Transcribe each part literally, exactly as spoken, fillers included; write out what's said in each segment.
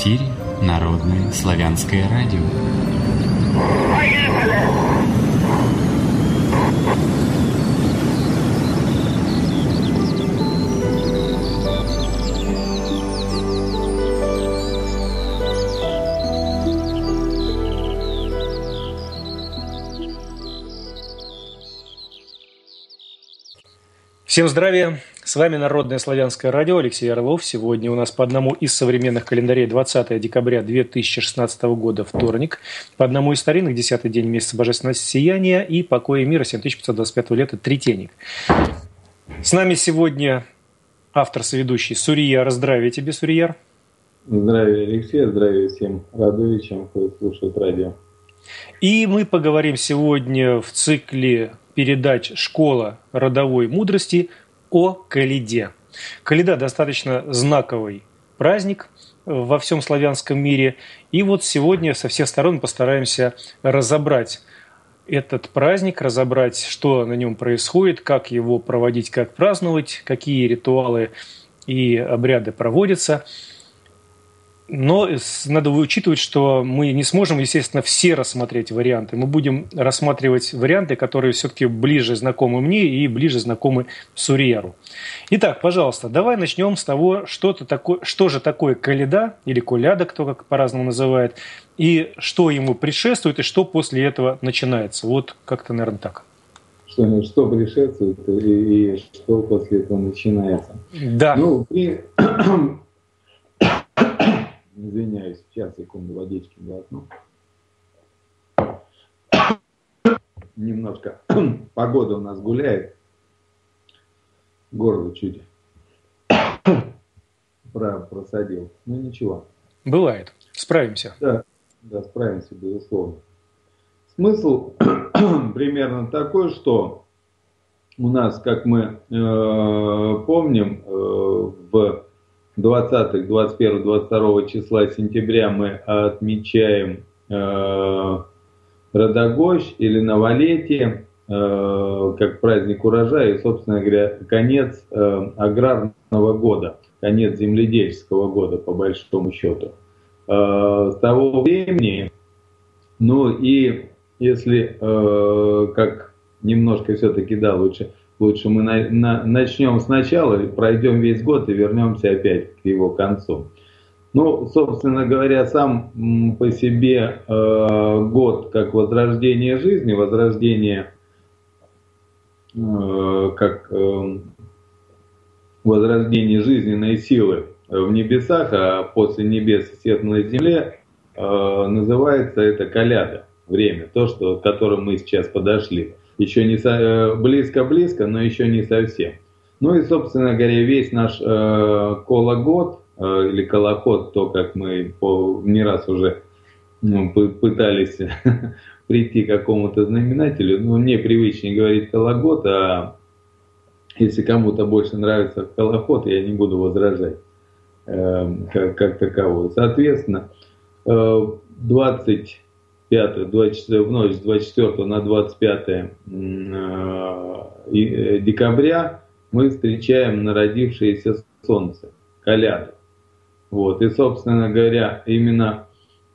эфире Народное славянское радио. Всем здравия! С вами Народное славянское радио, Алексей Орлов. Сегодня у нас по одному из современных календарей двадцатое декабря две тысячи шестнадцатого года, вторник, по одному из старинных, десятый день месяца божественного сияния и покоя мира, семь тысяч пятьсот двадцать пятого лета, третейник. С нами сегодня автор-соведущий Сурьяр. Здравия тебе, Сурьяр. Здравия, Алексей. Здравия всем радующим, кто слушает радио. И мы поговорим сегодня в цикле передач «Школа родовой мудрости» о Коляде. Коляда – достаточно знаковый праздник во всем славянском мире. И вот сегодня со всех сторон постараемся разобрать этот праздник, разобрать, что на нем происходит, как его проводить, как праздновать, какие ритуалы и обряды проводятся. Но надо учитывать, что мы не сможем, естественно, все рассмотреть варианты. Мы будем рассматривать варианты, которые все-таки ближе знакомы мне и ближе знакомы Сурьяру. Итак, пожалуйста, давай начнем с того, что, такое, что же такое Коляда или Коляда, кто как по-разному называет, и что ему предшествует, и что после этого начинается. Вот как-то, наверное, так. Что, что предшествует и, и что после этого начинается. Да. Ну, при... Извиняюсь, сейчас, секунду, водички глотну. Немножко погода у нас гуляет. Горло чуть просадил. Ну ничего. Бывает. Справимся. Да, да, справимся, безусловно. Смысл примерно такой, что у нас, как мы э, помним, э, в двадцатого, двадцать первого, двадцать второго числа сентября мы отмечаем э, Родогощ или Новолетие э, как праздник урожая и, собственно говоря, конец э, аграрного года, конец земледельческого года, по большому счету. Э, с того времени, ну и если, э, как немножко все-таки, да, лучше... Лучше мы на, на, начнем сначала, пройдем весь год и вернемся опять к его концу. Ну, собственно говоря, сам м, по себе э, год как возрождение жизни, возрождение э, как э, возрождение жизненной силы в небесах, а после небес сет на земле, э, называется это Коляда, время, то, что, к которому мы сейчас подошли. Еще не близко-близко, но еще не совсем. Ну и, собственно говоря, весь наш э, кологод, э, или колоход, то, как мы по, не раз уже ну, пытались прийти к какому-то знаменателю, но ну, мне привычнее говорить кологод, а если кому-то больше нравится колоход, я не буду возражать э, как, как таковой. Соответственно, э, двадцать пятое, двадцать четвёртое, в ночь с двадцать четвёртого на двадцать пятое декабря мы встречаем народившееся солнце, Коляду. Вот. И, собственно говоря, именно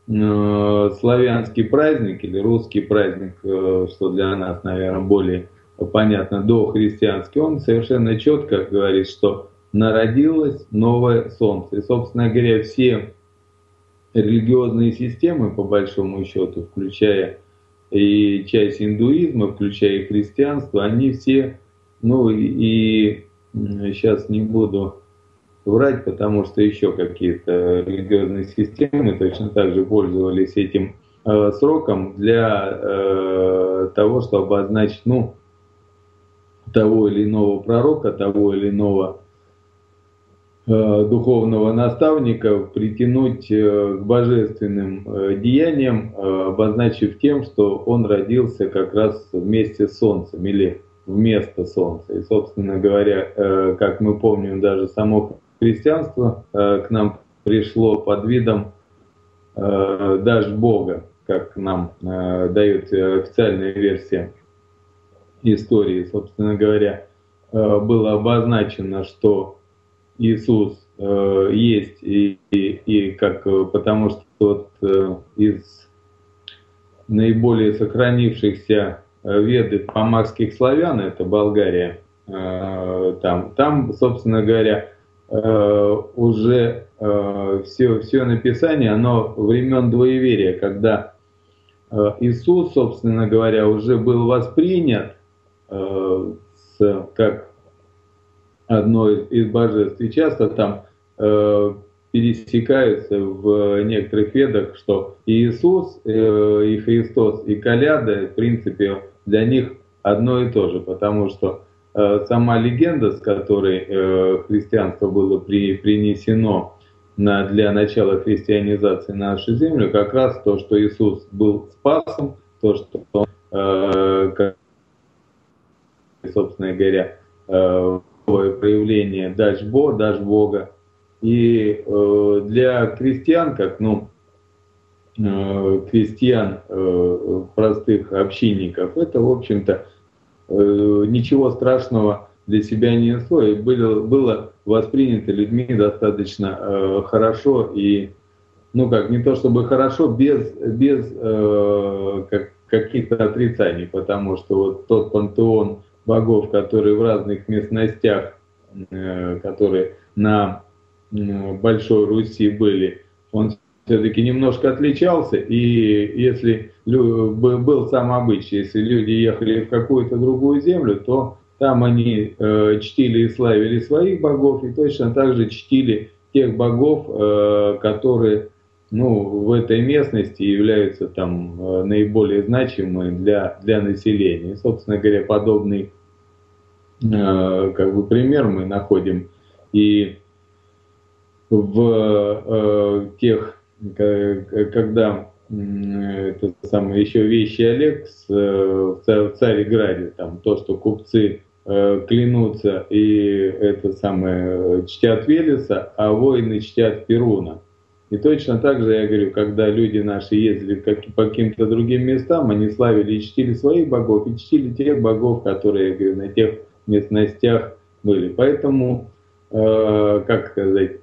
э, славянский праздник или русский праздник, э, что для нас, наверное, более понятно, дохристианский, он совершенно четко говорит, что народилось новое солнце. И, собственно говоря, все религиозные системы, по большому счету, включая и часть индуизма, включая и христианство, они все, ну и, и сейчас не буду врать, потому что еще какие-то религиозные системы точно так же пользовались этим э, сроком для э, того, чтобы обозначить, ну, того или иного пророка, того или иного духовного наставника, притянуть к божественным деяниям, обозначив тем, что он родился как раз вместе с солнцем или вместо солнца. И, собственно говоря, как мы помним, даже само христианство к нам пришло под видом Дажбога, как нам дает официальная версия истории. Собственно говоря, было обозначено, что Иисус э, есть, и, и, и как, потому что тот э, из наиболее сохранившихся веды поморских славян, это Болгария, э, там, там, собственно говоря, э, уже э, все, все написание, оно времен двоеверия, когда э, Иисус, собственно говоря, уже был воспринят э, с, как одно из, из божеств, и часто там э, пересекаются в некоторых ведах, что и Иисус, э, и Христос, и Коляда, в принципе, для них одно и то же, потому что э, сама легенда, с которой э, христианство было при, принесено на, для начала христианизации на нашу землю, как раз то, что Иисус был спасом, то, что он, э, как, собственно говоря, э, проявление Дажбо, Дажбога. И э, для крестьян, как ну, э, крестьян э, простых общинников, это, в общем-то, э, ничего страшного для себя не несло, и было, было воспринято людьми достаточно э, хорошо, и, ну как, не то чтобы хорошо, без, без э, как, каких-то отрицаний, потому что вот тот пантеон богов, которые в разных местностях, э, которые на э, Большой Руси были, он все-таки немножко отличался, и если лю, был сам обычай, если люди ехали в какую-то другую землю, то там они э, чтили и славили своих богов, и точно так же чтили тех богов, э, которые ну, в этой местности являются там, э, наиболее значимыми для, для населения. И, собственно говоря, подобный э, как бы пример мы находим и в э, тех, когда э, это самое, еще вещи Алекс э, в Цареграде, там, то, что купцы клянутся и это самое, чтят Велеса, а воины чтят Перуна. И точно так же, я говорю, когда люди наши ездили по каким-то другим местам, они славили и чтили своих богов, и чтили тех богов, которые, я говорю, на тех местностях были. Поэтому, э, как сказать,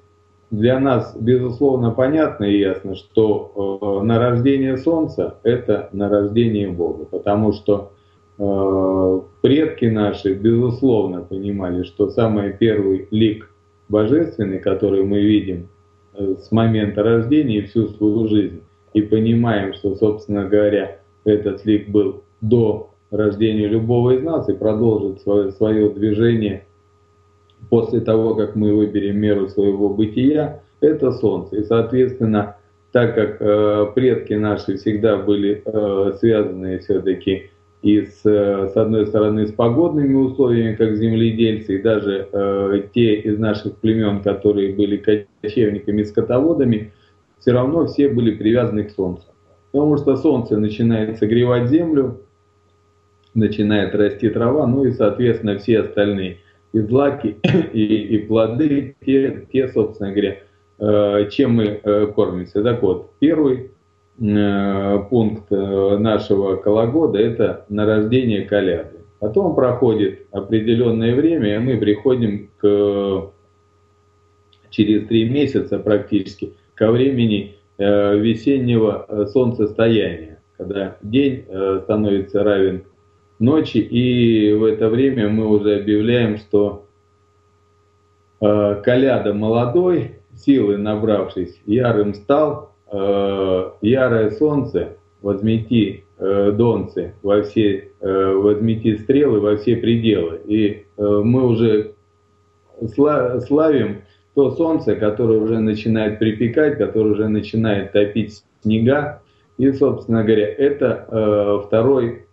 для нас, безусловно, понятно и ясно, что э, нарождение солнца — это нарождение Бога, потому что предки наши, безусловно, понимали, что самый первый лик божественный, который мы видим с момента рождения и всю свою жизнь, и понимаем, что, собственно говоря, этот лик был до рождения любого из нас и продолжит свое, свое движение после того, как мы выберем меру своего бытия, это Солнце. И, соответственно, так как э, предки наши всегда были э, связаны все-таки и с, с одной стороны с погодными условиями, как земледельцы, и даже э, те из наших племен, которые были кочевниками и скотоводами, все равно все были привязаны к Солнцу. Потому что Солнце начинает согревать землю, начинает расти трава, ну и, соответственно, все остальные и злаки, и, и плоды, те, те, собственно говоря, э, чем мы э, кормимся. Так вот, первый пункт нашего кологода — это нарождение Коляды. Потом проходит определенное время, и мы приходим к, через три месяца практически ко времени весеннего солнцестояния, когда день становится равен ночи, и в это время мы уже объявляем, что Коляда молодой, силы набравшись, ярым стал, ярое солнце, возмети э, донцы, во все, э, возмети стрелы во все пределы. И э, мы уже сла- славим то солнце, которое уже начинает припекать, которое уже начинает топить снега. И, собственно говоря, это э, второй,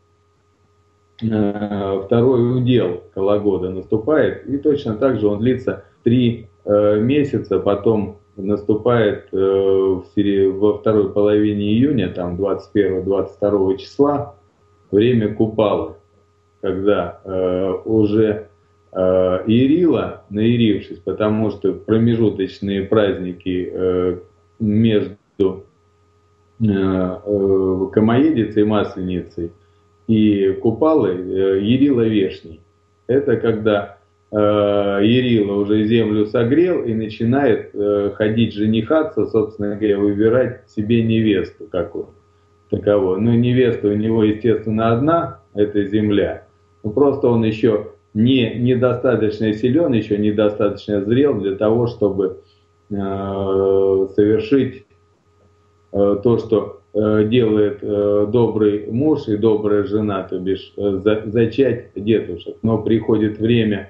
э, второй удел кологода наступает. И точно так же он длится три э, месяца, потом наступает э, в серии, во второй половине июня, там двадцать первого — двадцать второго числа, время Купалы, когда э, уже э, Ярило, наирившись, потому что промежуточные праздники э, между э, э, Камоедицей, Масленицей и Купалой, э, Ярило вешний, это когда Ярило уже землю согрел и начинает э, ходить женихаться, собственно говоря, выбирать себе невесту какую-то таковую. Ну, невеста у него, естественно, одна, это земля. Ну, просто он еще не, недостаточно силен, еще недостаточно зрел для того, чтобы э, совершить э, то, что э, делает э, добрый муж и добрая жена, то бишь э, за, зачать детушек. Но приходит время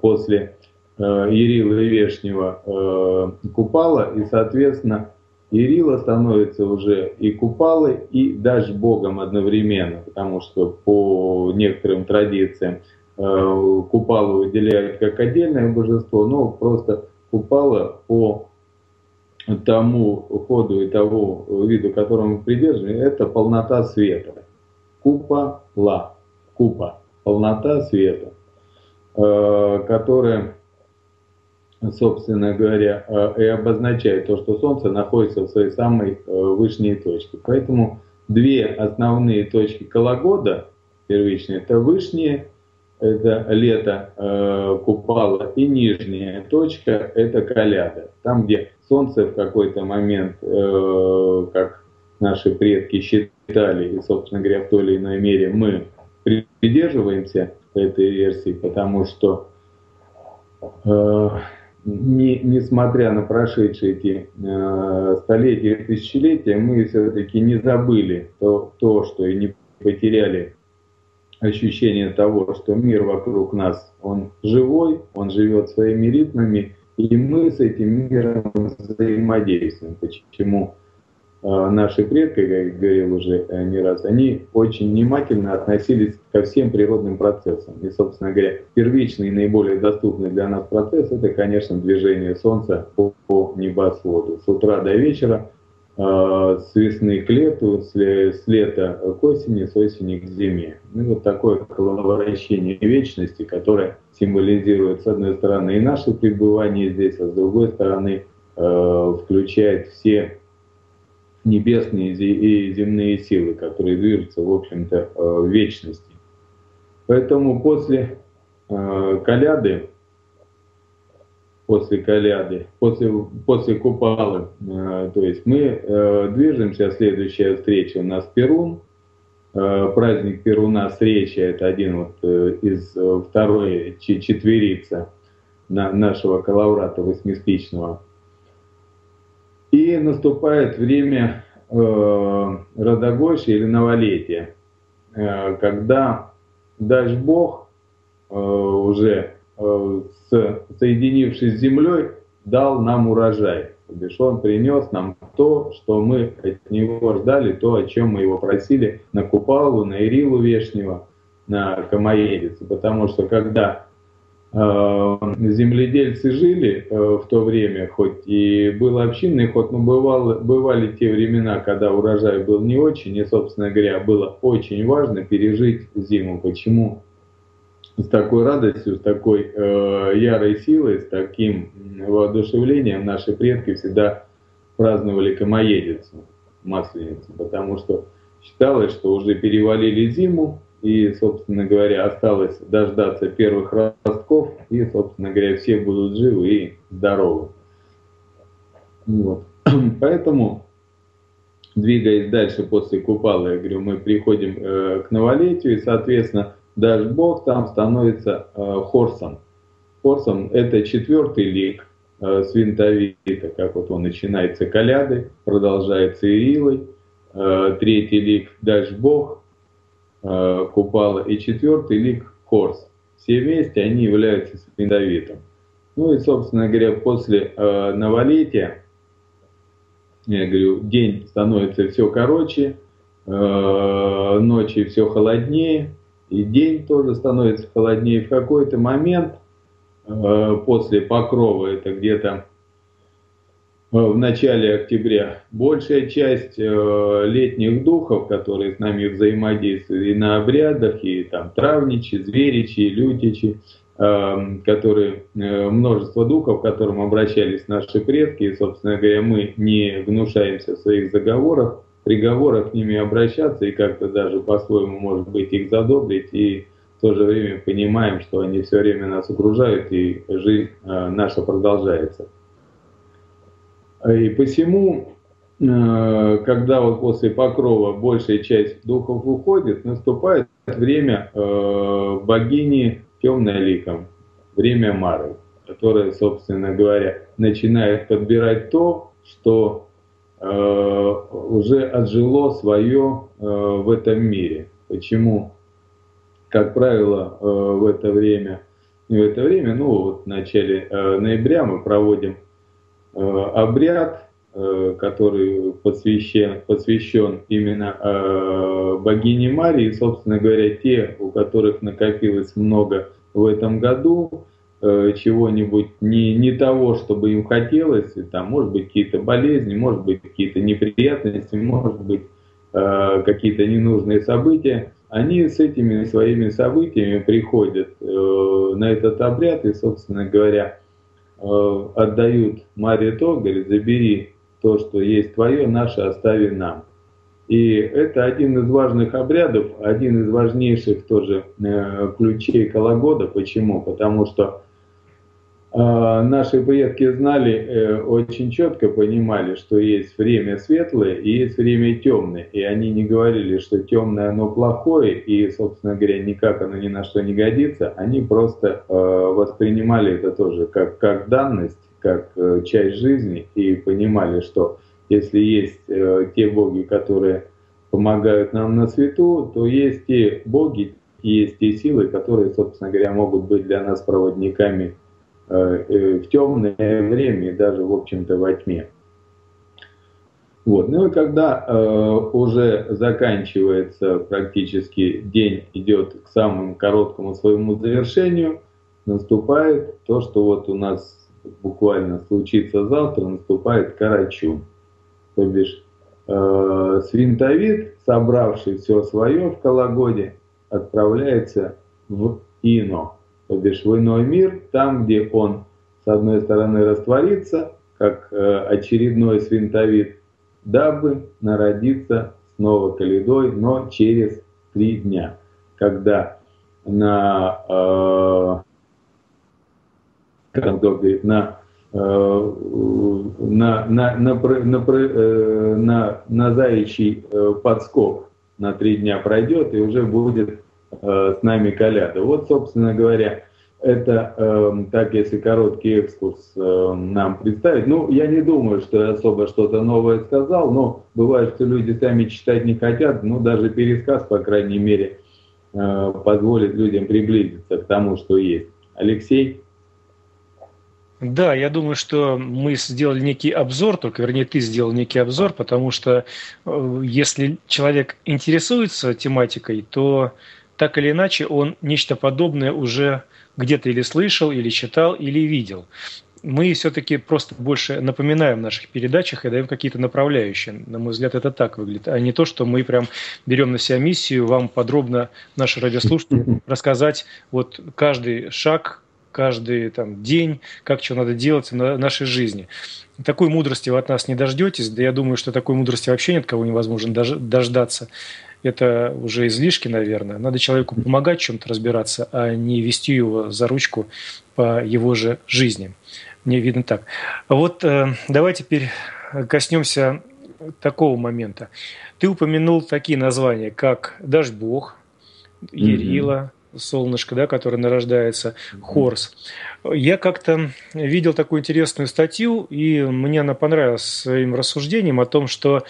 после Ярила и Вешнего Купала, и, соответственно, Ярила становится уже и Купалой, и Дажбогом одновременно, потому что по некоторым традициям Купалу выделяют как отдельное божество, но просто Купала по тому ходу и того виду, которому мы придерживаем, это полнота света. Купала, Купа, полнота света, которая, собственно говоря, и обозначает то, что Солнце находится в своей самой вышней точке. Поэтому две основные точки кологода первичные — это вышние, это лето, Купала, и нижняя точка — это Коляда. Там, где Солнце в какой-то момент, как наши предки считали, и, собственно говоря, в той или иной мере мы придерживаемся этой версии, потому что, э, не, несмотря на прошедшие эти э, столетия и тысячелетия, мы все-таки не забыли то, то, что и не потеряли ощущение того, что мир вокруг нас, он живой, он живет своими ритмами, и мы с этим миром взаимодействуем. Почему? Наши предки, как говорил уже не раз, они очень внимательно относились ко всем природным процессам. И, собственно говоря, первичный и наиболее доступный для нас процесс — это, конечно, движение Солнца по, по небосводу. С утра до вечера, э, с весны к лету, с, с лета к осени, с осени к зиме. Ну, вот такое коловращение вечности, которое символизирует, с одной стороны, и наше пребывание здесь, а с другой стороны, э, включает все небесные и земные силы, которые движутся, в общем-то, в вечности. Поэтому после э, Коляды, после Коляды, после, после Купалы, э, то есть мы э, движемся, следующая встреча у нас Перун, э, праздник Перуна, встреча, это один вот э, из э, второй четверица на, нашего коловрата восьмистричного. И наступает время э, Родогоща или Новолетия, э, когда Дажбог, э, уже э, с, соединившись с землей, дал нам урожай. То бишь он принес нам то, что мы от него ждали, то, о чем мы его просили на Купалу, на Ярилу Вешнего, на Камаедицу. Потому что когда земледельцы жили в то время, хоть и был общинный ход, но бывало, бывали те времена, когда урожай был не очень, и, собственно говоря, было очень важно пережить зиму. Почему? С такой радостью, с такой э, ярой силой, с таким воодушевлением наши предки всегда праздновали Камаедицу, Масленицу, потому что считалось, что уже перевалили зиму, и, собственно говоря, осталось дождаться первых ростков, и, собственно говоря, все будут живы и здоровы. Вот. Поэтому, двигаясь дальше после Купала, я говорю, мы приходим э, к Новолетию, и, соответственно, Дажбог там становится э, Хорсом. Хорсом — это четвертый лик э, Свинтовита, как вот он начинается Коляды, продолжается Ярилой, э, третий лик Дажбог, Купала, и четвертый лик Хорс. Все вместе они являются Свинтовитом. Ну и, собственно говоря, после э, Новолетия, я говорю, день становится все короче, э, ночи все холоднее, и день тоже становится холоднее. В какой-то момент э, после Покрова, это где-то в начале октября, большая часть э, летних духов, которые с нами взаимодействуют и на обрядах, и там травничи, зверичи, лютичи, э, которые, э, множество духов, к которым обращались наши предки, и, собственно говоря, мы не гнушаемся в своих заговорах, приговорах к ними обращаться и как-то даже по-своему, может быть, их задобрить и, то же время понимаем, что они все время нас окружают, и жизнь наша продолжается. И посему, когда вот после покрова большая часть духов уходит, наступает время богини темноликом, время Мары, которая, собственно говоря, начинает подбирать то, что уже отжило свое в этом мире. Почему? Как правило, в это время, не в это время, ну вот в начале ноября мы проводим обряд, который посвящен, посвящен именно богине Марии. И, собственно говоря, те, у которых накопилось много в этом году чего-нибудь не, не того, чтобы им хотелось, там, может быть, какие-то болезни, может быть, какие-то неприятности, может быть, какие-то ненужные события, они с этими своими событиями приходят э, на этот обряд и, собственно говоря, э, отдают Маре то, говорит, забери то, что есть твое, наше остави нам. И это один из важных обрядов, один из важнейших тоже э, ключей Кологода. Почему? Потому что э, наши предки знали, э, очень четко понимали, что есть время светлое и есть время темное. И они не говорили, что темное оно плохое, и, собственно говоря, никак оно ни на что не годится. Они просто э, воспринимали это тоже как, как данность, как э, часть жизни, и понимали, что... Если есть э, те боги, которые помогают нам на свету, то есть те боги, есть те силы, которые, собственно говоря, могут быть для нас проводниками э, э, в темное время и даже, в общем-то, во тьме. Вот. Ну и когда э, уже заканчивается практически день, идет к самому короткому своему завершению, наступает то, что вот у нас буквально случится завтра, наступает Карачун. То бишь э, свинтовит, собравший все свое в Кологоде, отправляется в Ино, то бишь в иной мир, там, где он, с одной стороны, растворится, как э, очередной свинтовит, дабы народиться снова Колядой, но через три дня, когда на, э, как он говорит, на На, на, на, на, на, на заячий подскок на три дня пройдет, и уже будет с нами Коляда. Вот, собственно говоря, это так, если короткий экскурс нам представить. Ну, я не думаю, что я особо что-то новое сказал, но бывает, что люди сами читать не хотят, но даже пересказ, по крайней мере, позволит людям приблизиться к тому, что есть. Алексей? Да, я думаю, что мы сделали некий обзор, только, вернее, ты сделал некий обзор, потому что если человек интересуется тематикой, то так или иначе он нечто подобное уже где-то или слышал, или читал, или видел. Мы все-таки просто больше напоминаем в наших передачах и даем какие-то направляющие. На мой взгляд, это так выглядит, а не то, что мы прям берем на себя миссию вам подробно, наши радиослушатели, рассказать вот каждый шаг, каждый там, день, как что надо делать в нашей жизни. Такой мудрости вы от нас не дождетесь, да я думаю, что такой мудрости вообще ни от кого невозможно дождаться. Это уже излишки, наверное. Надо человеку помогать в чем-то разбираться, а не вести его за ручку по его же жизни. Мне видно так. Вот давай теперь коснемся такого момента. Ты упомянул такие названия, как Дажбог, Ярило, солнышко, да, которое нарождается, Хорс. Я как-то видел такую интересную статью, и мне она понравилась своим рассуждением о том, что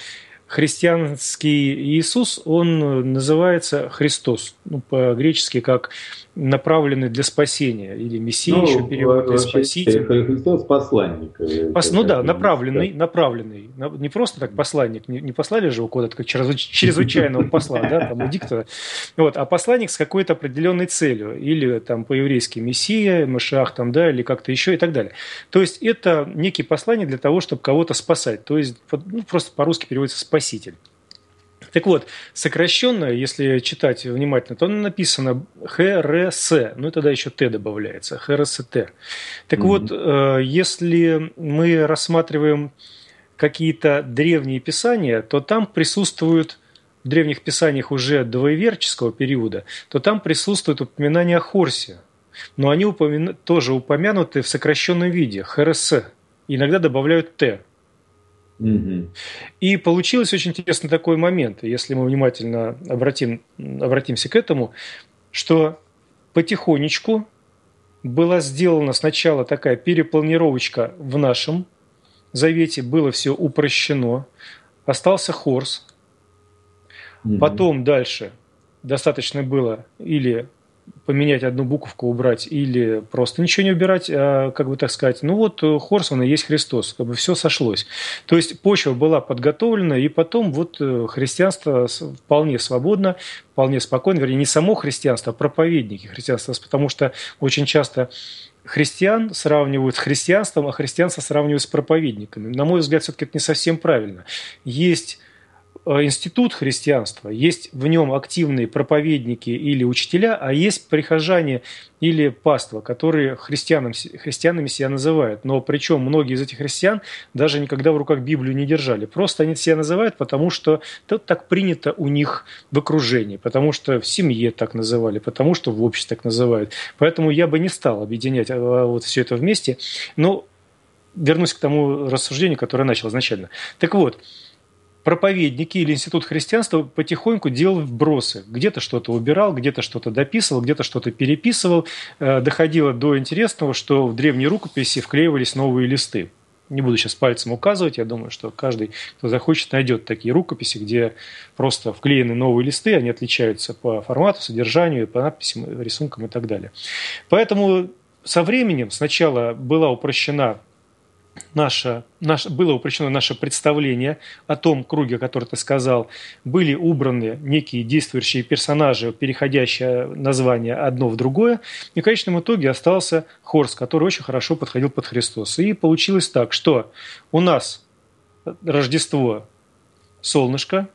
христианский Иисус, он называется Христос, ну, по-гречески как направленный для спасения, или Мессия, ну, еще перевод, или Спаситель. Христос посланник. Пос, ну да, направленный, направленный. Не просто так посланник, не, не послали же его куда-то, как чрезвычайного посла, да, там у диктора. Вот, а посланник с какой-то определенной целью, или там по-еврейски Мессия, Машиах, там, да, или как-то еще и так далее. То есть это некий посланник для того, чтобы кого-то спасать. То есть, ну, просто по-русски переводится «спаситель». Так вот, сокращенно, если читать внимательно, то написано ХРС, ну и тогда еще Т добавляется, ХРСТ. Так mm-hmm. вот, если мы рассматриваем какие-то древние писания, то там присутствуют в древних писаниях уже двоеверческого периода, то там присутствует упоминание о Хорсе. Но они упомя... тоже упомянуты в сокращенном виде, ХРС. Иногда добавляют Т. Mm-hmm. И получилось очень интересный такой момент, если мы внимательно обратим, обратимся к этому, что потихонечку была сделана сначала такая перепланировочка в нашем завете, было все упрощено, остался Хорс, mm-hmm. потом дальше достаточно было или поменять одну буковку, убрать, или просто ничего не убирать, а, как бы так сказать, ну вот Хорс, он и есть Христос, как бы все сошлось. То есть почва была подготовлена, и потом вот христианство вполне свободно, вполне спокойно, вернее, не само христианство, а проповедники христианства, потому что очень часто христиан сравнивают с христианством, а христианство сравнивают с проповедниками. На мой взгляд, все-таки это не совсем правильно. Есть институт христианства, есть в нем активные проповедники или учителя, а есть прихожане или паства, которые христианами, христианами себя называют. Но причем многие из этих христиан даже никогда в руках Библию не держали. Просто они себя называют, потому что это так принято у них в окружении, потому что в семье так называли, потому что в обществе так называют. Поэтому я бы не стал объединять вот все это вместе. Но вернусь к тому рассуждению, которое я начал изначально. Так вот, проповедники или институт христианства потихоньку делал вбросы. Где-то что-то убирал, где-то что-то дописывал, где-то что-то переписывал. Доходило до интересного, что в древней рукописи вклеивались новые листы. Не буду сейчас пальцем указывать. Я думаю, что каждый, кто захочет, найдет такие рукописи, где просто вклеены новые листы. Они отличаются по формату, содержанию, по надписям, рисункам и так далее. Поэтому со временем сначала была упрощена Наше, наше, было упрощено наше представление о том круге, о котором ты сказал, были убраны некие действующие персонажи, переходящие название одно в другое, и в конечном итоге остался Хорс, который очень хорошо подходил под Христос. И получилось так, что у нас Рождество солнышко,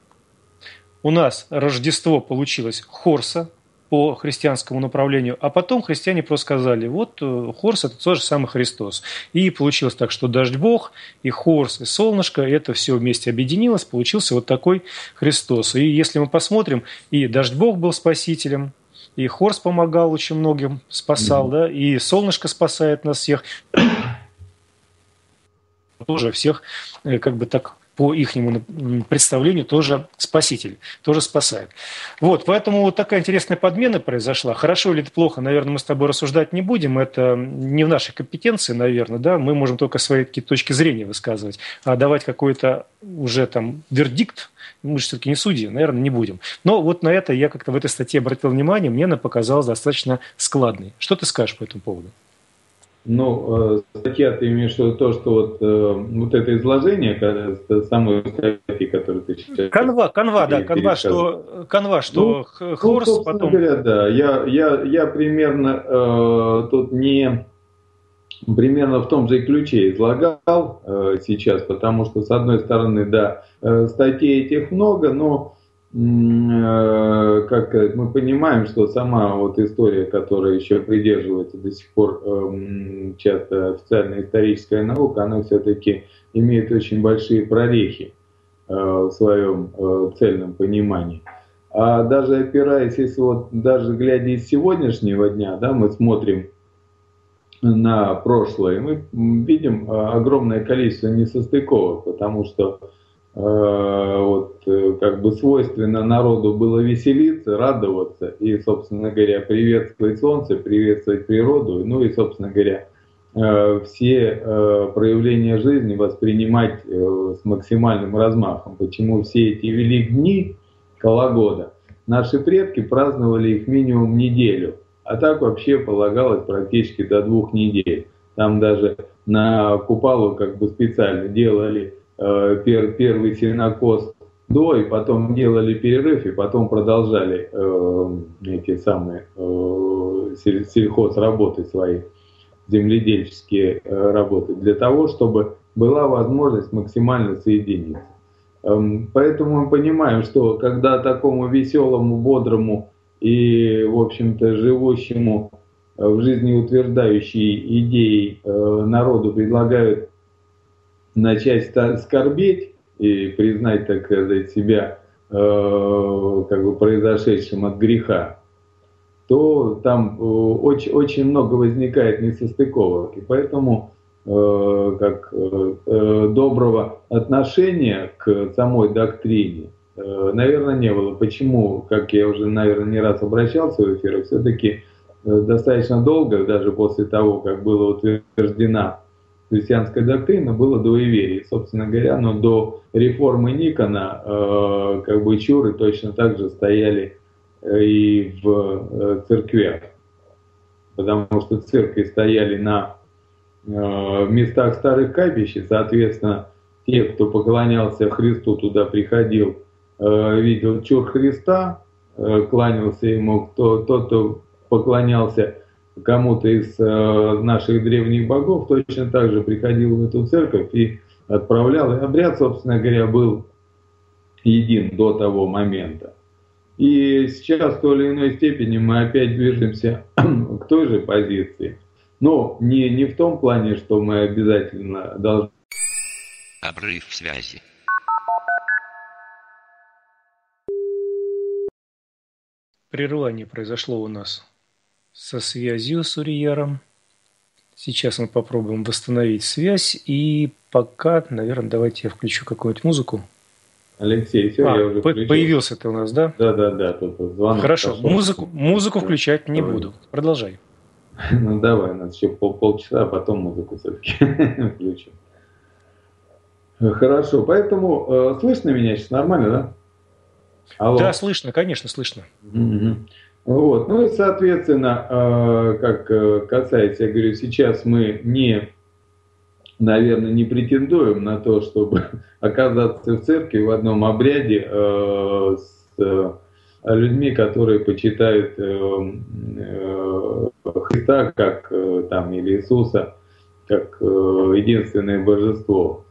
у нас Рождество получилось Хорса по христианскому направлению, а потом христиане просто сказали, вот Хорс – это тот же самый Христос. И получилось так, что Дажбог, и Хорс, и Солнышко – это все вместе объединилось, получился вот такой Христос. И если мы посмотрим, и Дажбог был спасителем, и Хорс помогал очень многим, спасал, mm-hmm. да, и Солнышко спасает нас всех, тоже всех, как бы так, по их представлению, тоже спаситель, тоже спасает. Вот, поэтому вот такая интересная подмена произошла. Хорошо или это плохо, наверное, мы с тобой рассуждать не будем. Это не в нашей компетенции, наверное, да. Мы можем только свои какие-то точки зрения высказывать. А давать какой-то уже там вердикт, мы же все-таки не судьи, наверное, не будем. Но вот на это я как-то в этой статье обратил внимание, мне она показалась достаточно складной. Что ты скажешь по этому поводу? Ну, статья, ты имеешь в виду то, что вот, вот это изложение самой статьи, которую ты сейчас... Канва, канва, да, канва, что, канва, что ну, Хорс ну, потом... Говоря, да, я, я, я примерно э, тут не... Примерно в том же и ключе излагал э, сейчас, потому что, с одной стороны, да, статей этих много, но... Как мы понимаем, что сама вот история, которая еще придерживается до сих пор эм, часто официальная историческая наука, она все-таки имеет очень большие прорехи э, в своем э, цельном понимании. А даже опираясь, если вот даже глядя из сегодняшнего дня, да, мы смотрим на прошлое, мы видим огромное количество несостыковок, потому что вот, как бы свойственно народу было веселиться, радоваться и, собственно говоря, приветствовать солнце, приветствовать природу, ну и, собственно говоря, все проявления жизни воспринимать с максимальным размахом. Почему все эти великие дни Калагода? Наши предки праздновали их минимум неделю, а так вообще полагалось практически до двух недель. Там даже на Купалу как бы специально делали первый сенокос до, и потом делали перерыв, и потом продолжали э, эти самые э, сельхозработы свои, земледельческие э, работы, для того, чтобы была возможность максимально соединиться. Э, поэтому мы понимаем, что когда такому веселому, бодрому и, в общем-то, живущему э, в жизнеутверждающей идее э, народу предлагают начать скорбеть и признать, так сказать, себя э, как бы произошедшим от греха, то там э, очень, очень много возникает несостыковок. И поэтому э, как, э, доброго отношения к самой доктрине, э, наверное, не было. Почему, как я уже, наверное, не раз обращался в эфирах, все-таки достаточно долго, даже после того, как была утверждена христианская доктрина, было дуеверие. Собственно говоря, но до реформы Никона э, как бы чуры точно так же стояли и в церквях, потому что церкви стояли на э, местах старых капищ, и, соответственно, те, кто поклонялся Христу, туда приходил, э, видел чур Христа, э, кланялся ему, кто, тот, кто поклонялся кому-то из э, наших древних богов, точно так же приходил в эту церковь и отправлял. И обряд, собственно говоря, был един до того момента. И сейчас в той или иной степени мы опять движемся к той же позиции. Но не, не в том плане, что мы обязательно должны... Обрыв связи. Прерывание произошло у нас со связью с Сурьяром. Сейчас мы попробуем восстановить связь. И пока, наверное, давайте я включу какую-нибудь музыку. Алексей, все, а, я уже включил. Появился ты у нас, да? Да, да, да. Тут звонок. Хорошо, музыку, музыку включать не буду. Продолжай. Ну давай, у нас еще пол, полчаса, а потом музыку все-таки включим. Хорошо, поэтому э, слышно меня сейчас нормально, да? Алло. Да, слышно, конечно, слышно. Угу. Вот, ну и, соответственно, э, как касается, я говорю, сейчас мы не... наверное, не претендуем на то, чтобы оказаться в церкви в одном обряде э, с э, людьми, которые почитают э, э, Христа как, э, там, или Иисуса как э, единственное божество.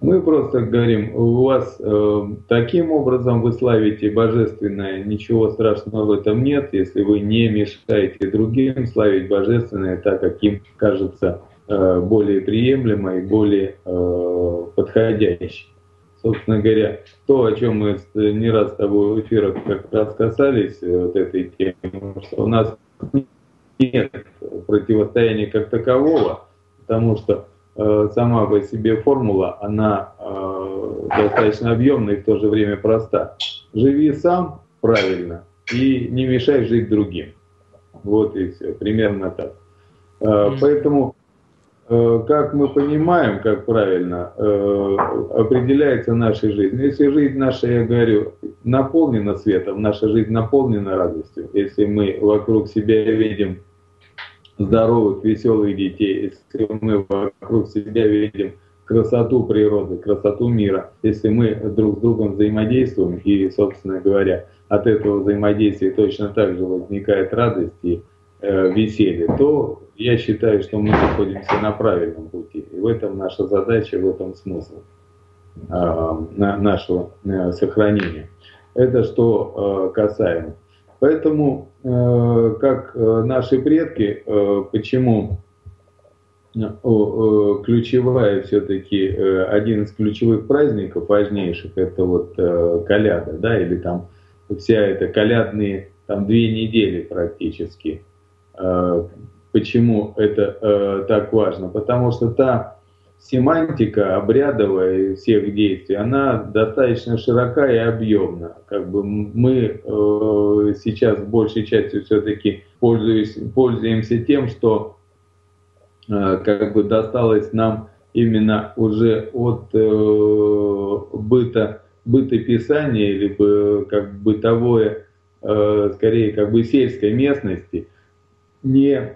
Мы просто говорим, у вас э, таким образом вы славите божественное, ничего страшного в этом нет, если вы не мешаете другим славить божественное так, как им кажется более приемлемо и более э, подходящей. Собственно говоря, то, о чем мы не раз с тобой в эфирах как раз касались, вот этой темы, что у нас нет противостояния как такового, потому что э, сама по себе формула, она э, достаточно объемная и в то же время проста. Живи сам правильно и не мешай жить другим. Вот и все, примерно так. Э, поэтому как мы понимаем, как правильно определяется наша жизнь. Если жизнь наша, я говорю, наполнена светом, наша жизнь наполнена радостью. Если мы вокруг себя видим здоровых, веселых детей, если мы вокруг себя видим красоту природы, красоту мира, если мы друг с другом взаимодействуем, и, собственно говоря, от этого взаимодействия точно так же возникает радость и веселье, то я считаю, что мы находимся на правильном пути. И в этом наша задача, в этом смысл э, нашего э, сохранения. Это что э, касаемо. Поэтому, э, как наши предки, э, почему э, ключевая все-таки, э, один из ключевых праздников, важнейших, это вот э, Коляда, да, или там вся эта колядные, там две недели практически, э, почему это э, так важно? Потому что та семантика обрядовая всех действий, она достаточно широка и объемна. Как бы мы э, сейчас большей частью все-таки пользуемся тем, что э, как бы досталось нам именно уже от э, быта, бытописания или бы, как бытовое, э, скорее как бы сельской местности, не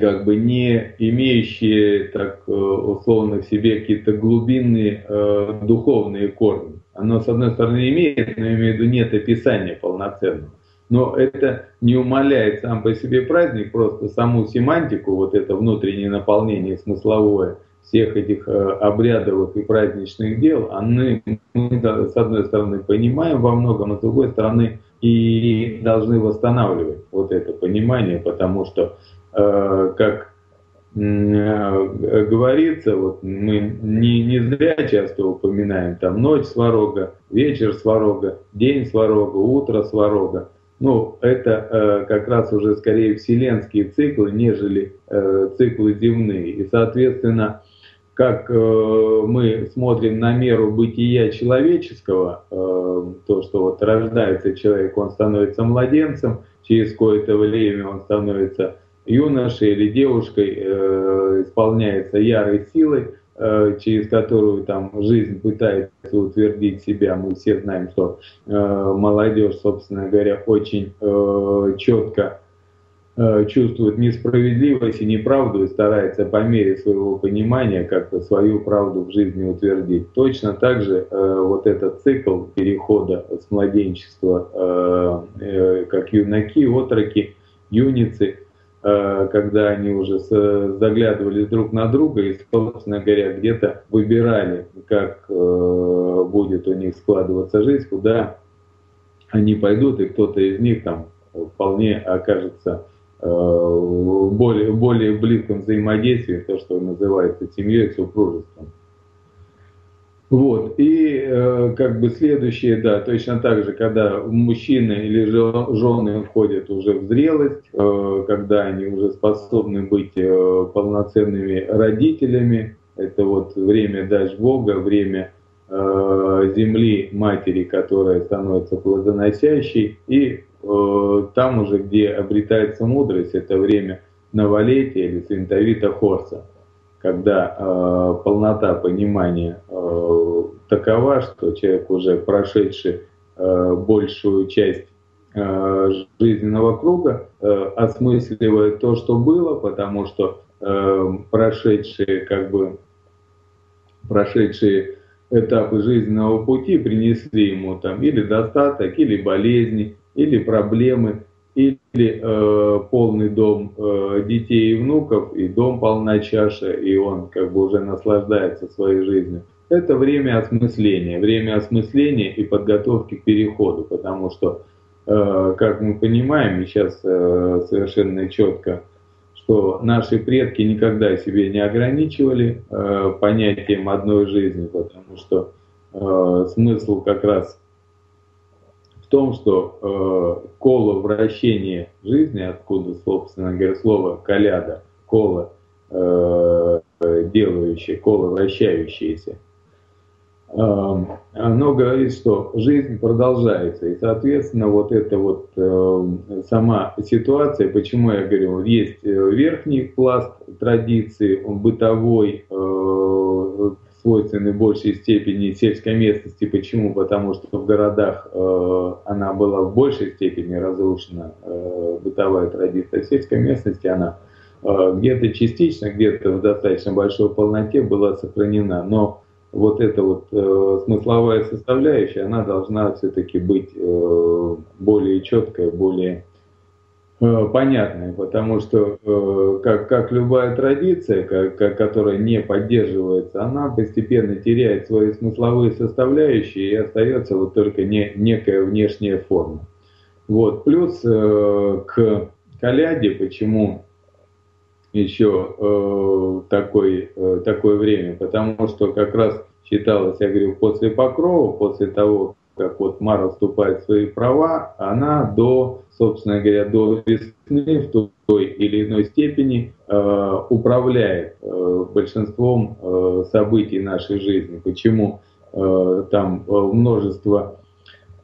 как бы не имеющие, так условно, в себе какие-то глубинные э, духовные корни. Оно, с одной стороны, имеет, но я имею в виду, нет описания полноценного. Но это не умаляет сам по себе праздник, просто саму семантику, вот это внутреннее наполнение смысловое всех этих э, обрядовых и праздничных дел, они, мы, с одной стороны, понимаем во многом, а с другой стороны, и должны восстанавливать вот это понимание, потому что как говорится, вот мы не, не зря часто упоминаем, там ночь сварога, вечер сварога, день сварога, утро сварога. Ну, это э, как раз уже скорее вселенские циклы, нежели э, циклы земные. И, соответственно, как э, мы смотрим на меру бытия человеческого, э, то, что вот рождается человек, он становится младенцем, через какое-то время он становится юношей или девушкой, э, исполняется ярой силой, э, через которую там жизнь пытается утвердить себя. Мы все знаем, что э, молодежь, собственно говоря, очень э, четко э, чувствует несправедливость и неправду и старается по мере своего понимания как-то свою правду в жизни утвердить. Точно так же э, вот этот цикл перехода с младенчества, э, э, как юнаки, отроки, юницы, когда они уже заглядывали друг на друга и, собственно говоря, где-то выбирали, как будет у них складываться жизнь, куда они пойдут, и кто-то из них там вполне окажется в более, более близком взаимодействии, то, что называется семьей, супружеством. Вот, и э, как бы следующее, да, точно так же, когда мужчины или жены входят уже в зрелость, э, когда они уже способны быть э, полноценными родителями, это вот время Дажбога, время э, земли матери, которая становится плодоносящей, и э, там уже, где обретается мудрость, это время Новолетия или Свинтовита Хорса, когда э, полнота понимания э, такова, что человек, уже прошедший э, большую часть э, жизненного круга, э, осмысливает то, что было, потому что э, прошедшие, как бы, прошедшие этапы жизненного пути принесли ему там или достаток, или болезни, или проблемы, или э, полный дом э, детей и внуков, и дом полна чаша, и он как бы уже наслаждается своей жизнью. Это время осмысления, время осмысления и подготовки к переходу, потому что, э, как мы понимаем, и сейчас э, совершенно четко, что наши предки никогда себе не ограничивали э, понятием одной жизни, потому что э, смысл как раз в том, что э, коловращение жизни, откуда, собственно говоря, слово «коляда», коло э, делающее, коло вращающееся, э, оно говорит, что жизнь продолжается. И, соответственно, вот эта вот э, сама ситуация, почему я говорю, есть верхний пласт традиции, он бытовой, э, свойственны в большей степени сельской местности. Почему? Потому что в городах э, она была в большей степени разрушена, э, бытовая традиция. В сельской местности она э, где-то частично, где-то в достаточно большой полноте была сохранена. Но вот эта вот э, смысловая составляющая, она должна все-таки быть э, более четкой, более понятное, потому что э, как, как любая традиция, как, как, которая не поддерживается, она постепенно теряет свои смысловые составляющие и остается вот только не, некая внешняя форма. Вот. Плюс э, к коляде, почему еще э, такой, э, такое время, потому что как раз считалось, я говорю, после покрова, после того, как вот Мара вступает в свои права, она до, собственно говоря, до весны в той или иной степени э, управляет э, большинством э, событий нашей жизни. Почему э, там множество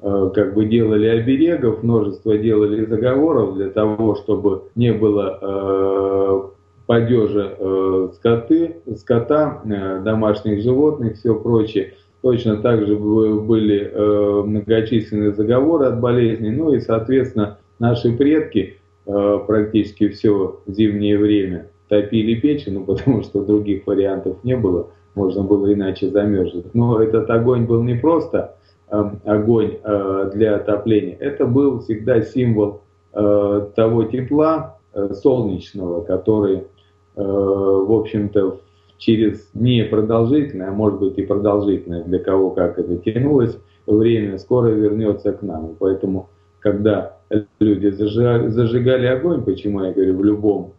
э, как бы делали оберегов, множество делали заговоров для того, чтобы не было э, падежа э, скоты, скота, э, домашних животных, все прочее. Точно так же были э, многочисленные заговоры от болезней, ну и, соответственно, наши предки э, практически все зимнее время топили печи, ну потому что других вариантов не было, можно было иначе замерзнуть. Но этот огонь был не просто э, огонь э, для отопления, это был всегда символ э, того тепла э, солнечного, который, э, в общем-то, через непродолжительное, а может быть и продолжительное, для кого как это тянулось, время скоро вернется к нам. И поэтому, когда люди зажигали огонь, почему я говорю, в любом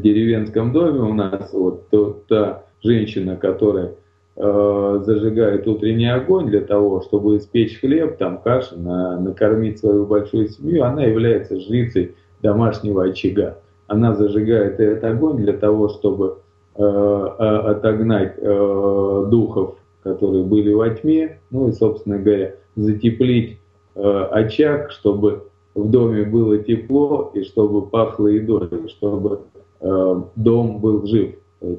деревенском доме у нас вот та женщина, которая э, зажигает утренний огонь для того, чтобы испечь хлеб, там кашу, на, накормить свою большую семью, она является жрицей домашнего очага. Она зажигает этот огонь для того, чтобы э, отогнать э, духов, которые были во тьме, ну и, собственно говоря, затеплить э, очаг, чтобы в доме было тепло и чтобы пахло едой, чтобы э, дом был жив.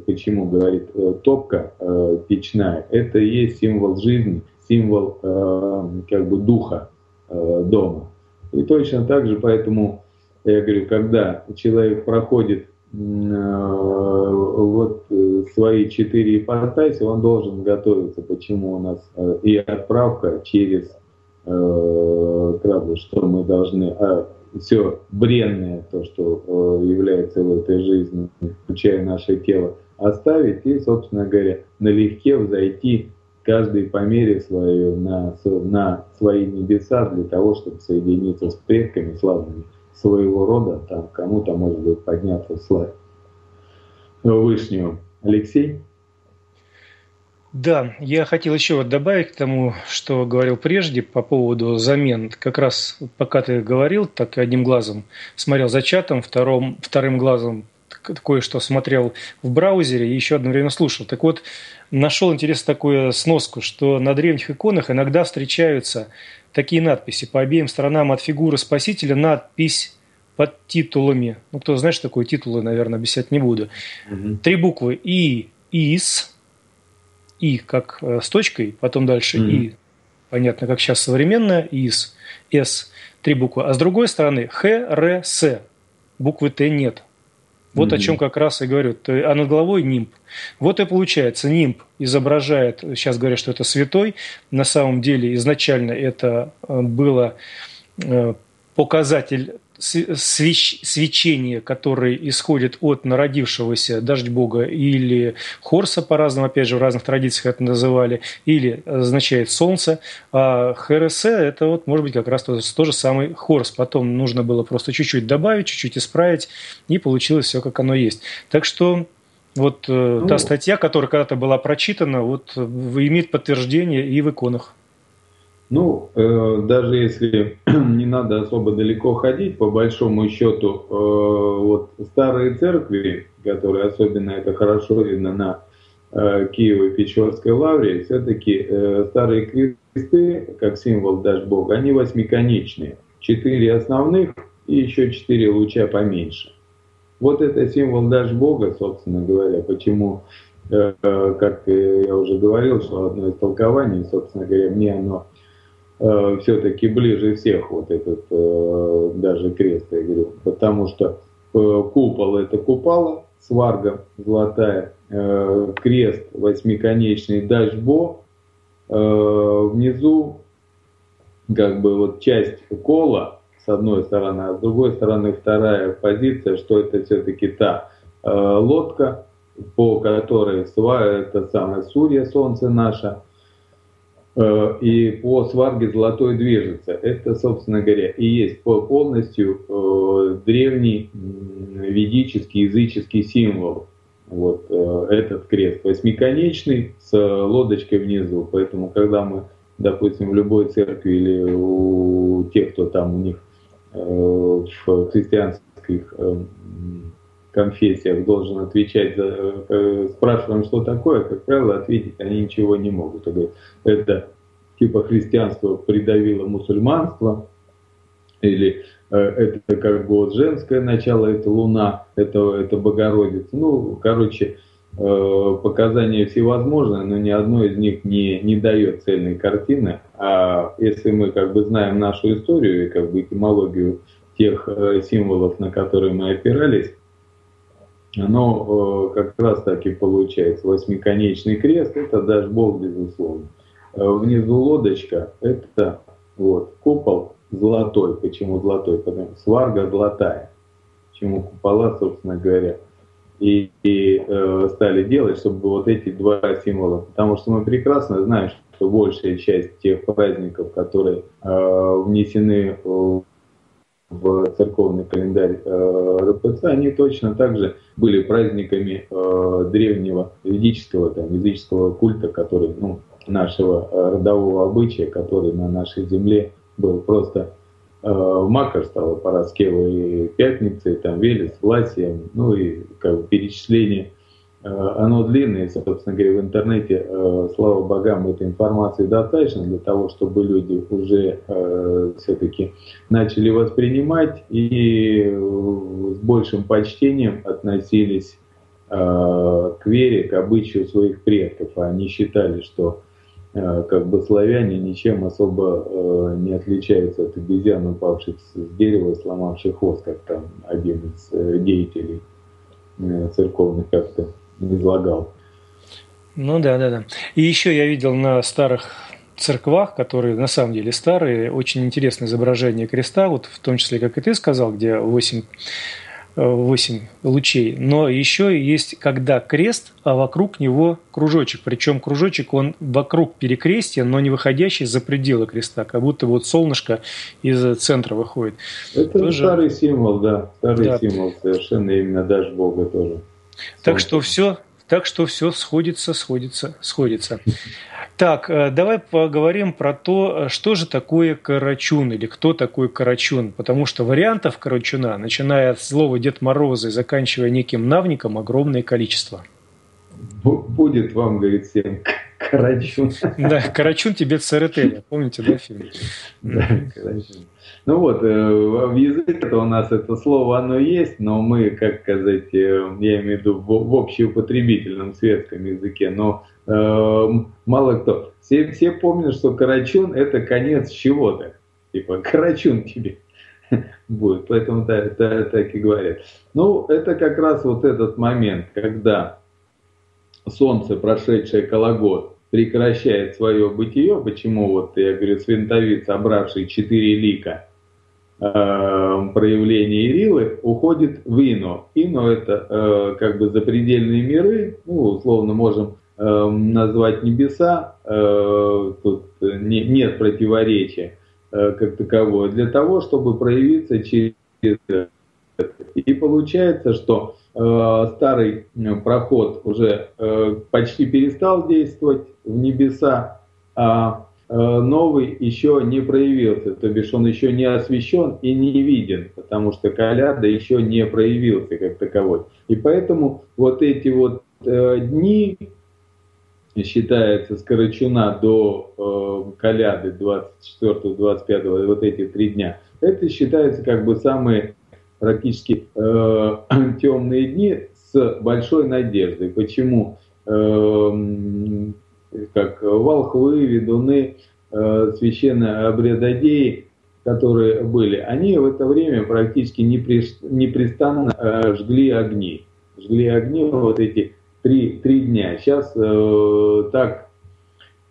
Почему, говорит, топка э, печная, это и есть символ жизни, символ э, как бы духа э, дома. И точно так же, поэтому, я говорю, когда человек проходит э, вот свои четыре ипостаси, он должен готовиться. Почему у нас э, и отправка через э, крабу, что мы должны... А, все бренное, то, что является в этой жизни, включая наше тело, оставить и, собственно говоря, налегке взойти каждый по мере своей на, на свои небеса для того, чтобы соединиться с предками славными своего рода, там кому-то может быть подняться в славе вышнего. Алексей? Да, я хотел еще вот добавить к тому, что говорил прежде по поводу замен. Как раз пока ты говорил, так одним глазом смотрел за чатом, вторым, вторым глазом кое-что смотрел в браузере и еще одно время слушал. Так вот, нашел интересно такую сноску, что на древних иконах иногда встречаются такие надписи. По обеим сторонам от фигуры Спасителя надпись под титулами. Ну, кто знает, что такое титулы, наверное, объяснять не буду. Угу. Три буквы «И», «Ис», «и» как с точкой, потом дальше mm-hmm. «и», понятно, как сейчас современное, «ис», «с», три буквы. А с другой стороны «х», «р», «с», буквы «т» нет. Вот mm-hmm. о чем как раз и говорю. А над головой нимб. Вот и получается, нимб изображает, сейчас говорят, что это святой, на самом деле изначально это было показатель свеч, свечение, которое исходит от народившегося Дажбога или Хорса, по-разному, опять же, в разных традициях это называли, или означает солнце, а ХРС – это вот, может быть, как раз тот, тот же самый Хорс. Потом нужно было просто чуть-чуть добавить, чуть-чуть исправить, и получилось все, как оно есть. Так что вот ну, та статья, которая когда-то была прочитана, вот, имеет подтверждение и в иконах. Ну, э, даже если не надо особо далеко ходить, по большому счету, э, вот старые церкви, которые особенно это хорошо видно на э, Киево-Печерской Лавре, все-таки э, старые кресты, как символ Дажбога, они восьмиконечные. Четыре основных и еще четыре луча поменьше. Вот это символ Дажбога, собственно говоря, почему, э, как я уже говорил, что одно из толкований, собственно говоря, мне оно... все-таки ближе всех вот этот даже крест, я говорю, потому что купол — это купала, сварга золотая, крест восьмиконечный Дажбо, внизу как бы вот часть кола с одной стороны, а с другой стороны вторая позиция, что это все-таки та лодка, по которой это самое Сурья, солнце наше, и по сварге золотой движется. Это, собственно говоря, и есть полностью древний ведический языческий символ. Вот этот крест восьмиконечный с лодочкой внизу. Поэтому, когда мы, допустим, в любой церкви или у тех, кто там у них в христианских конфессиях должен отвечать, за, спрашиваем, что такое, как правило, ответить они ничего не могут. Это типа христианство придавило мусульманство, или это как бы женское начало, это луна, это, это Богородица. Ну, короче, показания всевозможные, но ни одно из них не, не дает цельной картины. А если мы как бы знаем нашу историю и как бы этимологию тех символов, на которые мы опирались, оно как раз таки получается. Восьмиконечный крест — это Дажбог, безусловно. Внизу лодочка — это вот, купол золотой. Почему золотой? Потому что сварга золотая. Почему купола, собственно говоря, и, и э, стали делать, чтобы вот эти два символа. Потому что мы прекрасно знаем, что большая часть тех праздников, которые э, внесены в в церковный календарь РПЦ, они точно так же были праздниками древнего ведического, там, языческого культа, который, ну, нашего родового обычая, который на нашей земле был просто... Макар стала Параскевой пятницей, там Велес, Власием, ну и как бы перечисление. Оно длинное, собственно говоря, в интернете, слава богам, этой информации достаточно для того, чтобы люди уже э, все-таки начали воспринимать и с большим почтением относились э, к вере, к обычаю своих предков. Они считали, что как бы славяне ничем особо э, не отличаются от обезьян, упавших с дерева и сломавших хвост, как там один из э, деятелей э, церковных как-то излагал. Ну да, да, да. И еще я видел на старых церквах, которые на самом деле старые, очень интересное изображение креста, вот в том числе, как и ты сказал, где восемь... восемь лучей, но еще есть, когда крест, а вокруг него кружочек, причем кружочек, он вокруг перекрестия, но не выходящий за пределы креста, как будто вот солнышко из центра выходит. Это тоже... старый символ, да, старый да. символ, совершенно именно Дажбога тоже. Так что все, так что все сходится, сходится, сходится. Так, давай поговорим про то, что же такое Карачун или кто такой Карачун, потому что вариантов Карачуна, начиная от слова Дед Мороза и заканчивая неким навником, огромное количество. Будет вам, говорит, всем Карачун. Да, Карачун тебе церетели, помните, да, фильм? Да, Карачун. Ну вот, в языке-то у нас это слово, оно есть, но мы, как сказать, я имею в виду в общеупотребительном светском языке, но э, мало кто. Все, все помнят, что Карачун – это конец чего-то, типа Карачун тебе будет, поэтому так, так, так и говорят. Ну, это как раз вот этот момент, когда солнце, прошедшее калагод, прекращает свое бытие, почему вот я говорю, Свинтовит, собравший четыре лика э, проявления Ярилы, уходит в Ино. Ино — это э, как бы запредельные миры, ну, условно можем э, назвать небеса, э, тут не, нет противоречия э, как таковое, для того, чтобы проявиться через... И получается, что э, старый проход уже э, почти перестал действовать в небеса, а э, новый еще не проявился, то бишь он еще не освещен и не виден, потому что Коляда еще не проявился как таковой. И поэтому вот эти вот э, дни, считается, с Карачуна до э, Коляды двадцать четвёртого — двадцать пятого, вот эти три дня, это считается как бы самые... практически э, темные дни с большой надеждой. Почему? Э, как волхвы, ведуны, э, священные обрядодеи, которые были, они в это время практически непрестанно э, жгли огни. Жгли огни вот эти три, три дня. Сейчас э, так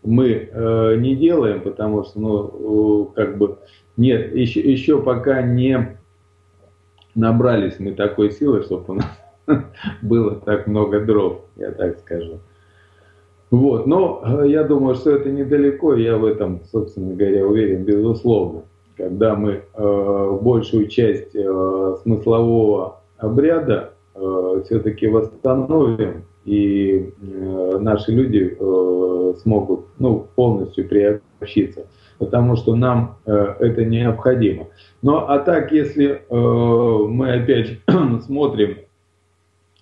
мы э, не делаем, потому что, ну, как бы, нет, еще, еще пока не... Набрались мы такой силы, чтобы у нас было так много дров, я так скажу. Вот, но я думаю, что это недалеко, я в этом, собственно говоря, уверен, безусловно. Когда мы э, большую часть э, смыслового обряда э, все-таки восстановим, и э, наши люди э, смогут, ну, полностью приобщиться. Потому что нам э, это необходимо. Но а так, если э, мы опять же смотрим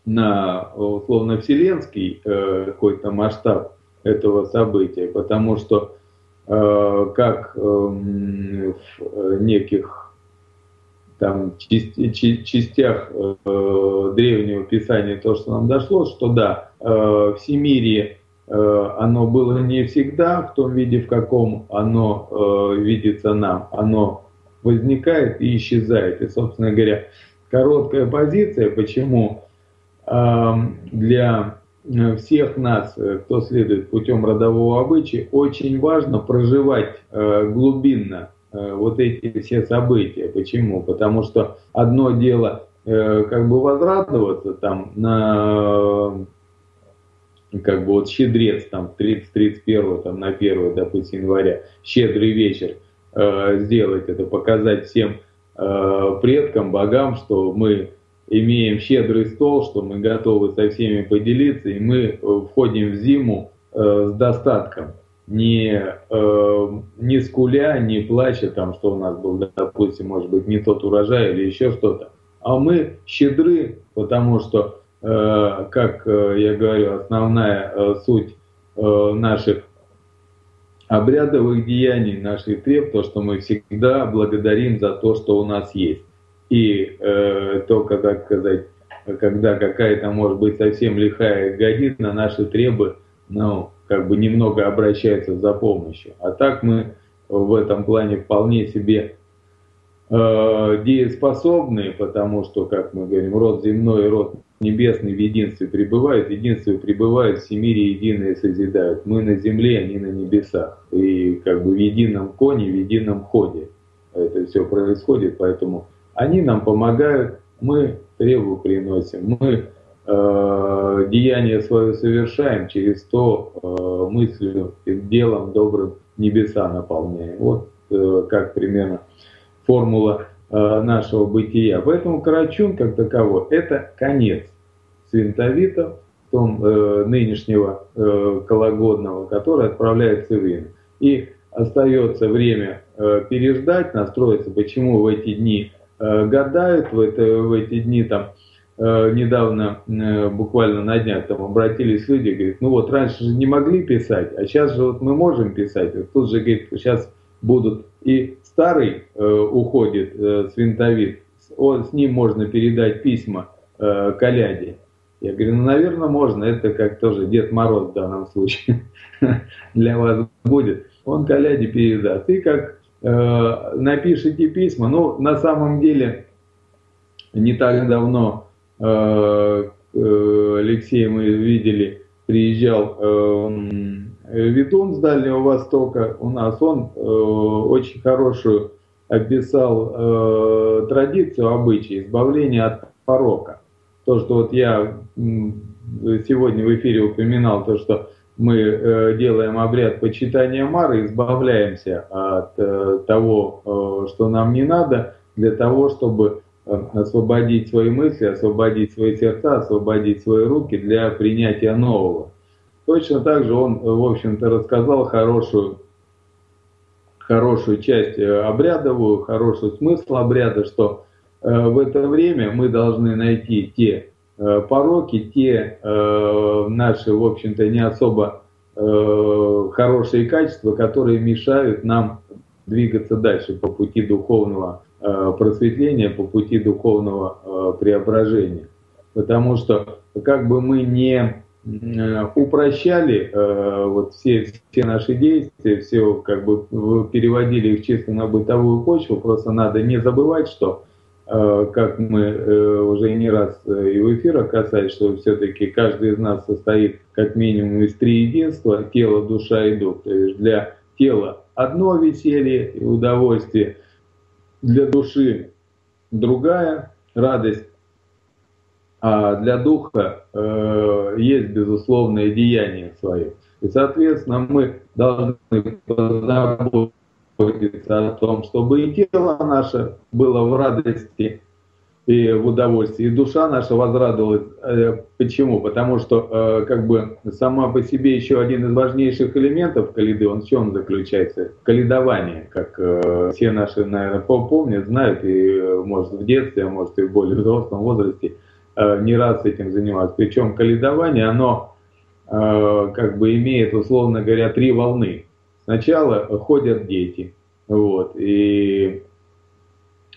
на условно-вселенский э, какой-то масштаб этого события, потому что э, как э, в неких там части, частях э, древнего писания то, что нам дошло, что да, э, всемирие оно было не всегда в том виде, в каком оно э, видится нам. Оно возникает и исчезает. И, собственно говоря, короткая позиция, почему э, для всех нас, кто следует путем родового обычая, очень важно проживать э, глубинно э, вот эти все события. Почему? Потому что одно дело э, как бы возрадоваться там на... как бы вот Щедрец, там, тридцать — тридцать первого, там, на первое, допустим, января, щедрый вечер э, сделать это, показать всем предкам, богам, что мы имеем щедрый стол, что мы готовы со всеми поделиться, и мы входим в зиму с достатком, не, не скуля, не плача, там, что у нас был, допустим, может быть, не тот урожай или еще что-то. А мы щедры, потому что, как я говорю, основная суть наших обрядовых деяний, наших треб, то, что мы всегда благодарим за то, что у нас есть. И э, только, так сказать, когда какая-то, может быть, совсем лихая година, наши требы, ну, как бы немного обращаются за помощью. А так мы в этом плане вполне себе э, дееспособны, потому что, как мы говорим, род земной и род небесный в единстве пребывают, в единстве пребывают, в всемире единое созидают. Мы на земле, они на небесах. И как бы в едином коне, в едином ходе это все происходит, поэтому они нам помогают, мы требу приносим, мы э, деяние свое совершаем, через то э, мыслью и делом добрым небеса наполняем. Вот э, как примерно формула э, нашего бытия. Поэтому Карачун как таковой — это конец свинтовита, том, э, нынешнего э, кологодного, который отправляется в Ино. И остается время э, переждать, настроиться, почему в эти дни гадают, в, это, в эти дни там э, недавно, э, буквально на днях там обратились люди, говорят, ну вот раньше же не могли писать, а сейчас же вот мы можем писать. Вот тут же, говорит, сейчас будут и старый э, уходит э, свинтовит, он, с ним можно передать письма э, Коляде. Я говорю, ну наверное можно, это как тоже Дед Мороз в данном случае для вас будет, он Коляде передаст. И как напишите письма. Ну, на самом деле, не так давно э, Алексей, мы видели, приезжал э, Витун с Дальнего Востока у нас. Он э, очень хорошую описал э, традицию, обычай избавления от порока. То, что вот я сегодня в эфире упоминал, то, что мы делаем обряд почитания Мары, избавляемся от того, что нам не надо, для того, чтобы освободить свои мысли, освободить свои сердца, освободить свои руки для принятия нового. Точно так же он, в общем-то, рассказал хорошую, хорошую часть обрядовую, хороший смысл обряда, что в это время мы должны найти те пороки, те э, наши, в общем-то, не особо э, хорошие качества, которые мешают нам двигаться дальше по пути духовного э, просветления, по пути духовного э, преображения. Потому что как бы мы не э, упрощали э, вот все, все наши действия, все как бы переводили их чисто на бытовую почву, просто надо не забывать, что как мы уже не раз и в эфирах касались, что все-таки каждый из нас состоит как минимум из три единства: тело, душа и дух. То есть для тела одно веселье и удовольствие, для души другая радость, а для духа есть безусловное деяние свое. И, соответственно, мы должны позаботиться о том, чтобы и тело наше было в радости и в удовольствии, и душа наша возрадовалась. Почему? Потому что как бы сама по себе еще один из важнейших элементов коляды, он в чем заключается? Колядование, как все наши, наверное, помнят, знают, и может в детстве, а может и в более взрослом возрасте не раз этим заниматься. Причем колядование, оно как бы имеет, условно говоря, три волны. Сначала ходят дети, вот, и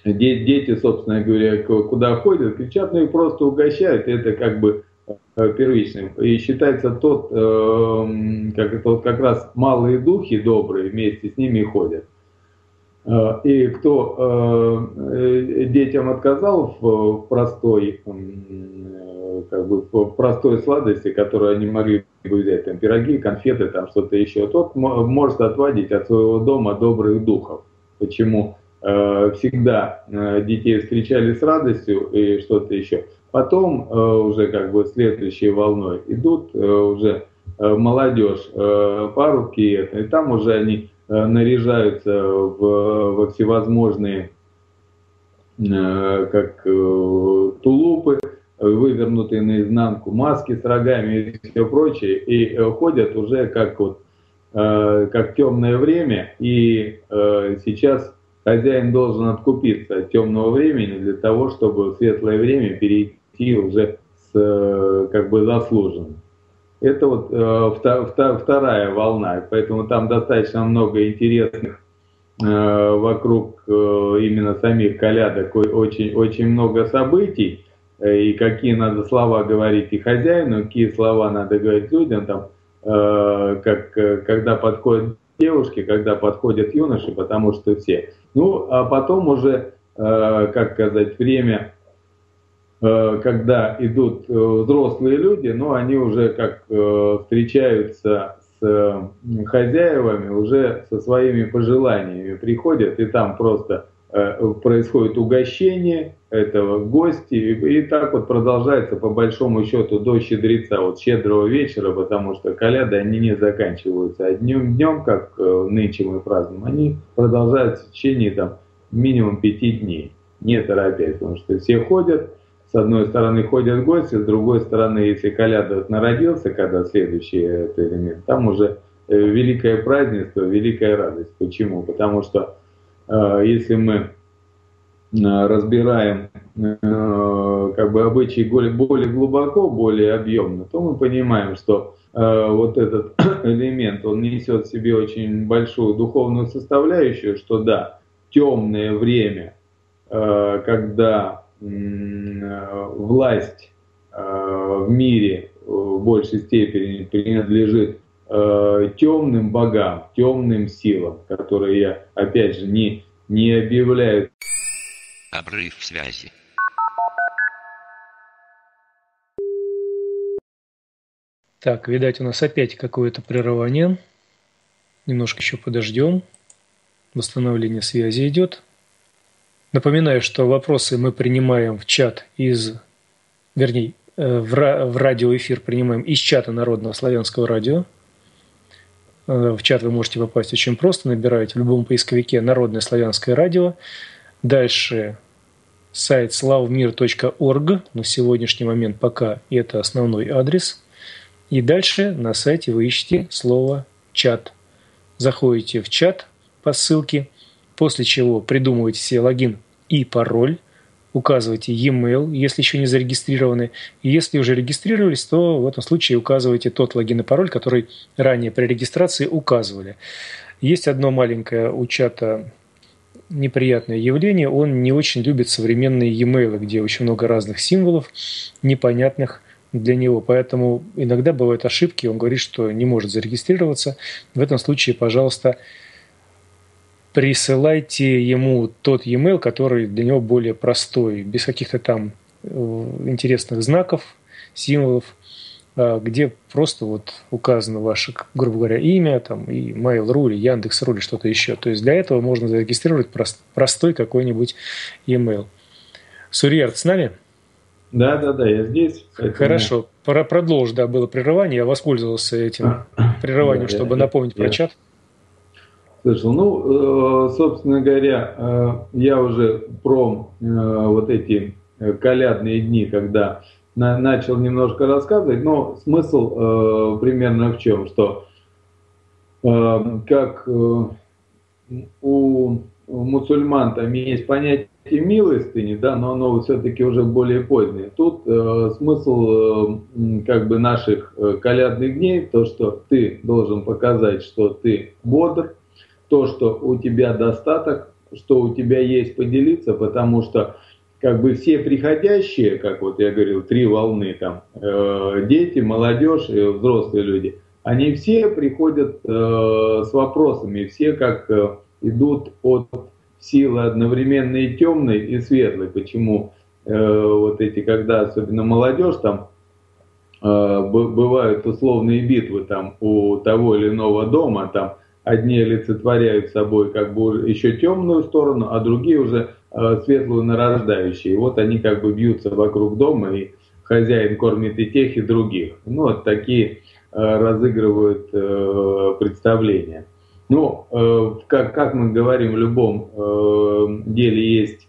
дети, собственно говоря, куда ходят, кричат, ну и просто угощают, это как бы первичным. И считается тот, как, тот как раз малые духи добрые, вместе с ними ходят. И кто детям отказал в простой, как бы, в простой сладости, которую они могли бы взять, там пироги, конфеты, там что-то еще, тот может отводить от своего дома добрых духов. Почему всегда детей встречали с радостью и что-то еще. Потом уже как бы следующей волной идут уже молодежь, парубки, и там уже они наряжаются в, во всевозможные как тулупы, вывернутые наизнанку, маски с рогами и все прочее, и ходят уже как вот как темное время, и сейчас хозяин должен откупиться от темного времени для того, чтобы в светлое время перейти уже с как бы заслуженным. Это вот вторая волна, поэтому там достаточно много интересных вокруг именно самих колядок, очень, очень много событий, и какие надо слова говорить и хозяину, какие слова надо говорить людям, там, как, когда подходят девушки, когда подходят юноши, потому что все. Ну, а потом уже, как сказать, время, когда идут взрослые люди, но они уже как встречаются с хозяевами, уже со своими пожеланиями приходят, и там просто происходит угощение этого гости, и так вот продолжается по большому счету до щедреца, вот щедрого вечера, потому что коляды, они не заканчиваются одним днем, как нынче мы празднуем, они продолжаются в течение там минимум пяти дней, не торопясь, потому что все ходят, с одной стороны ходят гости, с другой стороны, если коляда народился, когда следующий этот элемент, там уже великое празднество, великая радость. Почему? Потому что если мы разбираем как бы обычаи более глубоко, более объемно, то мы понимаем, что вот этот элемент, он несет в себе очень большую духовную составляющую, что да, темное время, когда власть в мире в большей степени принадлежит темным богам, темным силам, которые, опять же, не, не объявляют. Обрыв связи. Так, видать, у нас опять какое-то прерывание. Немножко еще подождем. Восстановление связи идет. Напоминаю, что вопросы мы принимаем в чат из... Вернее, в радиоэфир принимаем из чата Народного славянского радио. В чат вы можете попасть очень просто. Набираете в любом поисковике «Народное славянское радио». Дальше сайт славмир точка орг. На сегодняшний момент пока это основной адрес. И дальше на сайте вы ищете слово «чат». Заходите в чат по ссылке, после чего придумываете себе логин и пароль. Указывайте e-mail, если еще не зарегистрированы. И если уже регистрировались, то в этом случае указывайте тот логин и пароль, который ранее при регистрации указывали. Есть одно маленькое у чата неприятное явление. Он не очень любит современные e-mail, где очень много разных символов, непонятных для него. Поэтому иногда бывают ошибки. Он говорит, что не может зарегистрироваться. В этом случае, пожалуйста, присылайте ему тот e-mail, который для него более простой, без каких-то там интересных знаков, символов, где просто вот указано ваше, грубо говоря, имя, там, и Mail.ru, или Яндекс.ру, или что-то еще. То есть для этого можно зарегистрировать простой какой-нибудь e-mail. Сурьяр, ты с нами? Да, да, да, я здесь. Хорошо. Пора продолжить, да, было прерывание. Я воспользовался этим прерыванием, чтобы напомнить про чат. Слышал. Ну, собственно говоря, я уже про вот эти колядные дни, когда начал немножко рассказывать, но смысл примерно в чем, что как у мусульман там есть понятие милостыни, да, но оно все-таки уже более позднее. Тут смысл как бы наших колядных дней, то, что ты должен показать, что ты бодр, то, что у тебя достаток, что у тебя есть, поделиться, потому что как бы все приходящие, как вот я говорил, три волны, там, э, дети, молодежь, э, взрослые люди, они все приходят э, с вопросами, все как э, идут от силы одновременно и темной, и светлой. Почему э, вот эти, когда особенно молодежь, там, э, бывают условные битвы там, у того или иного дома, там, одни олицетворяют собой как бы еще темную сторону, а другие уже э, светлую нарождающие. И вот они как бы бьются вокруг дома, и хозяин кормит и тех, и других. Ну, вот такие э, разыгрывают э, представления. Ну, э, как, как мы говорим, в любом э, деле есть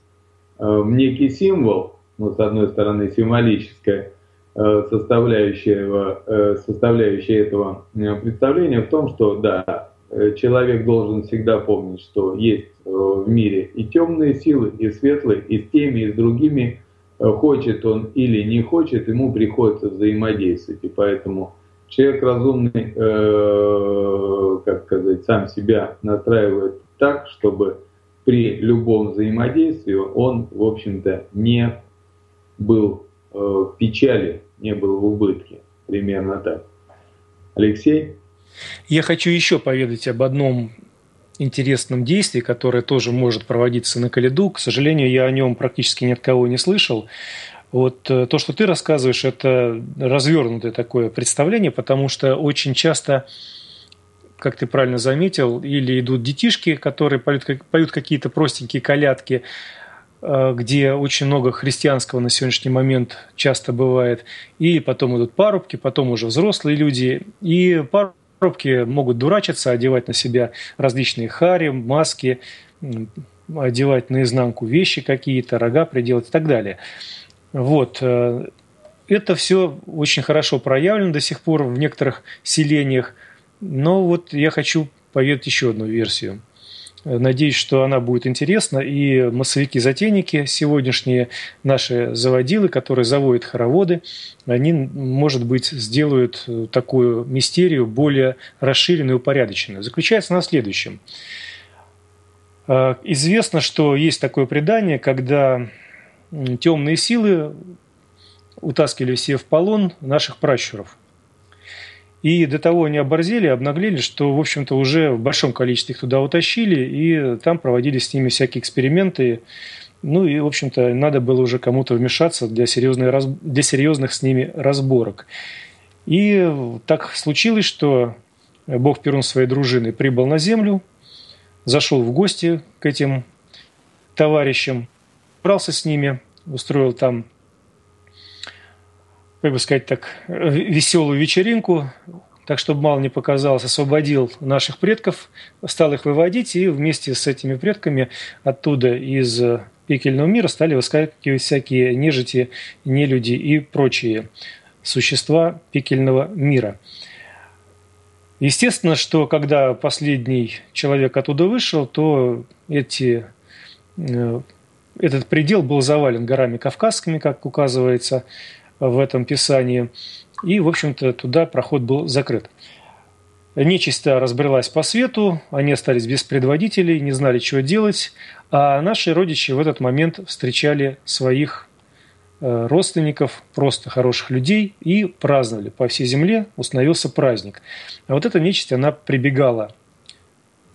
э, некий символ, ну, с одной стороны, символическая э, составляющая, э, составляющая этого представления в том, что, да, человек должен всегда помнить, что есть э, в мире и темные силы, и светлые, и с теми, и с другими, э, хочет он или не хочет, ему приходится взаимодействовать, и поэтому... Человек разумный, э, как сказать, сам себя настраивает так, чтобы при любом взаимодействии он, в общем-то, не был э, в печали, не был в убытке. Примерно так. Алексей? Я хочу еще поведать об одном интересном действии, которое тоже может проводиться на Коляду. К сожалению, я о нем практически ни от кого не слышал. Вот то, что ты рассказываешь, это развернутое такое представление, потому что очень часто, как ты правильно заметил, или идут детишки, которые поют, поют какие-то простенькие колядки, где очень много христианского на сегодняшний момент часто бывает, и потом идут парубки, потом уже взрослые люди, и парубки могут дурачиться, одевать на себя различные хари, маски, одевать наизнанку вещи какие-то, рога приделать и так далее. Вот. Это все очень хорошо проявлено до сих пор в некоторых селениях. Но вот я хочу поведать еще одну версию. Надеюсь, что она будет интересна. И массовики-затейники, сегодняшние наши заводилы, которые заводят хороводы, они, может быть, сделают такую мистерию более расширенную и упорядоченную. Заключается она в следующем. Известно, что есть такое предание, когда... темные силы утаскивали все в полон наших пращуров. И до того они оборзели, обнаглели, что, в общем-то, уже в большом количестве их туда утащили, и там проводили с ними всякие эксперименты. Ну и, в общем-то, надо было уже кому-то вмешаться для серьезных, для серьезных с ними разборок. И так случилось, что бог Перун своей дружины прибыл на землю, зашел в гости к этим товарищам, собрался с ними, устроил там, как бы сказать так, веселую вечеринку, так, чтобы мало не показалось, освободил наших предков, стал их выводить, и вместе с этими предками оттуда из пекельного мира стали выскакивать всякие нежити, нелюди и прочие существа пекельного мира. Естественно, что когда последний человек оттуда вышел, то эти... этот предел был завален горами кавказскими, как указывается в этом писании. И, в общем-то, туда проход был закрыт. Нечисть разбрелась по свету, они остались без предводителей, не знали, чего делать. А наши родичи в этот момент встречали своих родственников, просто хороших людей, и праздновали. По всей земле установился праздник. А вот эта нечисть, она прибегала.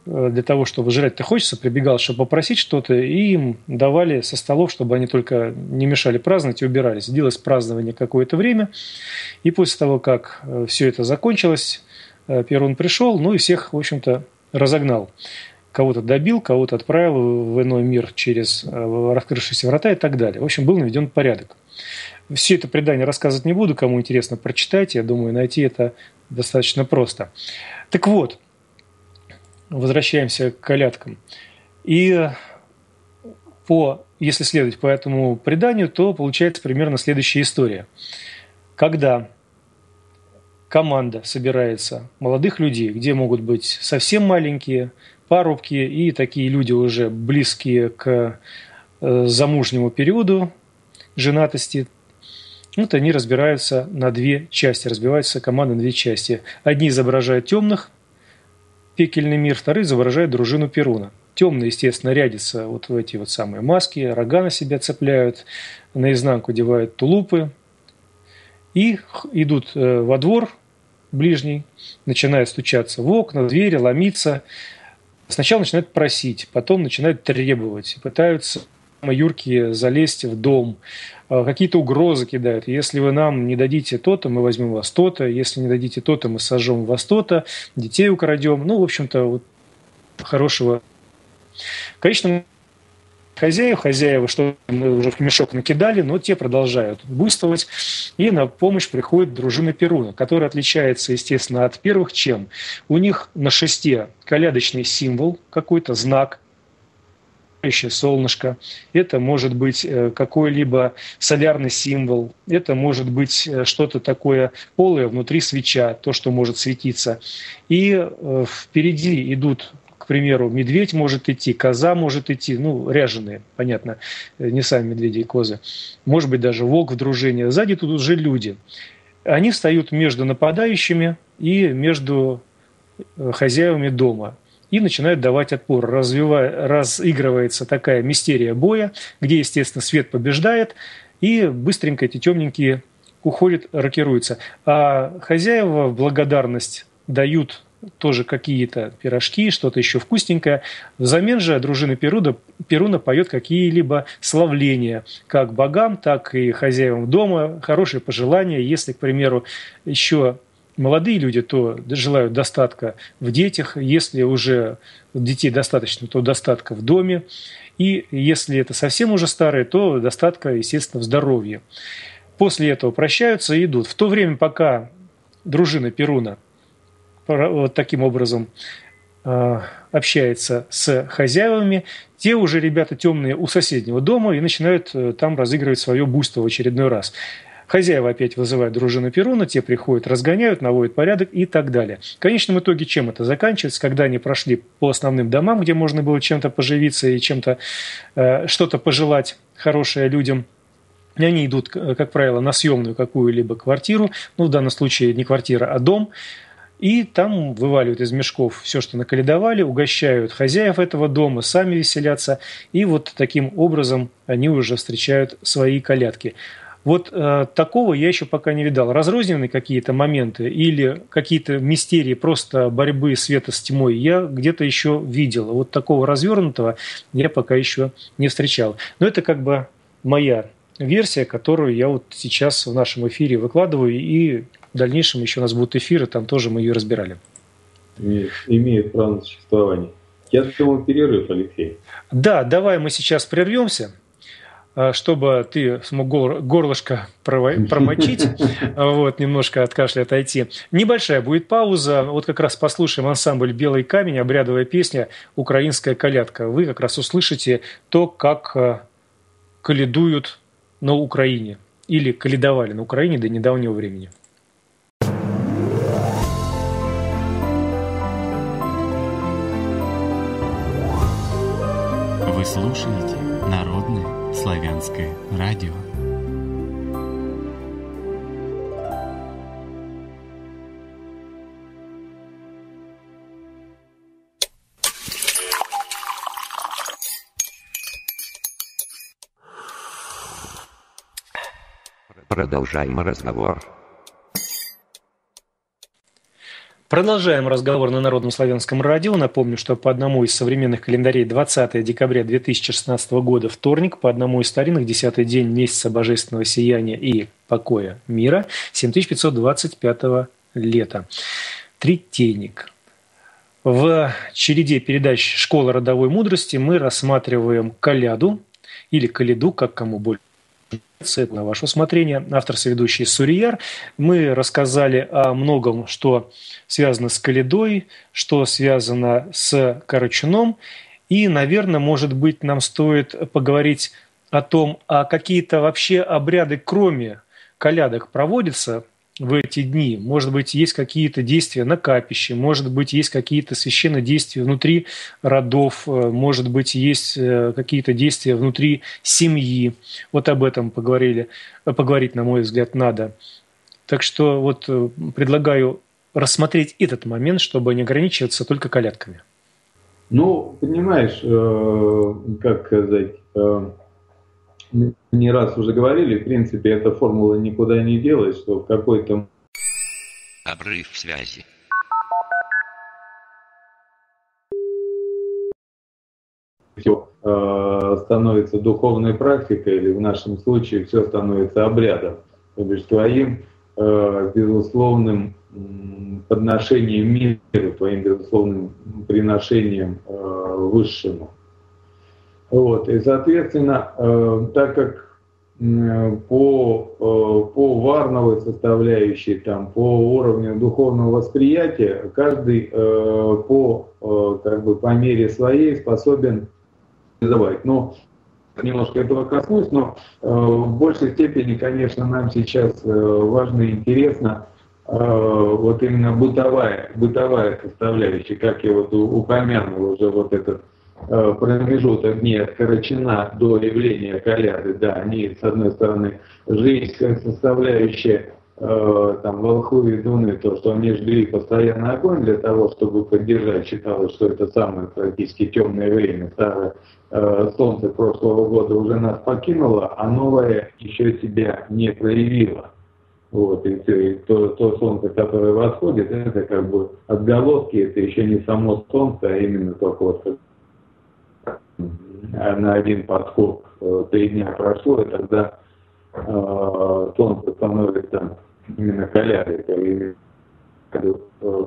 Для того, чтобы жрать-то хочется, прибегал, чтобы попросить что-то, и им давали со столов, чтобы они только не мешали праздновать и убирались. Длилось празднование какое-то время, и после того, как все это закончилось, Перун пришел, ну и всех, в общем-то, разогнал. Кого-то добил, кого-то отправил в иной мир через раскрывшиеся врата и так далее. В общем, был наведен порядок. Все это предание рассказывать не буду, кому интересно, прочитайте, я думаю, найти это достаточно просто. Так вот. Возвращаемся к колядкам. И по, если следовать по этому преданию, то получается примерно следующая история. Когда команда собирается молодых людей, где могут быть совсем маленькие, парубки и такие люди уже близкие к замужнему периоду женатости, вот они разбираются на две части, разбиваются команды на две части. Одни изображают темных, пекельный мир, вторые изображают дружину Перуна. Темные, естественно, рядятся вот в эти вот самые маски, рога на себя цепляют, наизнанку девают тулупы. И идут во двор ближний, начинают стучаться в окна, в двери, ломиться. Сначала начинают просить, потом начинают требовать, пытаются... юрки залезть в дом, какие-то угрозы кидают. Если вы нам не дадите то-то, мы возьмем вас то-то. Если не дадите то-то, мы сожжем вас то-то. Детей украдем. Ну, в общем-то, вот хорошего. Конечно, хозяев, хозяева, что мы уже в мешок накидали, но те продолжают буйствовать. И на помощь приходит дружина Перуна, которая отличается, естественно, от первых чем? У них на шесте колядочный символ, какой-то знак, солнышко, это может быть какой-либо солярный символ, это может быть что-то такое полое внутри свеча, то, что может светиться. И впереди идут, к примеру, медведь может идти, коза может идти, ну, ряженые, понятно, не сами медведи и козы, может быть, даже волк в дружине. Сзади тут уже люди. Они встают между нападающими и между хозяевами дома и начинают давать отпор. Развивая, разыгрывается такая мистерия боя, где, естественно, свет побеждает, и быстренько эти темненькие уходят, рокируются. А хозяева в благодарность дают тоже какие-то пирожки, что-то еще вкусненькое. Взамен же дружина Перуна, Перуна поет какие-либо славления как богам, так и хозяевам дома. Хорошие пожелания. Если, к примеру, еще молодые люди, то желают достатка в детях. Если уже детей достаточно, то достатка в доме. И если это совсем уже старые, то достатка, естественно, в здоровье. После этого прощаются и идут. В то время, пока дружина Перуна вот таким образом общается с хозяевами, те уже ребята темные у соседнего дома и начинают там разыгрывать свое буйство в очередной раз. Хозяева опять вызывают дружину Перуна, те приходят, разгоняют, наводят порядок и так далее. В конечном итоге чем это заканчивается? Когда они прошли по основным домам, где можно было чем-то поживиться и чем-то, что-то пожелать хорошее людям, и они идут, как правило, на съемную какую-либо квартиру, ну, в данном случае не квартира, а дом, и там вываливают из мешков все, что наколядовали, угощают хозяев этого дома, сами веселятся. И вот таким образом они уже встречают свои колядки. Вот э, такого я еще пока не видал. Разрозненные какие-то моменты или какие-то мистерии просто борьбы света с тьмой я где-то еще видел. Вот такого развернутого я пока еще не встречал. Но это как бы моя версия, которую я вот сейчас в нашем эфире выкладываю, и в дальнейшем еще у нас будут эфиры, там тоже мы ее разбирали. Имеет, имеет право на существование. Я сделал перерыв, Алексей. Да, давай мы сейчас прервемся, чтобы ты смог горлышко промочить, вот, немножко от кашля отойти. Небольшая будет пауза. Вот как раз послушаем ансамбль «Белый камень», обрядовая песня «Украинская колядка». Вы как раз услышите то, как колядуют на Украине или колядовали на Украине до недавнего времени. Вы слушаете Народное славянское радио. Продолжаем разговор. Продолжаем разговор на Народном славянском радио. Напомню, что по одному из современных календарей двадцатое декабря две тысячи шестнадцатого года вторник, по одному из старинных десятый день месяца божественного сияния и покоя мира, семь тысяч пятьсот двадцать пятого лета. Третейник. В череде передач «Школа родовой мудрости» мы рассматриваем коляду или коляду, как кому больше. На ваше усмотрение. Автор и ведущий Сурьяр. Мы рассказали о многом, что связано с колядой, что связано с Карачуном. И, наверное, может быть, нам стоит поговорить о том, а какие-то вообще обряды, кроме колядок, проводятся в эти дни. Может быть, есть какие-то действия на капище, может быть, есть какие-то священные действия внутри родов, может быть, есть какие-то действия внутри семьи. Вот об этом поговорили, поговорить, на мой взгляд, надо. Так что вот предлагаю рассмотреть этот момент, чтобы не ограничиваться только колядками. Ну, понимаешь, как сказать, не раз уже говорили, в принципе, эта формула никуда не делась, что в какой-то... Обрыв связи. Все э, становится духовной практикой, или в нашем случае все становится обрядом, то бишь твоим э, безусловным подношением миру, твоим безусловным приношением э, высшему. Вот, и, соответственно, э, так как э, по, э, по варновой составляющей, там, по уровню духовного восприятия, каждый э, по, э, как бы, по мере своей способен добавить. Но немножко этого коснусь, но э, в большей степени, конечно, нам сейчас э, важно и интересно э, вот именно бытовая, бытовая составляющая, как я вот упомянул уже вот этот э, промежуток дней от Карачуна до явления Коляды, да, они, с одной стороны, житейская составляющая, э, там, волхвы и ведуны, то, что они жгли постоянно огонь для того, чтобы поддержать, считалось, что это самое практически темное время, старое солнце прошлого года уже нас покинуло, а новое еще себя не проявило. Вот, и все, и то, то солнце, которое восходит, это как бы отголоски, это еще не само солнце, а именно только вот на один подскок три дня прошло, и тогда э, солнце становится именно колядой.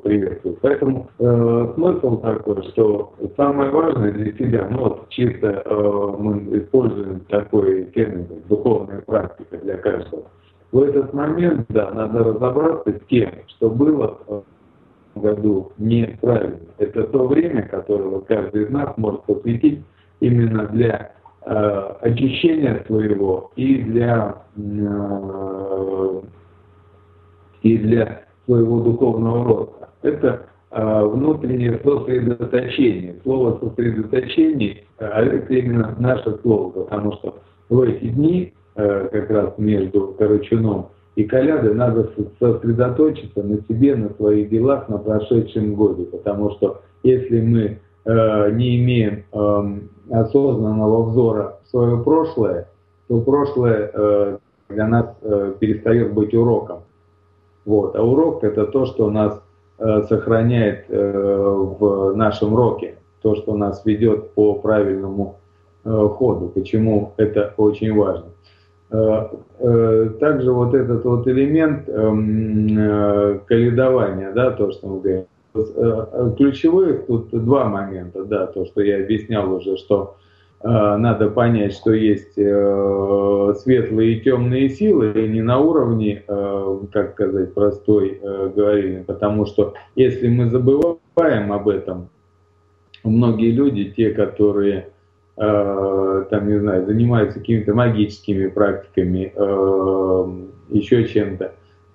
Приветствую. Поэтому э, смысл такой, что самое важное для себя, ну вот чисто э, мы используем такой термин, духовная практика для каждого. В этот момент, да, надо разобраться с тем, что было в году неправильно. Это то время, которое каждый из нас может посвятить именно для э, очищения своего и для э, и для своего духовного роста. Это э, внутреннее сосредоточение. Слово «сосредоточение» э, — это именно наше слово, потому что в эти дни, э, как раз между Карачуном и Колядой, надо сосредоточиться на себе, на своих делах, на прошедшем годе, потому что если мы э, не имеем э, осознанного взора в свое прошлое, то прошлое э, для нас э, перестает быть уроком. Вот. А урок — это то, что нас э, сохраняет э, в нашем роке, то, что нас ведет по правильному э, ходу, почему это очень важно. Э, э, также вот этот вот элемент э, э, колядования, да, то, что мы говорим. Э, ключевых тут два момента, да, то, что я объяснял уже, что э, надо понять, что есть э, светлые и темные силы, и не на уровне, э, как сказать, простой э, говорили, потому что если мы забываем об этом, многие люди, те, которые э, там, не знаю, занимаются какими-то магическими практиками, э, еще чем-то,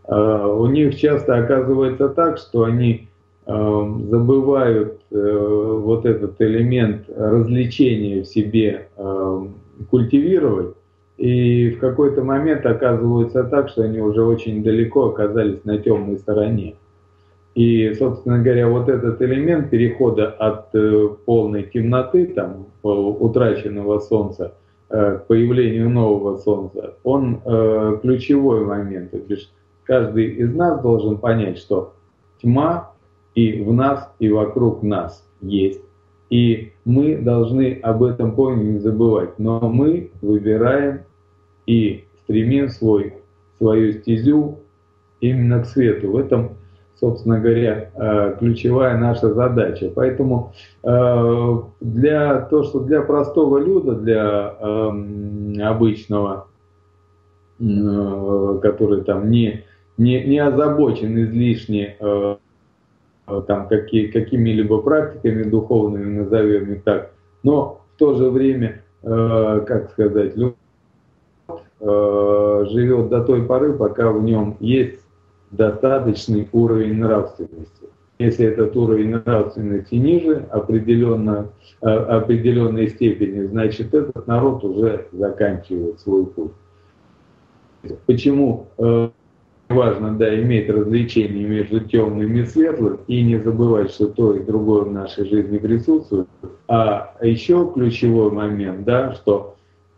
э, у них часто оказывается так, что они э, забывают э, вот этот элемент развлечения в себе э, культивировать, и в какой-то момент оказывается так, что они уже очень далеко оказались на темной стороне. И, собственно говоря, вот этот элемент перехода от э, полной темноты, там, утраченного солнца, э, к появлению нового солнца, он э, ключевой момент. То есть каждый из нас должен понять, что тьма и в нас, и вокруг нас есть. И мы должны об этом помнить, не забывать. Но мы выбираем и стремим свой, свою стезю именно к свету. В этом, собственно говоря, ключевая наша задача. Поэтому для, то, что для простого люда, для обычного, который там не, не, не озабочен излишне там, какие, какими-либо практиками духовными, назовем их так, но в то же время, э, как сказать, любовь э, живет до той поры, пока в нем есть достаточный уровень нравственности. Если этот уровень нравственности ниже определенно, э, определенной степени, значит, этот народ уже заканчивает свой путь. Почему э, важно, да, иметь различение между темным и светлым, и не забывать, что то и другое в нашей жизни присутствует. А еще ключевой момент, да, что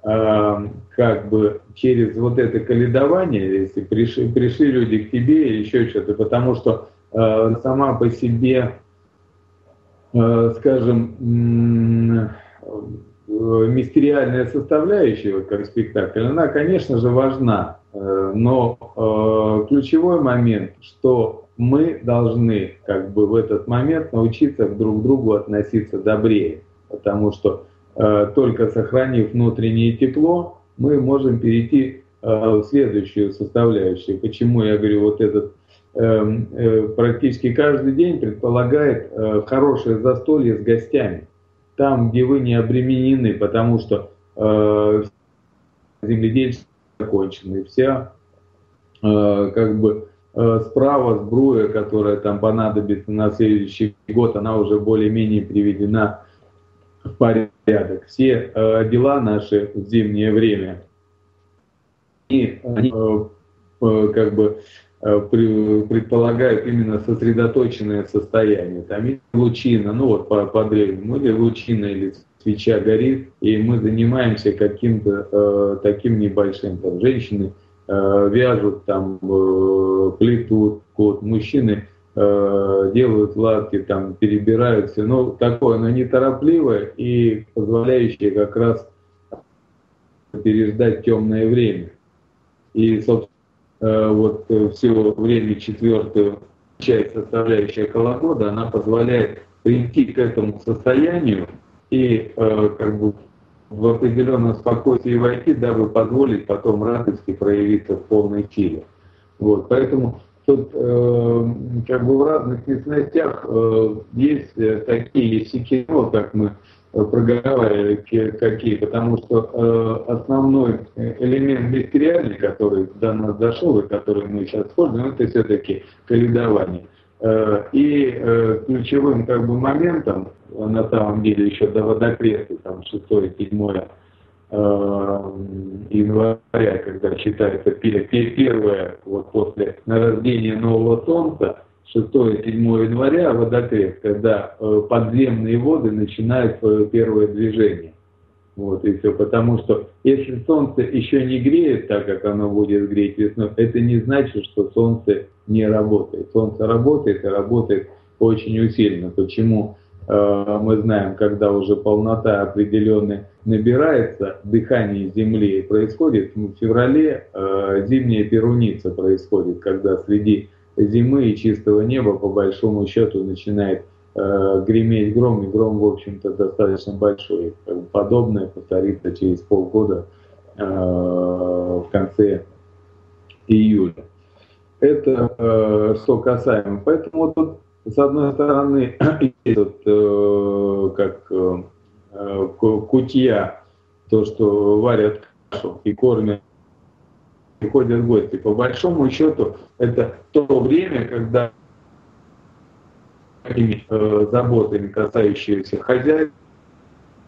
э, как бы через вот это колядование, если пришли, пришли люди к тебе или еще что-то, потому что э, сама по себе, э, скажем, э, мистериальная составляющая, как спектакль, она, конечно же, важна. Но э, ключевой момент, что мы должны как бы в этот момент научиться друг к другу относиться добрее, потому что э, только сохранив внутреннее тепло, мы можем перейти э, в следующую составляющую. Почему я говорю, вот этот э, э, практически каждый день предполагает э, хорошее застолье с гостями. там, где вы не обременены, потому что э, земледельцы закончены, вся э, как бы э, справа сбруя, которая там понадобится на следующий год, она уже более-менее приведена в порядок. Все э, дела наши в зимнее время, и они э, э, как бы предполагают именно сосредоточенное состояние. Там лучина, ну вот по, по древнему, или лучина, или свеча горит, и мы занимаемся каким-то э, таким небольшим. Там женщины э, вяжут, там э, плетут, вот, мужчины э, делают лапки, там перебирают все. Ну, такое, но неторопливое и позволяющее как раз переждать темное время. И, собственно, вот все время четвертую часть, составляющая кологода, она позволяет прийти к этому состоянию и э, как бы в определенном спокойствии войти, дабы позволить потом радости проявиться в полной силе. Вот, поэтому тут э, как бы в разных местностях э, есть такие ясики, как мы проговаривали какие, потому что э, основной элемент бестериальный, который до нас дошел и который мы сейчас используем, это все-таки колядование. Э, и э, ключевым как бы моментом, на самом деле еще до водокреста, там шестое-седьмое э, января, когда считается первое, вот после рождения нового солнца, шестое-седьмое января, водокрест, когда э, подземные воды начинают свое первое движение. Вот и все. Потому что если солнце еще не греет, так как оно будет греть весной, это не значит, что солнце не работает. Солнце работает и работает очень усиленно. Почему э, мы знаем, когда уже полнота определенная набирается, дыхание земли происходит, в феврале э, зимняя перуница происходит, когда среди зимы и чистого неба, по большому счету, начинает э, греметь гром, и гром, в общем-то, достаточно большой. Подобное повторится через полгода э, в конце июля. Это э, что касаемо. Поэтому тут, с одной стороны, тут, э, как э, кутья, то, что варят кашу и кормят, приходят гости. По большому счету, это то время, когда э, заботами, касающиеся хозяйства,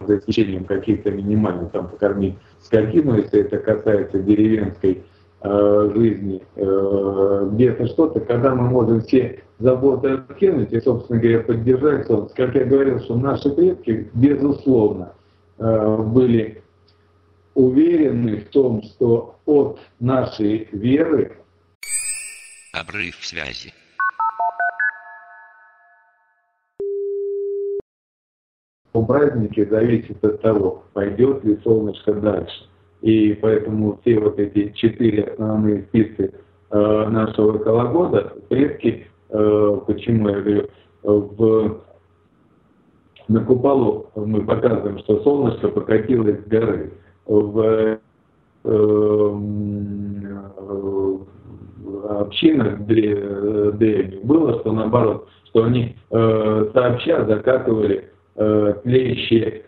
за исключением каких-то минимальных, там, покормить скотину, если это касается деревенской э, жизни, э, где-то что-то, когда мы можем все заботы откинуть и, собственно говоря, поддержать солнце. Как я говорил, что наши предки, безусловно, э, были уверены в том, что от нашей веры... Обрыв связи. ...по празднике зависит от того, пойдет ли солнышко дальше. И поэтому все вот эти четыре основные спицы э, нашего кологода, предки, э, почему я говорю, в... на Купалу мы показываем, что солнышко покатилось с горы. В, э, в общинах древних было, что наоборот, что они э, сообща закатывали э, тлеющее э,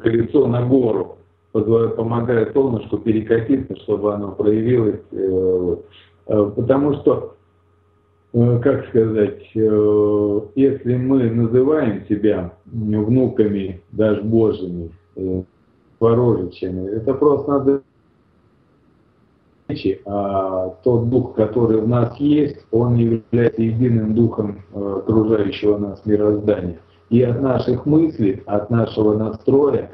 колесо на гору, помогая солнышку перекатиться, чтобы оно проявилось. Э, э, потому что, э, как сказать, э, если мы называем себя внуками дажбожьими, э, творожичами. Это просто надо а тот дух, который в нас есть, он является единым духом окружающего нас мироздания. И от наших мыслей, от нашего настроя,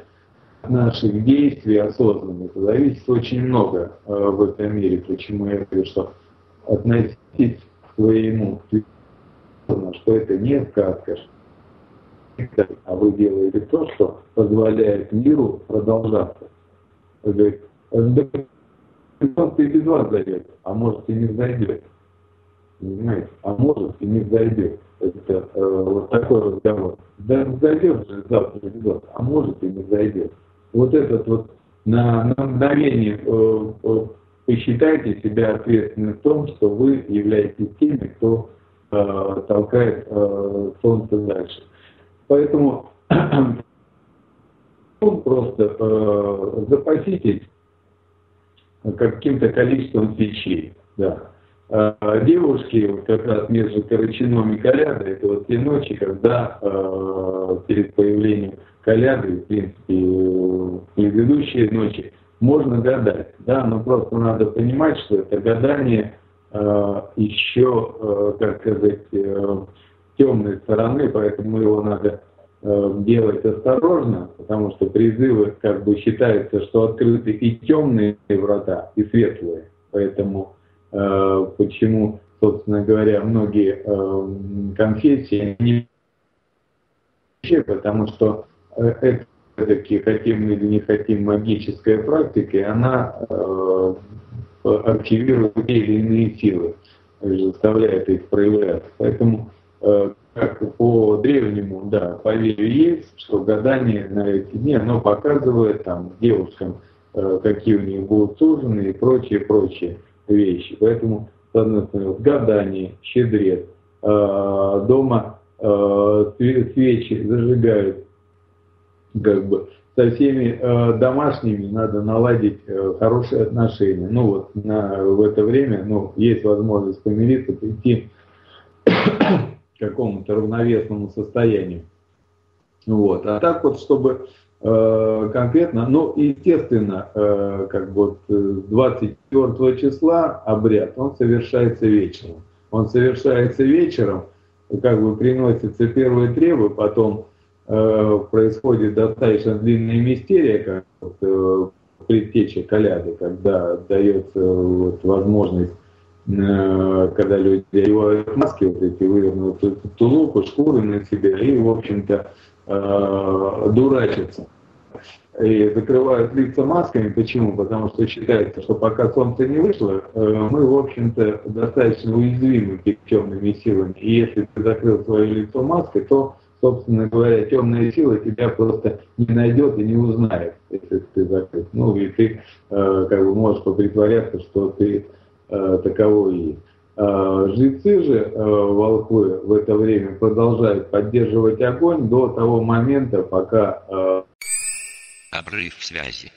от наших действий осознанных зависит очень много в этом мире. Почему я говорю, что относитесь к своему, что это не сказка, а вы делаете то, что позволяет миру продолжаться. Говорит, и без вас зайдет, а может и не зайдет. Понимаете? А может и не зайдет. Это э, вот такой разговор. Да зайдет же завтра, без вас, а может и не зайдет. Вот этот вот на, на мгновение э, э, посчитайте себя ответственным в том, что вы являетесь теми, кто э, толкает э, солнце дальше. Поэтому Просто э, запаситесь каким-то количеством свечей. Да. А девушки вот как раз между Карачуном и Колядой, это вот те ночи, когда э, перед появлением Коляды, в принципе, э, предыдущие ночи, можно гадать. Да? Но просто надо понимать, что это гадание э, еще, э, как сказать, э, темной стороны, поэтому его надо делать осторожно, потому что призывы, как бы, считается, что открыты и темные врата, и светлые. Поэтому э, почему, собственно говоря, многие э, конфессии не... Потому что это все-таки, хотим или не хотим, магическая практика, и она э, активирует те или иные силы, заставляет их проявляться. Поэтому э, как по древнему, да, поверью есть, что гадание на эти дни, оно показывает там девушкам, э, какие у них будут сужены и прочие-прочие вещи. Поэтому, с одной стороны, гадание, щедрец, э, дома э, свечи зажигают, как бы, со всеми э, домашними надо наладить э, хорошие отношения. Ну вот, на, в это время, ну, есть возможность помириться, прийти какому-то равновесному состоянию. Вот. А так вот, чтобы э, конкретно, ну, естественно, э, как бы двадцать четвёртого числа обряд, он совершается вечером. Он совершается вечером, как бы приносятся первые требы, потом э, происходит достаточно длинная мистерия, как вот, э, предтеча Коляды, когда дается вот, возможность, когда люди одевают маски, вот эти вывернут тулупы, шкуры на себя и, в общем-то, э, дурачатся. И закрывают лица масками. Почему? Потому что считается, что пока солнце не вышло, э, мы, в общем-то, достаточно уязвимы перед темными силами. И если ты закрыл свое лицо маской, то, собственно говоря, темная сила тебя просто не найдет и не узнает, если ты закрыт. Ну, и ты э, как бы можешь попритворяться, что ты таковой есть. Жрецы же, волхвы, в это время продолжают поддерживать огонь до того момента, пока... Обрыв связи.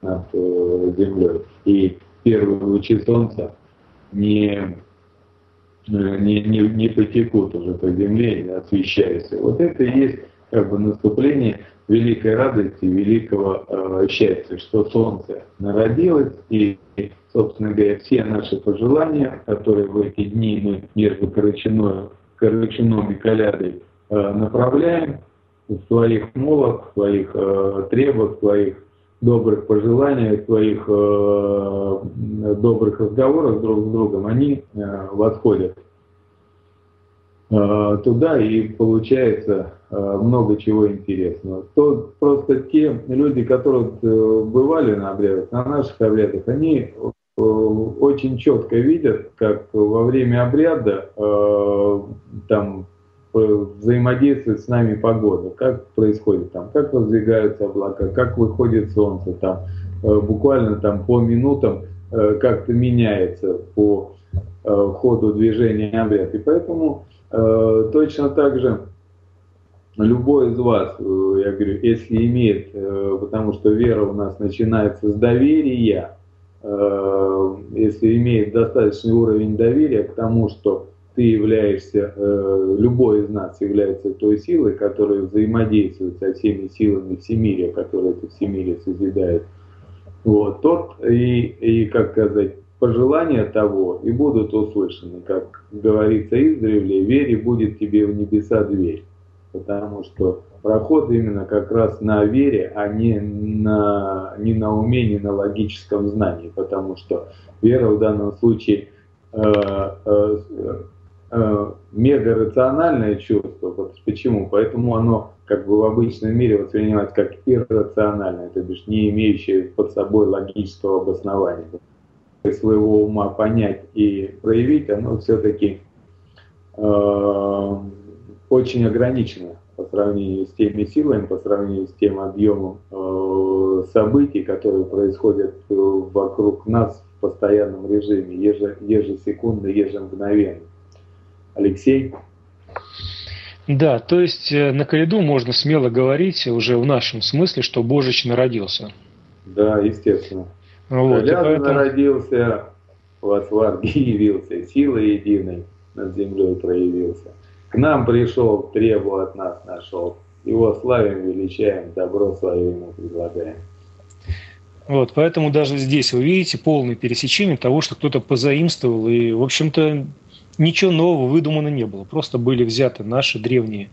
Над землей и первые лучи солнца не, не, не, не потекут уже по земле и освещаются. Вот это и есть как бы наступление великой радости, великого э, счастья, что солнце народилось, и, собственно говоря, все наши пожелания, которые в эти дни мы между Карачуном и Колядой э, направляем, своих молок, своих э, требов, своих добрых пожеланий, своих э, добрых разговоров друг с другом, они э, восходят туда, и получается много чего интересного. То просто те люди, которые бывали на обрядах, на наших обрядах, они очень четко видят, как во время обряда там взаимодействует с нами погода, как происходит там, как воздвигаются облака, как выходит солнце там, буквально там по минутам как-то меняется по ходу движения обряда. И поэтому точно так же любой из вас, я говорю, если имеет, потому что вера у нас начинается с доверия, если имеет достаточный уровень доверия к тому, что ты являешься, любой из нас является той силой, которая взаимодействует со всеми силами всемирия, которые это всемирие созидает, вот, тот и, и, как сказать, пожелания того и будут услышаны, как говорится издревле, вере будет тебе в небеса дверь, потому что проход именно как раз на вере, а не на, не на уме, не на логическом знании, потому что вера в данном случае э, э, э, мегарациональное чувство, вот почему, поэтому оно как бы в обычном мире воспринимается как иррациональное, то бишь не имеющее под собой логического обоснования. Своего ума понять и проявить, оно все-таки э, очень ограничено по сравнению с теми силами, по сравнению с тем объемом э, событий, которые происходят вокруг нас в постоянном режиме, еже, ежесекундно, ежемгновенно. Алексей. Да, то есть на Коляду можно смело говорить уже в нашем смысле, что божечно родился. Да, естественно. Вот, Коляда поэтому... родился, во Сварге явился, силой единой над землей проявился. К нам пришел, требу от нас нашел. Его славим, величаем, добро свое ему предлагаем. Вот, поэтому даже здесь вы видите полное пересечение того, что кто-то позаимствовал, и, в общем-то, ничего нового выдумано не было. Просто были взяты наши древние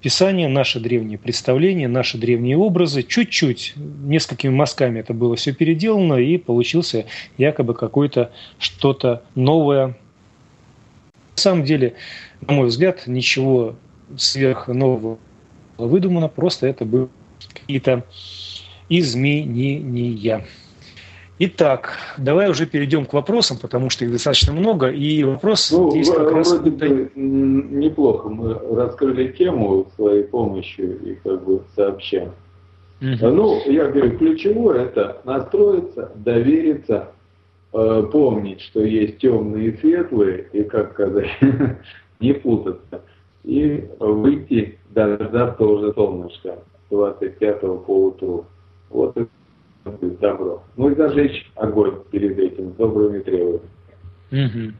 писания, наши древние представления, наши древние образы. Чуть-чуть, несколькими мазками это было все переделано, и получился якобы какое-то что-то новое. На самом деле, на мой взгляд, ничего сверхнового было выдумано, просто это были какие-то... изменения. Итак, давай уже перейдем к вопросам, потому что их достаточно много, и вопрос ну, здесь как раз... Бы неплохо мы раскрыли тему своей помощью и как бы сообщаем. Угу. Ну, я говорю, ключевое – это настроиться, довериться, э, помнить, что есть темные и светлые, и, как сказать, не путаться, и выйти до завтрашнего уже солнышка двадцать пятого поутру. Вот и добро. Ну и зажечь огонь перед этим добрыми требованиями. Угу.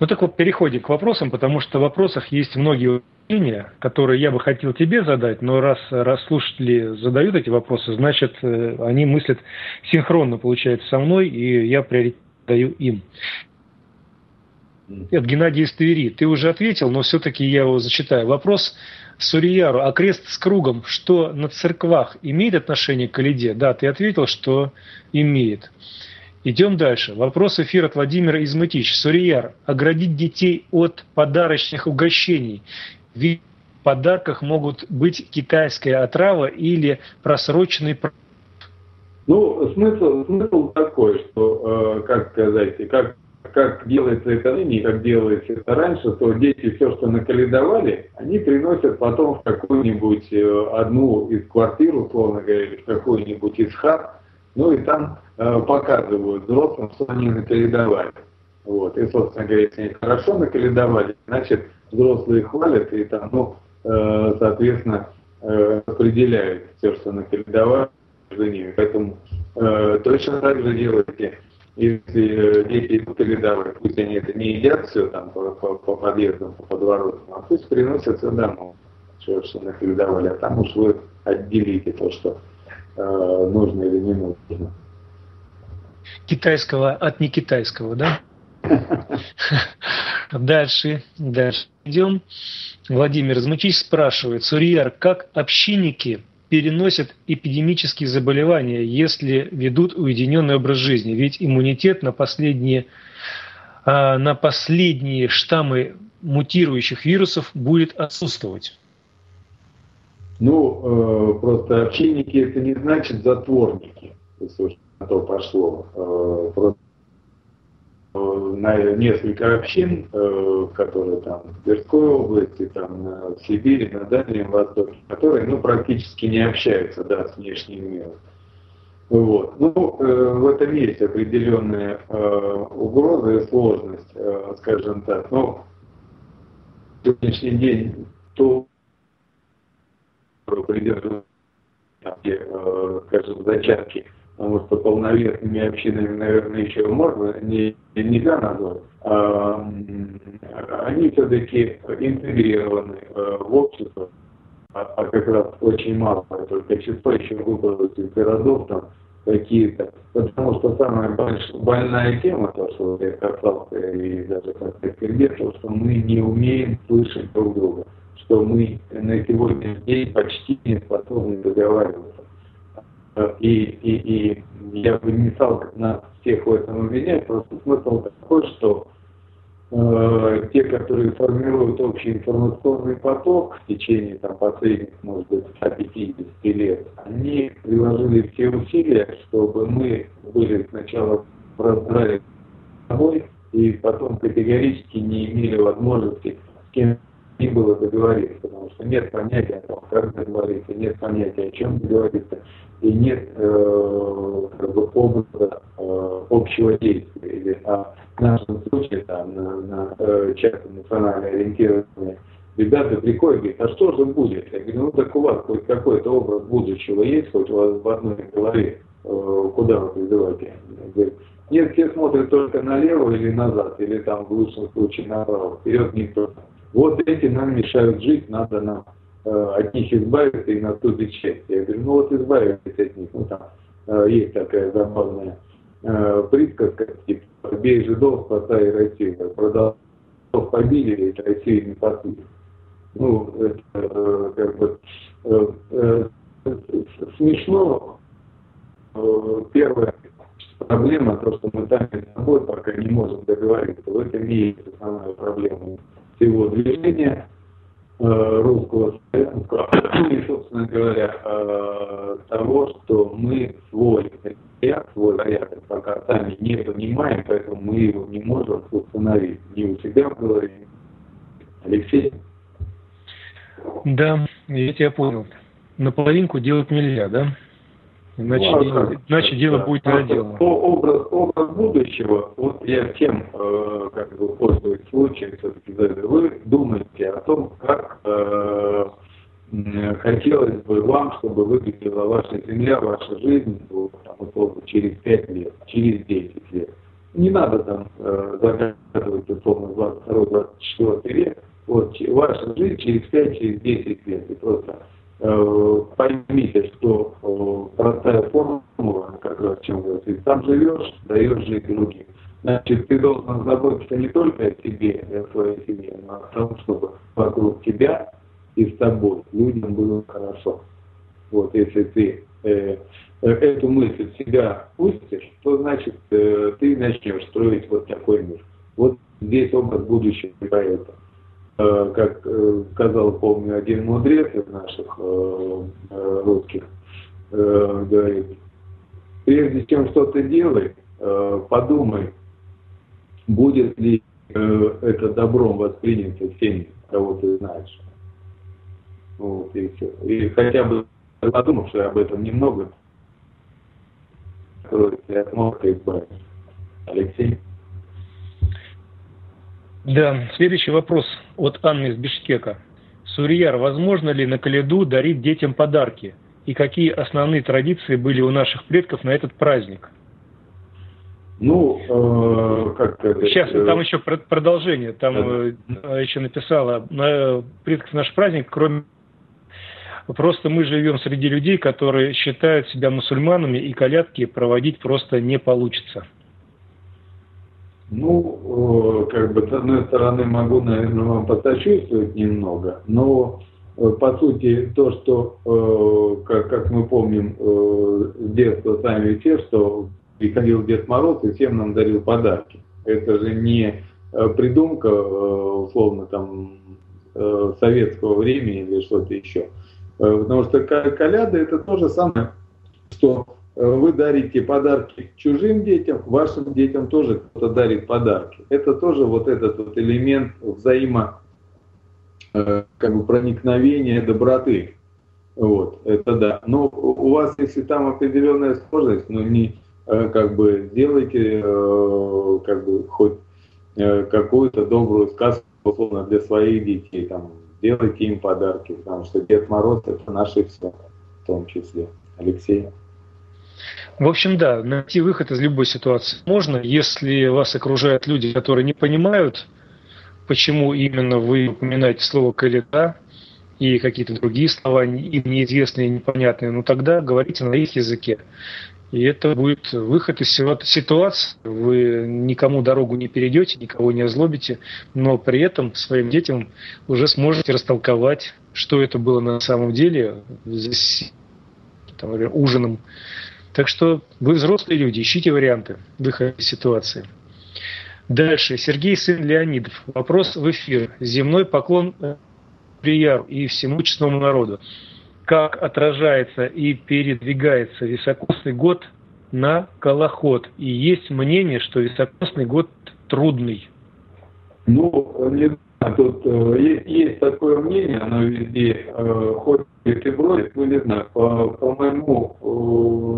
Ну так вот, переходим к вопросам, потому что в вопросах есть многие мнения, которые я бы хотел тебе задать, но раз, раз слушатели задают эти вопросы, значит, они мыслят синхронно, получается, со мной, и я приоритет даю им. От Геннадия из Твери. Ты уже ответил, но все-таки я его зачитаю. Вопрос Сурьяру. А крест с кругом, что на церквах, имеет отношение к Коляде? Да, ты ответил, что имеет. Идем дальше. Вопрос эфира от Владимира из Мытищ. Сурьяр. Оградить детей от подарочных угощений. Ведь в подарках могут быть китайская отрава или просроченный продукт. Ну, смысл, смысл такой, что, э, как сказать, как... как делается это ныне, как делается это раньше, то дети все, что наколедовали, они приносят потом в какую-нибудь одну из квартир, условно говоря, в какую-нибудь из хат, ну и там э, показывают взрослым, что они наколедовали. Вот. И, собственно говоря, если они хорошо наколедовали, значит, взрослые хвалят и там, ну, э, соответственно, э, определяют все, что наколедовали между ними. Поэтому э, точно так же делайте. Если дети идут или давай, пусть они это не едят все там по, по, по подъездам, по подворотам, а пусть приносят все домой, что, что их или давали, а там уж вы отделите то, что э, нужно или не нужно. Китайского от некитайского, да? Дальше, дальше идем. Владимир Змычич спрашивает, Сурьяр, как общинники переносят эпидемические заболевания, если ведут уединенный образ жизни? Ведь иммунитет на последние, э, на последние штаммы мутирующих вирусов будет отсутствовать. Ну, э, просто общинники это не значит затворники, если на то пошло. Э, просто, э, на несколько общин, э, которые там в Тверской области, там в Сибири, на Дальнем Востоке, которые ну, практически не общаются да, с внешним миром. Вот. Ну, э, в этом есть определенная э, угроза и сложность, э, скажем так. Но в сегодняшний день то, что придерживается, э, скажем, зачатки, потому что полновесными общинами, наверное, еще можно, не, нельзя назвать, а, они все-таки интегрированы э, в общество. А как раз очень мало, только число еще выбралось из городов там какие-то. Потому что самая больш... больная тема, то, что я касался, и даже как-то то, что мы не умеем слышать друг друга, что мы на сегодняшний день почти не способны договариваться. И, и, и я бы не стал как нас всех в этом обвинять, просто смысл такой, что те, которые формируют общий информационный поток в течение там, последних, может быть, ста пятидесяти лет, они приложили все усилия, чтобы мы были сначала разбрали с собой и потом категорически не имели возможности с кем ни было договориться, потому что нет понятия о том, как договориться, нет понятия, о чем договориться, и нет э, как бы, образа э, общего действия. говорили о нашем случае, там, на, на, на часто национально ориентированные ребята приходят и говорят, а что же будет? Я говорю, ну так у вас хоть какой-то образ будущего есть, хоть у вас в одной голове, куда вы призываете? Нет, все смотрят только налево или назад, или там в лучшем случае направо, вперед никто. Вот эти нам мешают жить, надо нам э, от них избавиться и наступить счастье. Я говорю, ну вот избавитесь от них. Ну там э, есть такая забавная э, приказка, типа, бей жидов, спасай Россию. Продавцов побили, и Россию не посудили. Ну, это э, как бы э, э, смешно. Э, первое. Проблема, то, что мы сами с собой пока не можем договориться, в этом и есть основная проблема всего движения э, русского славянства и, собственно говоря, э, того, что мы свой порядок, свой порядок пока сами не понимаем, поэтому мы его не можем установить ни у себя в голове. Алексей? Да, я тебя понял. Наполовинку делать нельзя, да? Иначе, ну, дело, иначе дело будет проделано. Образ, образ будущего, вот я всем, э, как бы, пользуюсь случаем, все-таки, вы думаете о том, как э, хотелось бы вам, чтобы выглядела ваша земля, ваша жизнь, ну, там, условно, через пять лет, через десять лет. Не надо там э, загадывать, условно, двадцать второй — двадцать четвёртый век, вот, ваша жизнь через пять — через десять лет, и просто... Поймите, что простая формула, как раз в чем говорится, ты сам живешь, даешь жить другим. Значит, ты должен заботиться не только о себе, о своей семье, но о том, чтобы вокруг тебя и с тобой людям было хорошо. Вот если ты э, эту мысль в себя пустишь, то значит э, ты начнешь строить вот такой мир. Вот здесь образ будущего поэта. Как сказал, помню, один мудрец из наших э, русских, э, говорит, прежде чем что-то делай, э, подумай, будет ли э, это добром воспринято всеми, кого ты знаешь. Вот, и, и хотя бы подумавши об этом немного, откроется от мозга и избавишься. Алексей? Да, следующий вопрос от Анны из Бишкека. Сурьяр, возможно ли на Коляду дарить детям подарки? И какие основные традиции были у наших предков на этот праздник? Ну, э, как это... Сейчас, там еще продолжение. Там да. Еще написала, на предков наш праздник, кроме... Просто мы живем среди людей, которые считают себя мусульманами, и колядки проводить просто не получится. Ну, как бы, с одной стороны, могу, наверное, вам посочувствовать немного, но, по сути, то, что, как, как мы помним с детства сами все, что приходил Дед Мороз и всем нам дарил подарки. Это же не придумка, условно, там, советского времени или что-то еще. Потому что коляда – это то же самое, что... Вы дарите подарки чужим детям, вашим детям тоже кто-то дарит подарки. Это тоже вот этот вот элемент взаимо, как бы, проникновения доброты. Вот, это да. Но у вас, если там определенная сложность, ну не, как бы, делайте, как бы, хоть какую-то добрую сказку, условно, для своих детей, там, делайте им подарки, потому что Дед Мороз — это наши все, в том числе. Алексей? В общем, да, найти выход из любой ситуации можно, если вас окружают люди, которые не понимают, почему именно вы упоминаете слово «коляда» и какие-то другие слова, им неизвестные, непонятные, ну тогда говорите на их языке. И это будет выход из ситуации, вы никому дорогу не перейдете, никого не озлобите, но при этом своим детям уже сможете растолковать, что это было на самом деле здесь, там, ужином. Так что вы взрослые люди, ищите варианты выхода из ситуации. Дальше. Сергей, сын Леонидов. Вопрос в эфир. Земной поклон Сурьяру и всему честному народу. Как отражается и передвигается високосный год на колоход? И есть мнение, что високосный год трудный. Ну, не знаю, тут э, есть, есть такое мнение, оно везде э, ходит и бродит, ну не знаю, по, по моему э,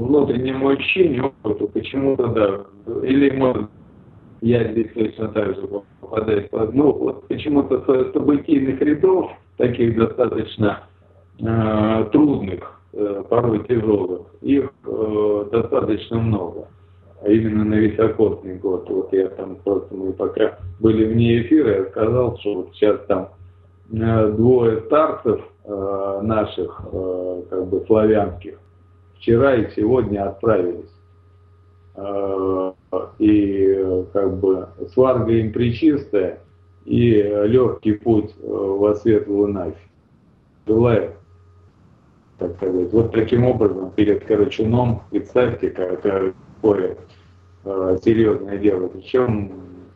внутреннему ощущению, опыту, почему-то да, или может я здесь точно так же попадаюсь. Ну, вот почему-то событийных рядов, таких достаточно э, трудных, э, порой тяжелых, их э, достаточно много. А именно на високосный год. Вот я там просто, мы пока были вне эфира, я сказал, что вот сейчас там э, двое старцев э, наших, э, как бы славянских, вчера и сегодня отправились. И как бы Сварга им пречистая, и легкий путь во светлую Навь. Желаю, так сказать, вот таким образом перед Карачуном, представьте, какое серьезное дело. Причем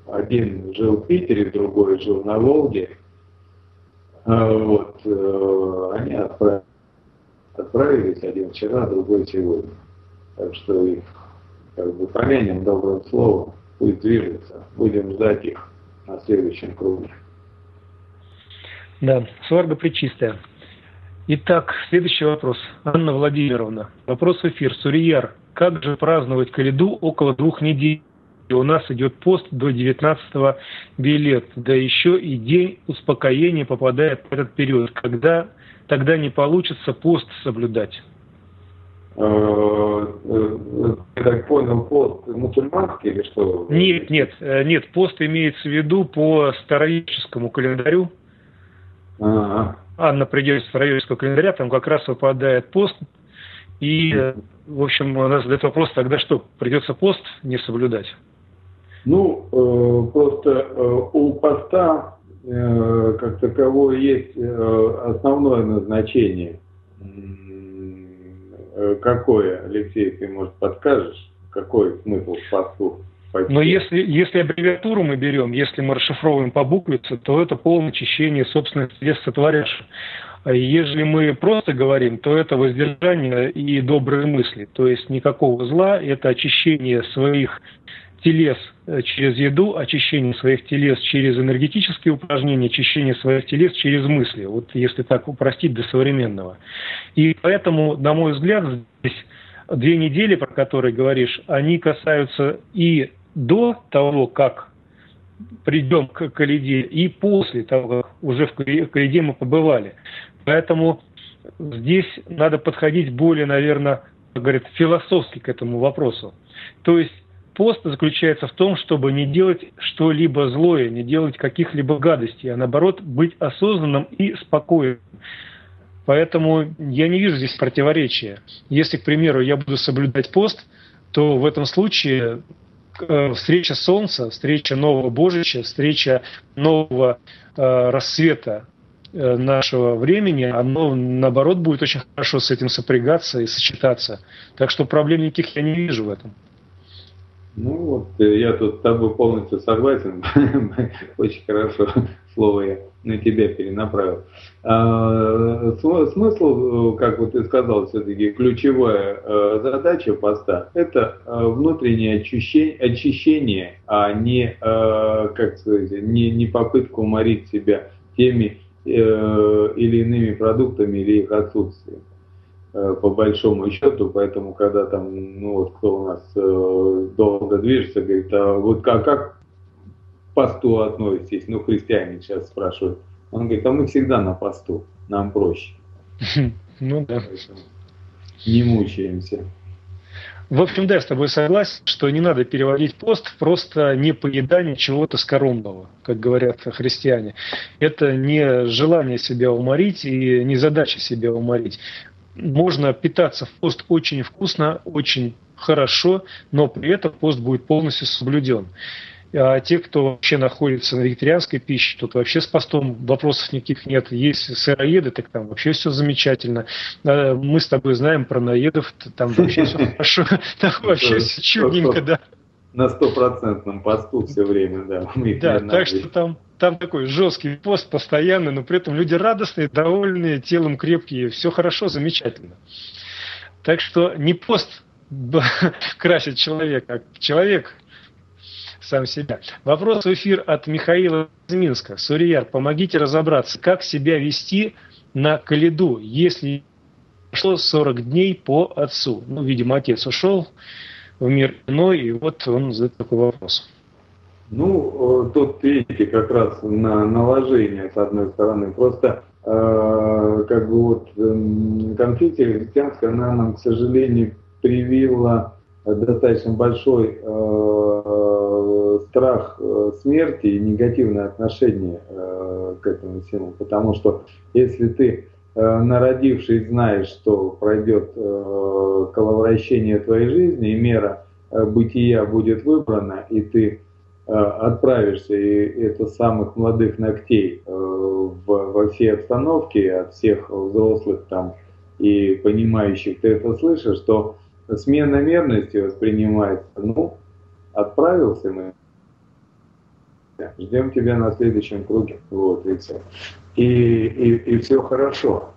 один жил в Питере, другой жил на Волге. Вот они отправились, отправились один вчера, другой сегодня. Так что их как бы помянем добрым словом, пусть движется, будем ждать их на следующем круге. Да, Сварга Пречистая. Итак, следующий вопрос. Анна Владимировна. Вопрос в эфир. Сурьяр, как же праздновать Коляду около двух недель? У нас идет пост до девятнадцатого билет. Да еще и день успокоения попадает в этот период. Когда тогда не получится пост соблюдать? Я так понял, пост мусульманский или что? Нет, нет, нет, пост имеется в виду по староверческому календарю. А-а-а. Анна придерживается староверческого календаря, там как раз выпадает пост. И, в общем, у нас задает вопрос, тогда что, придется пост не соблюдать? Ну, просто у поста как таковое есть основное назначение. Какое, Алексей, ты, может, подскажешь, какой смысл в посту? Но если, если аббревиатуру мы берем, если мы расшифровываем по буквице, то это полное очищение собственных средств сотворяшь. Если мы просто говорим, то это воздержание и добрые мысли. То есть никакого зла, это очищение своих телес через еду, очищение своих телес через энергетические упражнения, очищение своих телес через мысли. Вот если так упростить до современного. И поэтому, на мой взгляд, здесь две недели, про которые говоришь, они касаются и до того, как придем к Коляде, и после того, как уже в Коляде мы побывали. Поэтому здесь надо подходить более, наверное, как говорят, философски к этому вопросу. То есть пост заключается в том, чтобы не делать что-либо злое, не делать каких-либо гадостей, а наоборот быть осознанным и спокойным. Поэтому я не вижу здесь противоречия. Если, к примеру, я буду соблюдать пост, то в этом случае встреча солнца, встреча нового божича, встреча нового э, рассвета э, нашего времени, оно, наоборот, будет очень хорошо с этим сопрягаться и сочетаться. Так что проблем никаких я не вижу в этом. Ну вот, я тут с тобой полностью согласен. Очень хорошо слово я на тебя перенаправил. А, смысл, как вот ты сказал, все-таки ключевая задача поста – это внутреннее очищение, очищение, а не, как сказать, не, не попытка уморить себя теми или иными продуктами или их отсутствием. По большому счету, поэтому, когда там, ну вот, кто у нас э, долго движется, говорит, а вот как, как к посту относитесь? Ну, христиане сейчас спрашивают. Он говорит, а мы всегда на посту, нам проще. Ну да. Не мучаемся. В общем, да, я с тобой согласен, что не надо переводить пост в просто не поедание чего-то скоромного, как говорят христиане. Это не желание себя уморить и не задача себя уморить. Можно питаться в пост очень вкусно, очень хорошо, но при этом пост будет полностью соблюден. А те, кто вообще находится на вегетарианской пище, тут вообще с постом вопросов никаких нет. Есть сыроеды, так там вообще все замечательно. Мы с тобой знаем про наедов, там вообще все хорошо, там вообще все чудненько, да. На стопроцентном посту все время, да. Да, так что там... Там такой жесткий пост, постоянный, но при этом люди радостные, довольные, телом крепкие, все хорошо, замечательно. Так что не пост красит человека, а человек сам себя. Вопрос в эфир от Михаила из Минска. Сурьяр, помогите разобраться, как себя вести на Коляду, если прошло сорок дней по отцу. Ну, видимо, отец ушел в мир иной, и вот он задает такой вопрос. Ну, тут, видите, как раз на наложение, с одной стороны. Просто, э, как бы вот, э, конфессия христианская, она нам, к сожалению, привила достаточно большой э, страх смерти и негативное отношение э, к этому всему. Потому что, если ты, э, народившись, знаешь, что пройдет э, коловращение твоей жизни, и мера э, бытия будет выбрана, и ты отправишься, и это самых молодых ногтей в, во всей обстановке, от всех взрослых там и понимающих, ты это слышишь, что смена мерности воспринимается, ну, отправился мы, ждем тебя на следующем круге, вот, и все. И, и, и все хорошо.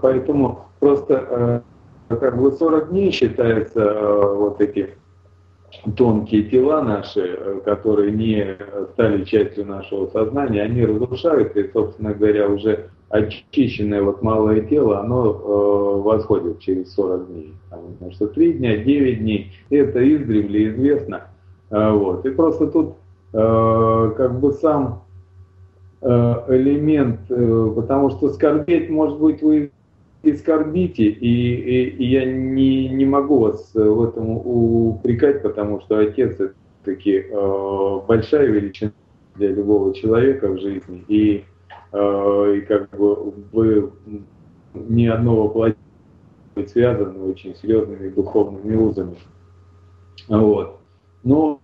Поэтому просто как бы сорок дней считается вот эти тонкие тела наши, которые не стали частью нашего сознания, они разрушаются, и, собственно говоря, уже очищенное вот малое тело, оно э, восходит через сорок дней. Потому что три дня, девять дней, это издревле известно. Э, вот. И просто тут э, как бы сам э, элемент, э, потому что скорбеть, может быть, вы и скорбите, и, и, и я не, не могу вас в этом упрекать, потому что отец — это таки э, большая величина для любого человека в жизни, и, э, и как бы вы ни одного платья связаны очень серьезными духовными узами. Вот. Но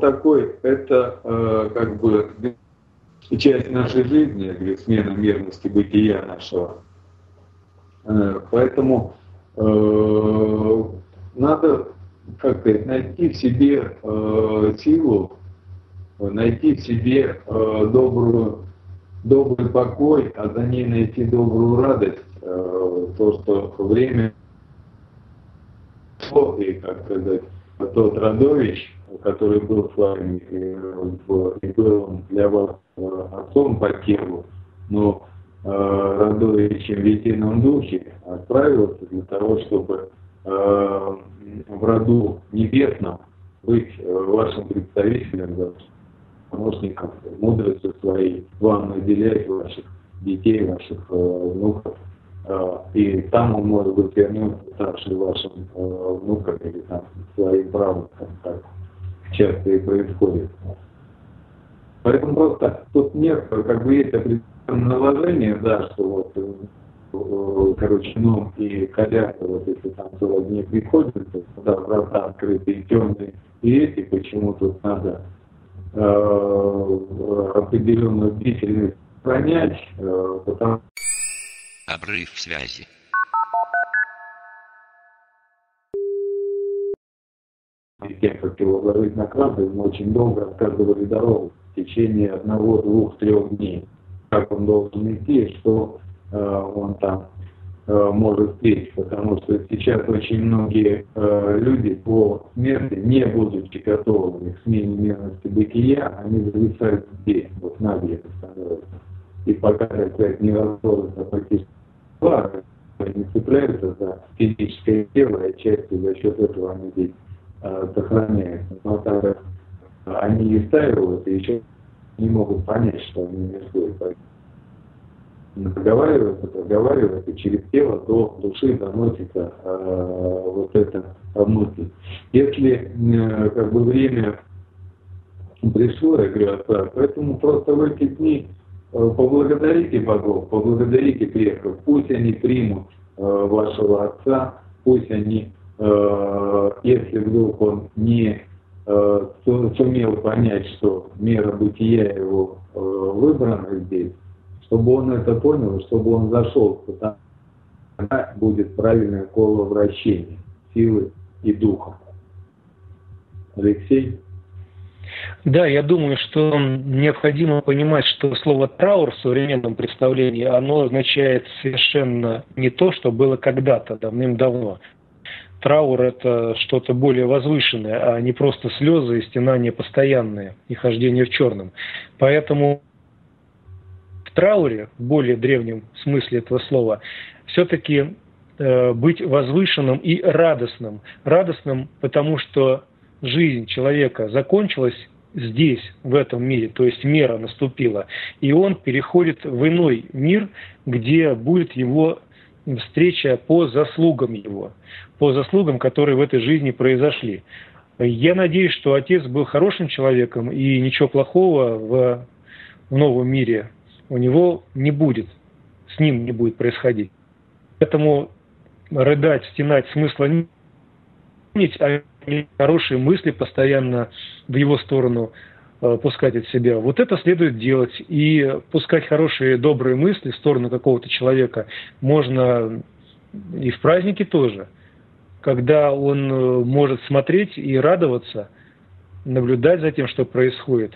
такой — это э, как бы часть нашей жизни, говорю, смена мерности бытия нашего. Поэтому э, надо как-то найти в себе э, силу, найти в себе э, добрую, добрый покой, а за ней найти добрую радость, э, то, что время шло, и, как сказать, тот Родогощ, который был с вами и, и был для вас отцом по телу, но Родовичем в едином духе отправился для того, чтобы э, в роду небесном быть вашим представителем, помощником, мудростью своей, вам наделять ваших детей, ваших э, внуков. Э, и там он может быть вернется, ставший вашим э, внуком или там своим правнуком, как часто и происходит. Поэтому просто тут нет, как бы есть определенные наложение, да, что вот, короче, ну и коляда, вот если там сорок дней приходится, да, врата открытые, темные, и эти, почему тут надо э, определенную бдительность хранять, э, потому что... Обрыв связи. И тем, как его ложить на кранты, мы очень долго отказывали дорогу в течение одного, двух, трех дней. Как он должен идти, что э, он там э, может встретить, потому что сейчас очень многие э, люди по смерти, не будучи готовыми к смене мерности бытия, они зависают здесь, вот на где-то становятся. И пока, так сказать, не расходятся практически, они цепляются за физическое тело, и отчасти за счет этого они здесь э, сохраняются. Но так как они не стаиваются, еще не могут понять, что они не стоят. Проговариваются, проговариваются, через тело до души доносится э, вот эта мысль. Если э, как бы время пришло, я говорю, отца, поэтому просто в эти дни э, поблагодарите богов, поблагодарите предков, пусть они примут э, вашего отца, пусть они, э, если вдруг он не сумел понять, что мера бытия его э, выбрана здесь, чтобы он это понял, чтобы он зашел, потому что будет правильное коловращение силы и духа. Алексей? Да, я думаю, что необходимо понимать, что слово «траур» в современном представлении, оно означает совершенно не то, что было когда-то, давным-давно. Траур — это что-то более возвышенное, а не просто слезы и стенания постоянные, и хождение в черном. Поэтому в трауре, в более древнем смысле этого слова, все-таки э, быть возвышенным и радостным. Радостным, потому что жизнь человека закончилась, здесь, в этом мире, то есть мера наступила, и он переходит в иной мир, где будет его встреча по заслугам его, по заслугам, которые в этой жизни произошли. Я надеюсь, что отец был хорошим человеком, и ничего плохого в новом мире у него не будет, с ним не будет происходить. Поэтому рыдать, стенать смысла не помнить, а хорошие мысли постоянно в его сторону пускать от себя. Вот это следует делать. И пускать хорошие, добрые мысли в сторону какого-то человека можно и в праздники тоже, когда он может смотреть и радоваться, наблюдать за тем, что происходит.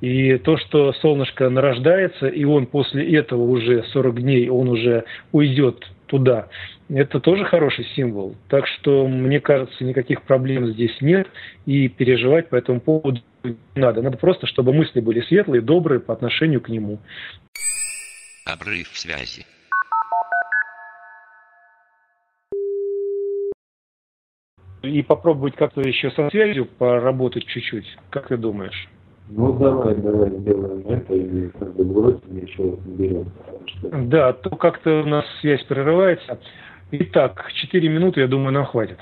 И то, что солнышко нарождается, и он после этого уже сорок дней, он уже уйдет туда, это тоже хороший символ. Так что, мне кажется, никаких проблем здесь нет, и переживать по этому поводу не надо. Надо просто, чтобы мысли были светлые, добрые по отношению к нему. Обрыв связи. И попробовать как-то еще со связью поработать чуть-чуть. Как ты думаешь? Ну давай, давай сделаем это, и как бы бросим, еще берем. Что... Да, то как-то у нас связь прерывается. Итак, четыре минуты, я думаю, нам хватит.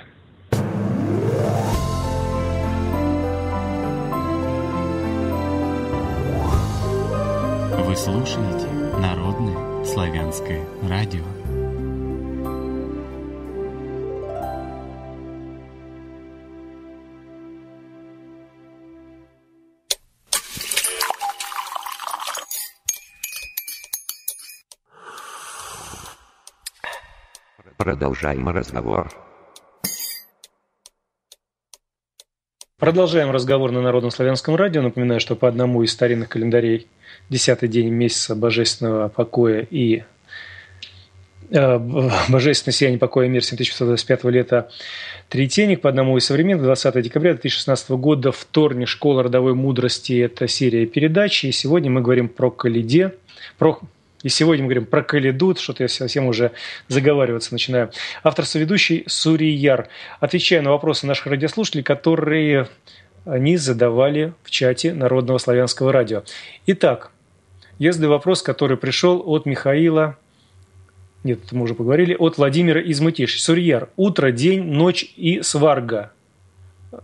Вы слушаете Народное славянское радио. Продолжаем разговор. Продолжаем разговор на Народном славянском радио. Напоминаю, что по одному из старинных календарей десятый день месяца божественного покоя и э, божественное сияние покоя мир семь тысяч пятьсот двадцать пятого лета третейник, по одному из современных двадцатого декабря две тысячи шестнадцатого года, вторник, Школа родовой мудрости. Это серия передач, и сегодня мы говорим про Коляде, про И сегодня мы говорим про Коляду, что-то я совсем уже заговариваться начинаю. Автор соведущий Сурьяр. Отвечаю на вопросы наших радиослушателей, которые они задавали в чате Народного славянского радио. Итак, я задаю вопрос, который пришел от Михаила, нет, мы уже поговорили, от Владимира из Мытищ. Сурьяр, утро, день, ночь и сварга.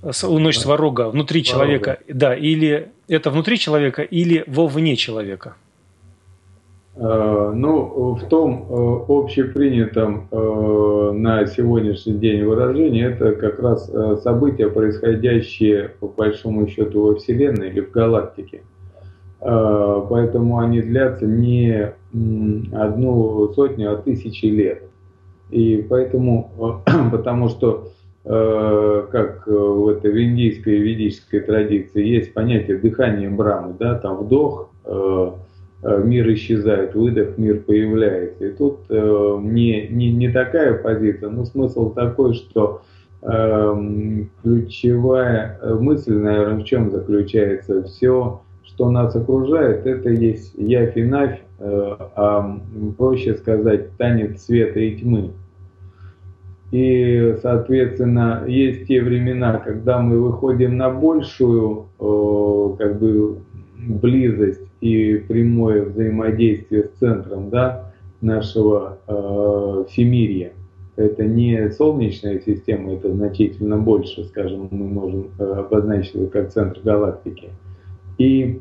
Ночь сварога внутри сварога. Человека. Да, или это внутри человека, или вовне человека. Ну, в том общепринятом на сегодняшний день выражении это как раз события, происходящие по большому счету во Вселенной или в галактике. Поэтому они длятся не одну сотню, а тысячи лет. И поэтому, потому что, как в индийской и ведической традиции, есть понятие дыхания Брахмы, да, там вдох, мир исчезает, выдох, мир появляется. И тут э, не, не, не такая позиция, но смысл такой, что э, ключевая мысль, наверное, в чем заключается? Все, что нас окружает, это есть явь и навь, э, а проще сказать, танец света и тьмы. И, соответственно, есть те времена, когда мы выходим на большую э, как бы близость и прямое взаимодействие с центром, да, нашего э, всемирья. Это не солнечная система, это значительно больше, скажем, мы можем обозначить его как центр галактики. И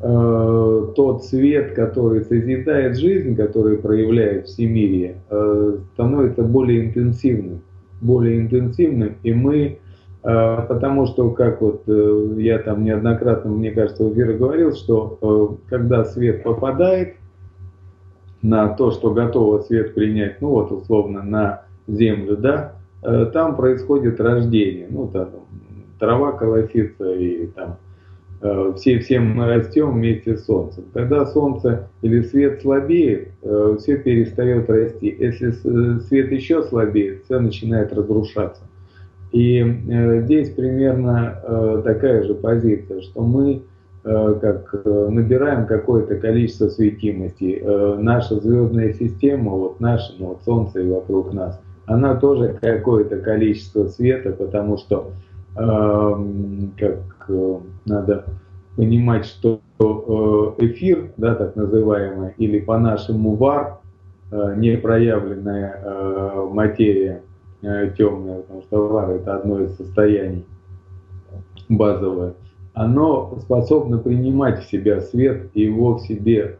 э, тот свет, который созидает жизнь, который проявляет всемирье, э, становится более интенсивным, более интенсивным, и мы... Потому что, как вот я там неоднократно, мне кажется, у Веры говорил, что когда свет попадает на то, что готово свет принять, ну вот условно на землю, да, там происходит рождение. Ну, там трава колосится, и там все, все мы растем вместе с солнцем. Когда солнце или свет слабеет, все перестает расти. Если свет еще слабеет, все начинает разрушаться. И здесь примерно такая же позиция, что мы как набираем какое-то количество светимости. Наша звездная система, вот наше, ну, вот Солнце и вокруг нас, она тоже какое-то количество света, потому что как надо понимать, что эфир, да, так называемый, или по-нашему вар, непроявленная материя темная, потому что вар — это одно из состояний базовое, оно способно принимать в себя свет и его в себе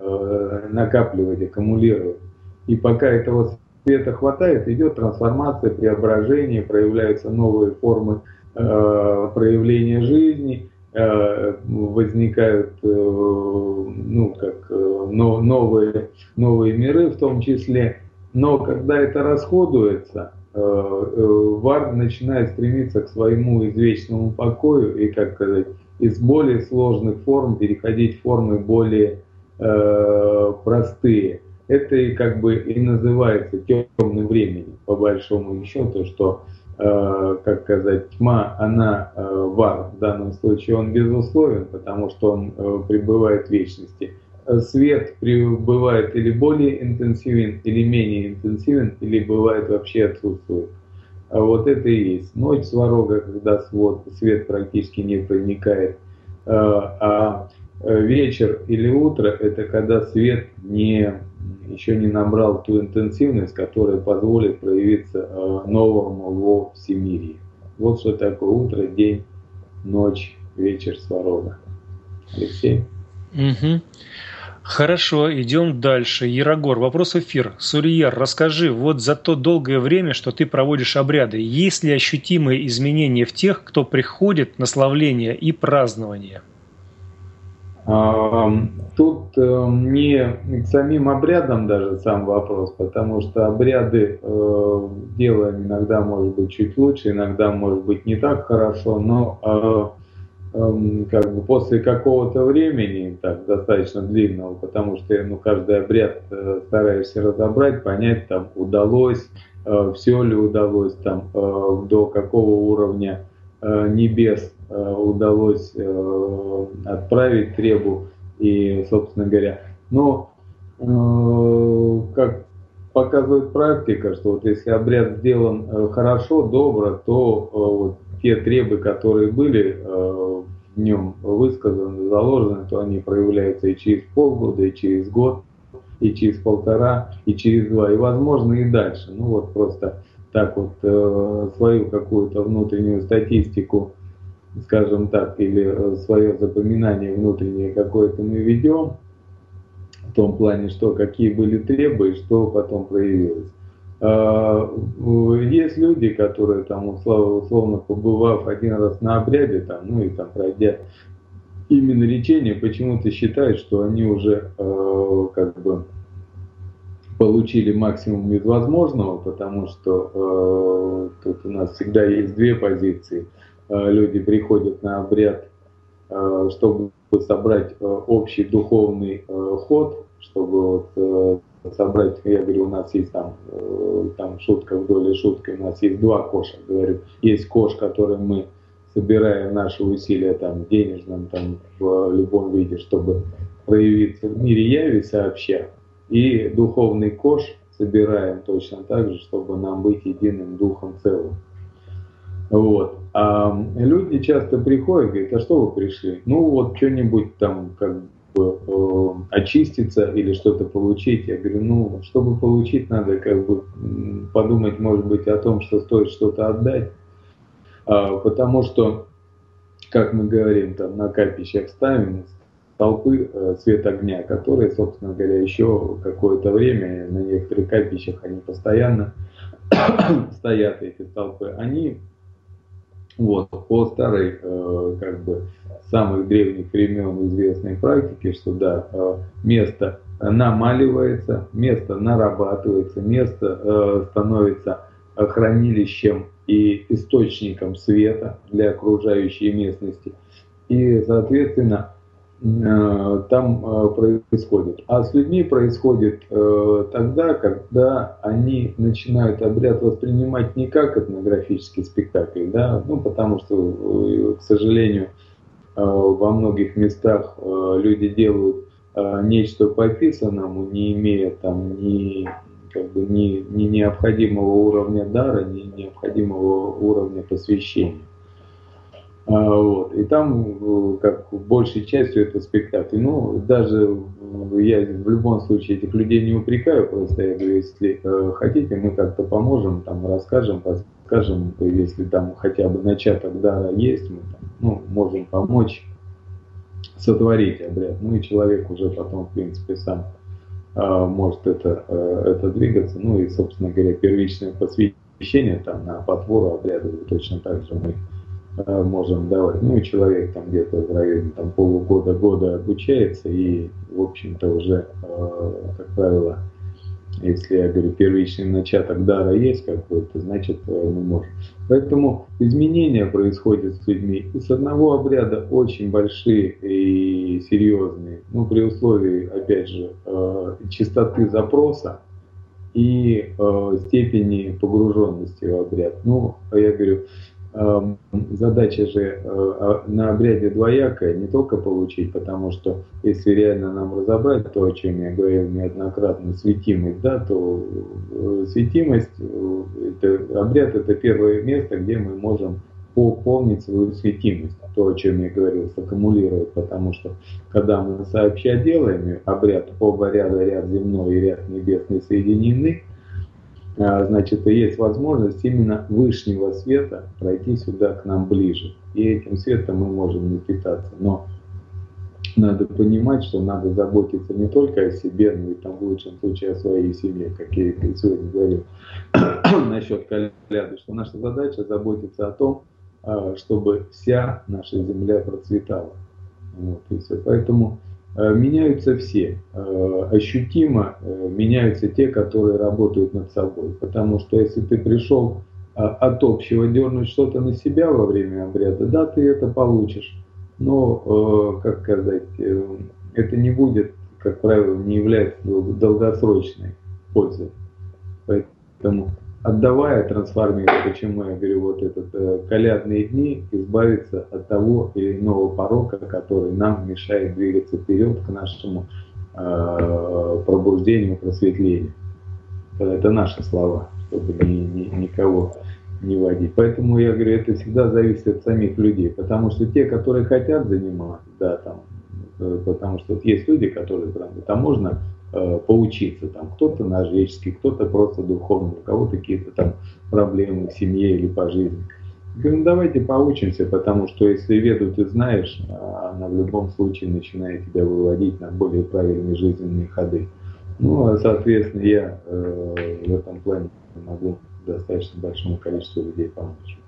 накапливать, аккумулировать. И пока этого света хватает, идет трансформация, преображение, проявляются новые формы проявления жизни, возникают ну, как, новые, новые миры в том числе. Но когда это расходуется, вар начинает стремиться к своему извечному покою и, как сказать, из более сложных форм переходить в формы более э, простые. Это и как бы и называется темным временем, по большому счету, что, э, как сказать, тьма, она, э, вар в данном случае, он безусловен, потому что он э, пребывает в вечности. Свет бывает или более интенсивен, или менее интенсивен, или бывает вообще отсутствует. А вот это и есть ночь сварога, когда свет практически не проникает. А вечер или утро — это когда свет не, еще не набрал ту интенсивность, которая позволит проявиться новому во всемирии. Вот что такое утро, день, ночь, вечер сварога. Алексей? Угу. Хорошо, идем дальше. Ярогор, вопрос в эфир. Сурьяр, расскажи, вот за то долгое время, что ты проводишь обряды, есть ли ощутимые изменения в тех, кто приходит на славление и празднование? Тут не к самим обрядам даже сам вопрос, потому что обряды делаем иногда, может быть, чуть лучше, иногда, может быть, не так хорошо, но... как бы после какого-то времени, так, достаточно длинного, потому что ну, каждый обряд стараешься разобрать, понять, там, удалось, все ли удалось, там, до какого уровня небес удалось отправить требу, и, собственно говоря, но как показывает практика, что вот если обряд сделан хорошо, добро, то те требы, которые были э, в нем высказаны, заложены, то они проявляются и через полгода, и через год, и через полтора, и через два, и, возможно, и дальше. Ну вот просто так вот э, свою какую-то внутреннюю статистику, скажем так, или свое запоминание внутреннее какое-то мы ведем, в том плане, что какие были требы и что потом проявилось. Есть люди, которые там условно побывав один раз на обряде, там, ну и там пройдя именно лечение, почему-то считают, что они уже э, как бы получили максимум из возможного, потому что э, тут у нас всегда есть две позиции. Э, люди приходят на обряд, э, чтобы собрать э, общий духовный э, ход, чтобы вот, э, собрать, я говорю, у нас есть там, там шутка в доле шутки, у нас есть два коша, говорю, есть кош, которым мы собираем наши усилия там, в денежном, там, в любом виде, чтобы проявиться в мире яви сообща, и духовный кош собираем точно так же, чтобы нам быть единым духом целым. Вот. А люди часто приходят, говорят, а что вы пришли? Ну вот что-нибудь там, как бы, очиститься или что-то получить. Я говорю, ну, чтобы получить, надо как бы подумать, может быть, о том, что стоит что-то отдать, потому что, как мы говорим, там на капищах ставим столпы свет огня, которые, собственно говоря, еще какое-то время на некоторых капищах они постоянно стоят, эти столпы, они вот, по старой, как бы, самых древних времен известной практики, что да, место намаливается, место нарабатывается, место становится хранилищем и источником света для окружающей местности. И, соответственно, там происходит. А с людьми происходит тогда, когда они начинают обряд воспринимать не как этнографический спектакль, да, ну, потому что, к сожалению, во многих местах люди делают нечто по описанному, не имея там ни, как бы, ни, ни необходимого уровня дара, ни необходимого уровня посвящения. Вот. И там, как большей частью, это спектакль. Ну, даже я в любом случае этих людей не упрекаю, просто я говорю, если э, хотите, мы как-то поможем, там, расскажем, подскажем, если там хотя бы начаток дара есть, мы там, ну, можем помочь сотворить обряд. Ну и человек уже потом, в принципе, сам э, может это, э, это двигаться. Ну и, собственно говоря, первичное посвящение там, на потвору обряда точно так же мы можем давать. Ну и человек там где-то в районе там, полугода-года обучается и, в общем-то, уже, э, как правило, если я говорю, первичный начаток дара есть какой-то, значит, э, мы можем. Поэтому изменения происходят с людьми. И с одного обряда очень большие и серьезные, ну, при условии, опять же, э, чистоты запроса и э, степени погруженности в обряд. Ну, я говорю, задача же на обряде двоякая, не только получить, потому что если реально нам разобрать то, о чем я говорил неоднократно, светимость, да, то светимость, это, обряд — это первое место, где мы можем пополнить свою светимость, то, о чем я говорил, саккумулировать, потому что когда мы сообща делаем обряд, оба ряда, ряд земной и ряд небесный соединены, значит, и есть возможность именно вышнего света пройти сюда к нам ближе. И этим светом мы можем напитаться. Но надо понимать, что надо заботиться не только о себе, но и там, в лучшем случае, о своей семье, как я и сегодня говорил насчет Коляды, что наша задача заботиться о том, чтобы вся наша земля процветала. Вот, и все. Поэтому меняются все, ощутимо меняются те, которые работают над собой. Потому что если ты пришел от общего дернуть что-то на себя во время обряда, да, ты это получишь. Но, как сказать, это не будет, как правило, не является долгосрочной пользой. Поэтому, отдавая, трансформируя, почему я говорю, вот этот колядные дни, избавиться от того или иного порока, который нам мешает двигаться вперед к нашему э, пробуждению, просветлению. Это наши слова, чтобы ни, ни, никого не водить. Поэтому я говорю, это всегда зависит от самих людей, потому что те, которые хотят заниматься, да, там, потому что есть люди, которые там, там можно поучиться, там кто-то ножевческий, кто-то просто духовный, у кого-то какие-то там проблемы в семье или по жизни. Говорю, ну давайте поучимся, потому что если веду ты знаешь, она в любом случае начинает тебя выводить на более правильные жизненные ходы. Ну, соответственно, я э, в этом плане могу достаточно большому количеству людей помочь.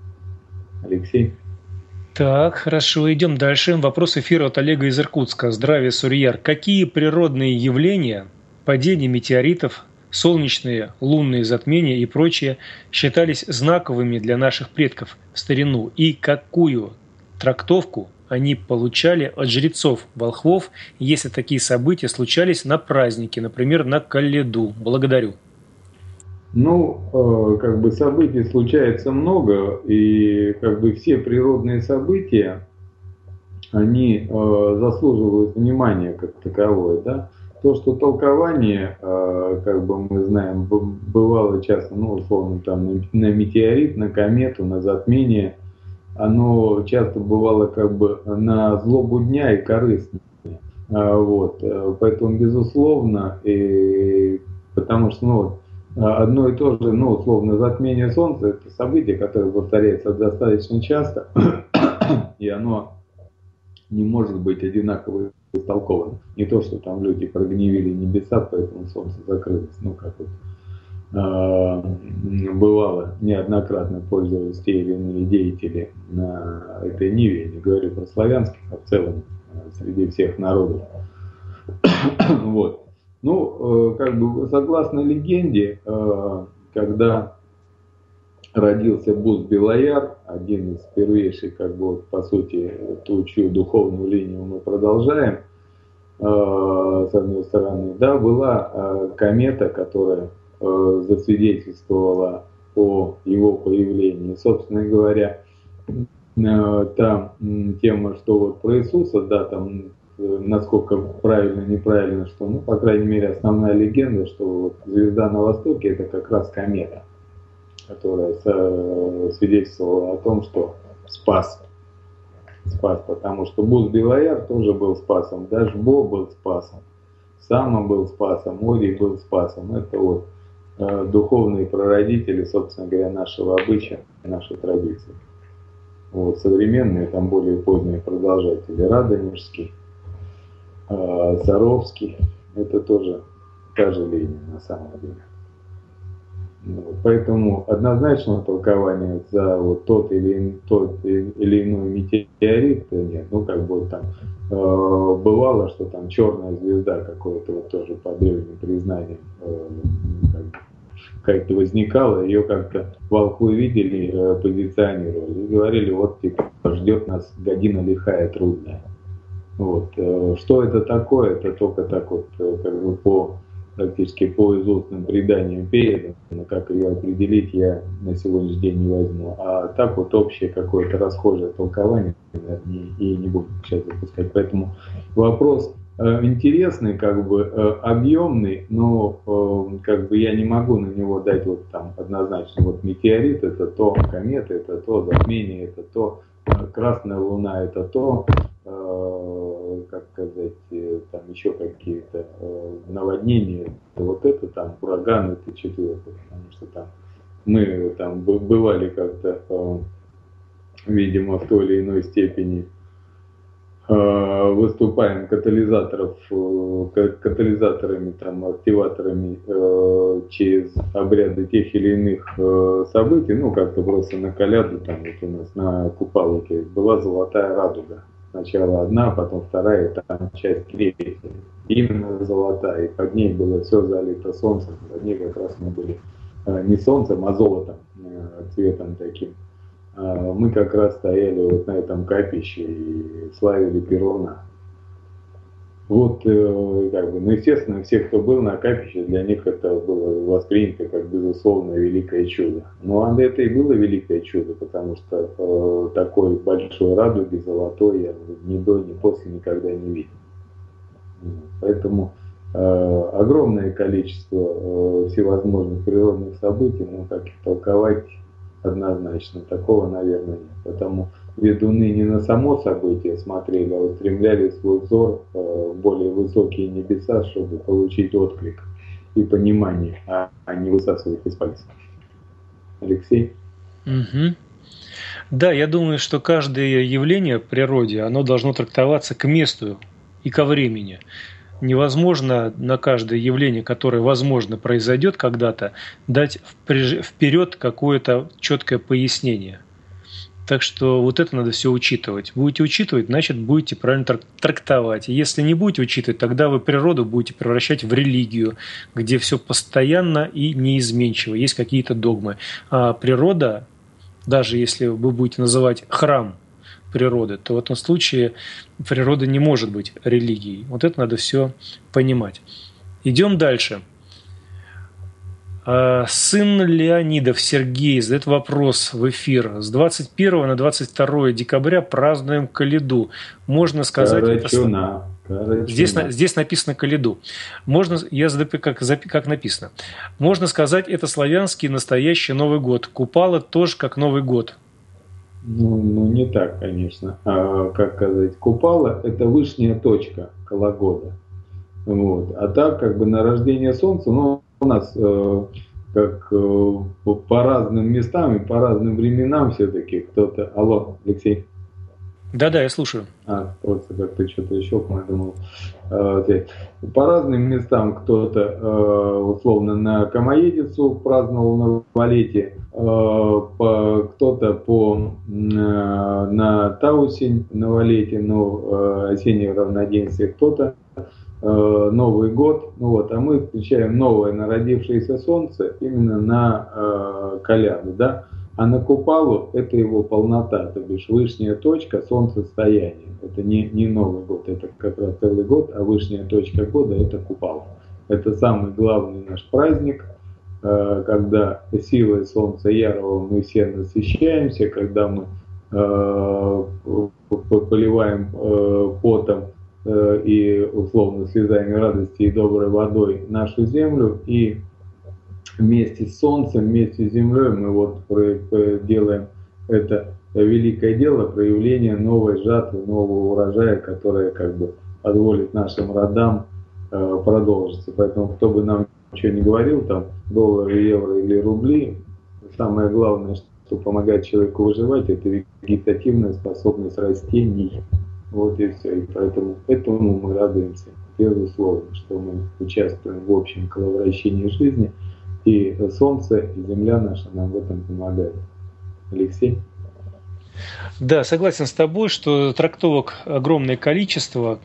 Алексей? Так, хорошо, идем дальше. Вопрос эфира от Олега из Иркутска. Здравия, Сурьяр. Какие природные явления, падение метеоритов, солнечные, лунные затмения и прочее считались знаковыми для наших предков в старину? И какую трактовку они получали от жрецов, волхвов, если такие события случались на праздники, например, на Коляду? Благодарю. Ну, как бы событий случается много, и как бы все природные события, они заслуживают внимания как таковое, да. То, что толкование, как бы мы знаем, бывало часто, ну, условно, там, на метеорит, на комету, на затмение, оно часто бывало как бы на злобу дня и корыстное. Вот, поэтому, безусловно, и потому что, ну, одно и то же, ну, условно, затмение Солнца — это событие, которое повторяется достаточно часто, и оно не может быть одинаково истолковано. Не то, что там люди прогневили небеса, поэтому Солнце закрылось, ну, как вот э, бывало, неоднократно пользовались те или иные деятели на этой ниве, я не говорю про славянских, а в целом среди всех народов. Вот. Ну, как бы, согласно легенде, когда родился Бус Белояр, один из первейших, как бы, по сути, ту, чью духовную линию мы продолжаем, с одной стороны, да, была комета, которая засвидетельствовала о его появлении. Собственно говоря, та тема, что вот про Иисуса, да, там, насколько правильно, неправильно, что, ну, по крайней мере, основная легенда, что вот звезда на востоке — это как раз комета, которая свидетельствовала о том, что спас спас, потому что Бус Белояр тоже был спасом, Дажбог был спасом, Сама был спасом, Орий был спасом. Это вот э, духовные прародители, собственно говоря, нашего обычая, нашей традиции. Вот, современные, там более поздние продолжатели, Радонежский, э, Саровский, это тоже та же линия на самом деле. Вот, поэтому однозначного толкования за вот тот или, тот или иной метеорит нет. Ну, как бы там э, бывало, что там черная звезда какое-то вот тоже по древним признаниям э, как-то возникала, ее как-то волхвы видели, э, позиционировали и говорили, вот типа, ждет нас година лихая, трудная. Вот. Э, что это такое? Это только так вот, как бы по... практически по изустным преданиям передам, но как ее определить, я на сегодняшний день не возьму. А так вот общее какое-то расхожее толкование и не буду сейчас запускать. Поэтому вопрос интересный, как бы объемный, но как бы я не могу на него дать вот там однозначно. Вот метеорит — это то, комета — это то, затмение — это то, красная луна — это то, как сказать, там еще какие-то наводнения, вот это там ураган, это четвертое, потому что там мы там бывали как-то, видимо, в той или иной степени выступаем катализаторов, катализаторами, там, активаторами через обряды тех или иных событий, ну как-то просто на Коляду, там вот у нас на Купалке была золотая радуга. Сначала одна, потом вторая, там часть третья. Именно золотая. И под ней было все залито солнцем. Под ней как раз мы были не солнцем, а золотом, цветом таким. Мы как раз стояли вот на этом капище и славили Перуна. Вот, как бы, ну, естественно, все, кто был на капище, для них это было воспринято как безусловно великое чудо. Но это и было великое чудо, потому что э, такой большой радуги, золотой, я ни до, ни после никогда не видел. Поэтому э, огромное количество э, всевозможных природных событий, ну, как их толковать однозначно, такого, наверное, нет. Потому ведуны не на само событие смотрели, а устремляли свой взор в более высокие небеса, чтобы получить отклик и понимание, а, а не высасывать из пальца. Алексей? Угу. Да, я думаю, что каждое явление в природе, оно должно трактоваться к месту и ко времени. Невозможно на каждое явление, которое, возможно, произойдет когда-то, дать вперед какое-то четкое пояснение. Так что вот это надо все учитывать. Будете учитывать, значит, будете правильно трактовать. Если не будете учитывать, тогда вы природу будете превращать в религию, где все постоянно и неизменчиво, есть какие-то догмы. А природа, даже если вы будете называть храм природы, то в этом случае природа не может быть религией. Вот это надо все понимать. Идем дальше. Сын Леонидов Сергей задает вопрос в эфир. С двадцать первого на двадцать второе декабря празднуем Коляду. Можно сказать... Карачуна. Карачуна. Здесь, здесь написано Коляду. Можно, я задаю, как, как написано. Можно сказать, это славянский настоящий Новый год. Купала тоже как Новый год. Ну, ну не так, конечно. А, как сказать, Купала – это вышняя точка кологода. Вот. А так, как бы на рождение солнца... Ну, у нас э, как э, по разным местам и по разным временам все-таки кто-то... Алло, Алексей? Да-да, я слушаю. А, просто как-то что-то еще, я думал. Э, по разным местам кто-то, э, условно, на Камоедицу праздновал Новолетие, э, по, кто-то по, э, на Таусень Новолетие, но, э, осеннее равноденствие, кто-то Новый год, ну вот, а мы встречаем новое народившееся солнце именно на э, Коляду, да, а на Купалу это его полнота, то бишь вышняя точка солнцестояния, это не, не Новый год, это как раз целый год, а вышняя точка года это Купала. Это самый главный наш праздник, э, когда силой солнца ярого мы все насыщаемся, когда мы э, поливаем э, потом и условно слезами радости и доброй водой нашу землю, и вместе с солнцем, вместе с землей мы вот делаем это великое дело, проявление новой жатвы, нового урожая, которое как бы позволит нашим родам э, продолжиться. Поэтому кто бы нам ничего не говорил, там доллары, евро или рубли, самое главное, что помогает человеку выживать, это вегетативная способность растений. Вот и все. И поэтому этому мы радуемся. Безусловно, что мы участвуем в общем коловращении жизни, и солнце, и земля наша нам в этом помогает. Алексей? Да, согласен с тобой, что трактовок огромное количество.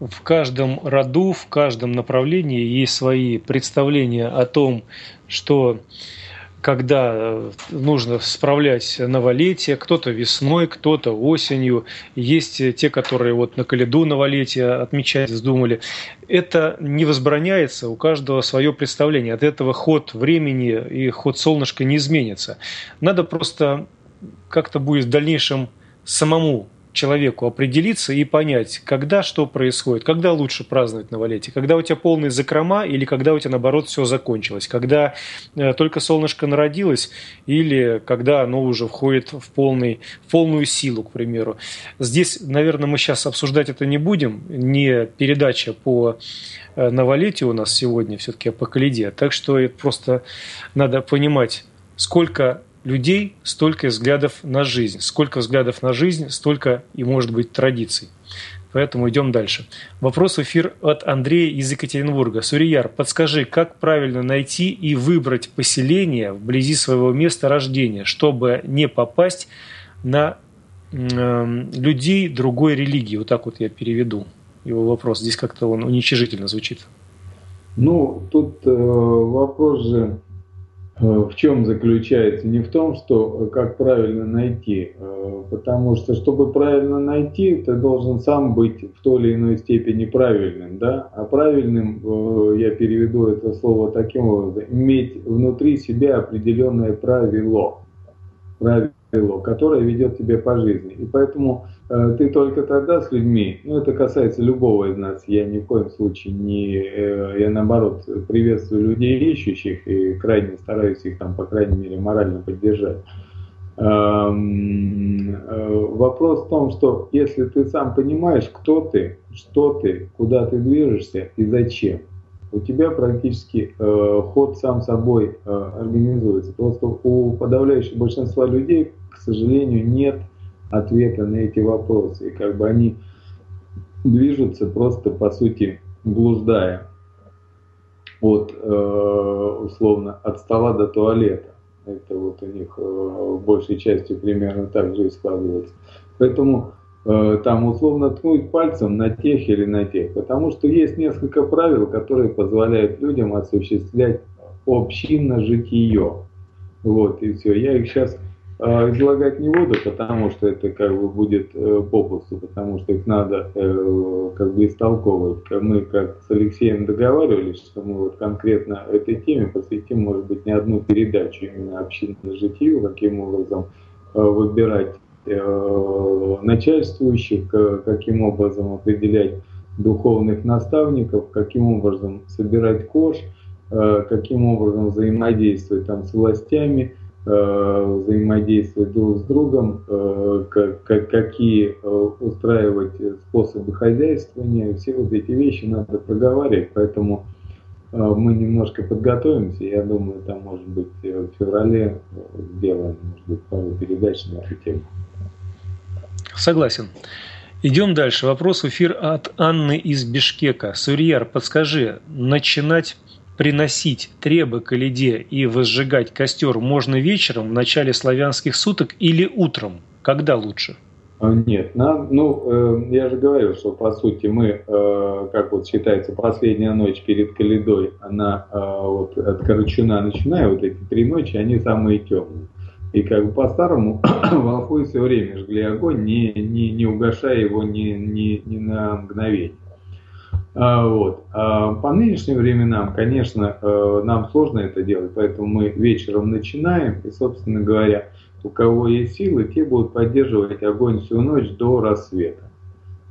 В каждом роду, в каждом направлении есть свои представления о том, что когда нужно справлять новолетие, кто-то весной, кто-то осенью. Есть те, которые вот на Коляду новолетие отмечать вздумали. Это не возбраняется, у каждого свое представление. От этого ход времени и ход солнышка не изменится. Надо просто как-то будет в дальнейшем самому человеку определиться и понять, когда что происходит, когда лучше праздновать новолетие, когда у тебя полные закрома или когда у тебя, наоборот, все закончилось, когда только солнышко народилось или когда оно уже входит в, полный, в полную силу, к примеру. Здесь, наверное, мы сейчас обсуждать это не будем, не передача по новолетию у нас сегодня, все-таки по Коляде, так что это просто надо понимать, сколько людей, столько взглядов на жизнь. Сколько взглядов на жизнь, столько и, может быть, традиций. Поэтому идем дальше. Вопрос в эфир от Андрея из Екатеринбурга. Сурьяр, подскажи, как правильно найти и выбрать поселение вблизи своего места рождения, чтобы не попасть на э, людей другой религии? Вот так вот я переведу его вопрос. Здесь как-то он уничижительно звучит. Ну, тут э, вопрос же... В чем заключается? Не в том, что как правильно найти, потому что, чтобы правильно найти, ты должен сам быть в той или иной степени правильным, да? А правильным, я переведу это слово таким образом, иметь внутри себя определенное правило, правило, которое ведет тебя по жизни. И поэтому ты только тогда с людьми, ну это касается любого из нас, я ни в коем случае не, я наоборот приветствую людей ищущих и крайне стараюсь их там, по крайней мере, морально поддержать. Вопрос в том, что если ты сам понимаешь, кто ты, что ты, куда ты движешься и зачем, у тебя практически ход сам собой организуется. Просто у подавляющего большинства людей, к сожалению, нет ответа на эти вопросы, и как бы они движутся просто, по сути, блуждая от, условно, от стола до туалета. Это вот у них большей частью примерно так же и складывается. Поэтому там условно ткнуть пальцем на тех или на тех, потому что есть несколько правил, которые позволяют людям осуществлять общинное житие. Вот и все. Я их сейчас излагать не буду, потому что это как бы будет попусту, потому что их надо как бы истолковывать. Мы как с Алексеем договаривались, что мы вот конкретно этой теме посвятим, может быть, не одну передачу именно общинному житию, каким образом выбирать начальствующих, каким образом определять духовных наставников, каким образом собирать кош, каким образом взаимодействовать там с властями, взаимодействовать друг с другом, какие устраивать способы хозяйствования, все вот эти вещи надо проговаривать, поэтому мы немножко подготовимся, я думаю, там, может быть, в феврале сделаем, может быть, пару передач на эту тему. Согласен. Идем дальше. Вопрос в эфир от Анны из Бишкека. Сурьяр, подскажи, начинать приносить требы Коляде и возжигать костер можно вечером в начале славянских суток или утром? Когда лучше? Нет, нам, ну, я же говорил, что по сути мы, как вот считается, последняя ночь перед Колядой, она вот от Карачуна начиная, вот эти три ночи, они самые темные. И как бы по-старому волхвы все время жгли огонь, не, не, не угашая его ни, ни, ни на мгновение. Вот. По нынешним временам, конечно, нам сложно это делать, поэтому мы вечером начинаем, и, собственно говоря, у кого есть силы, те будут поддерживать огонь всю ночь до рассвета.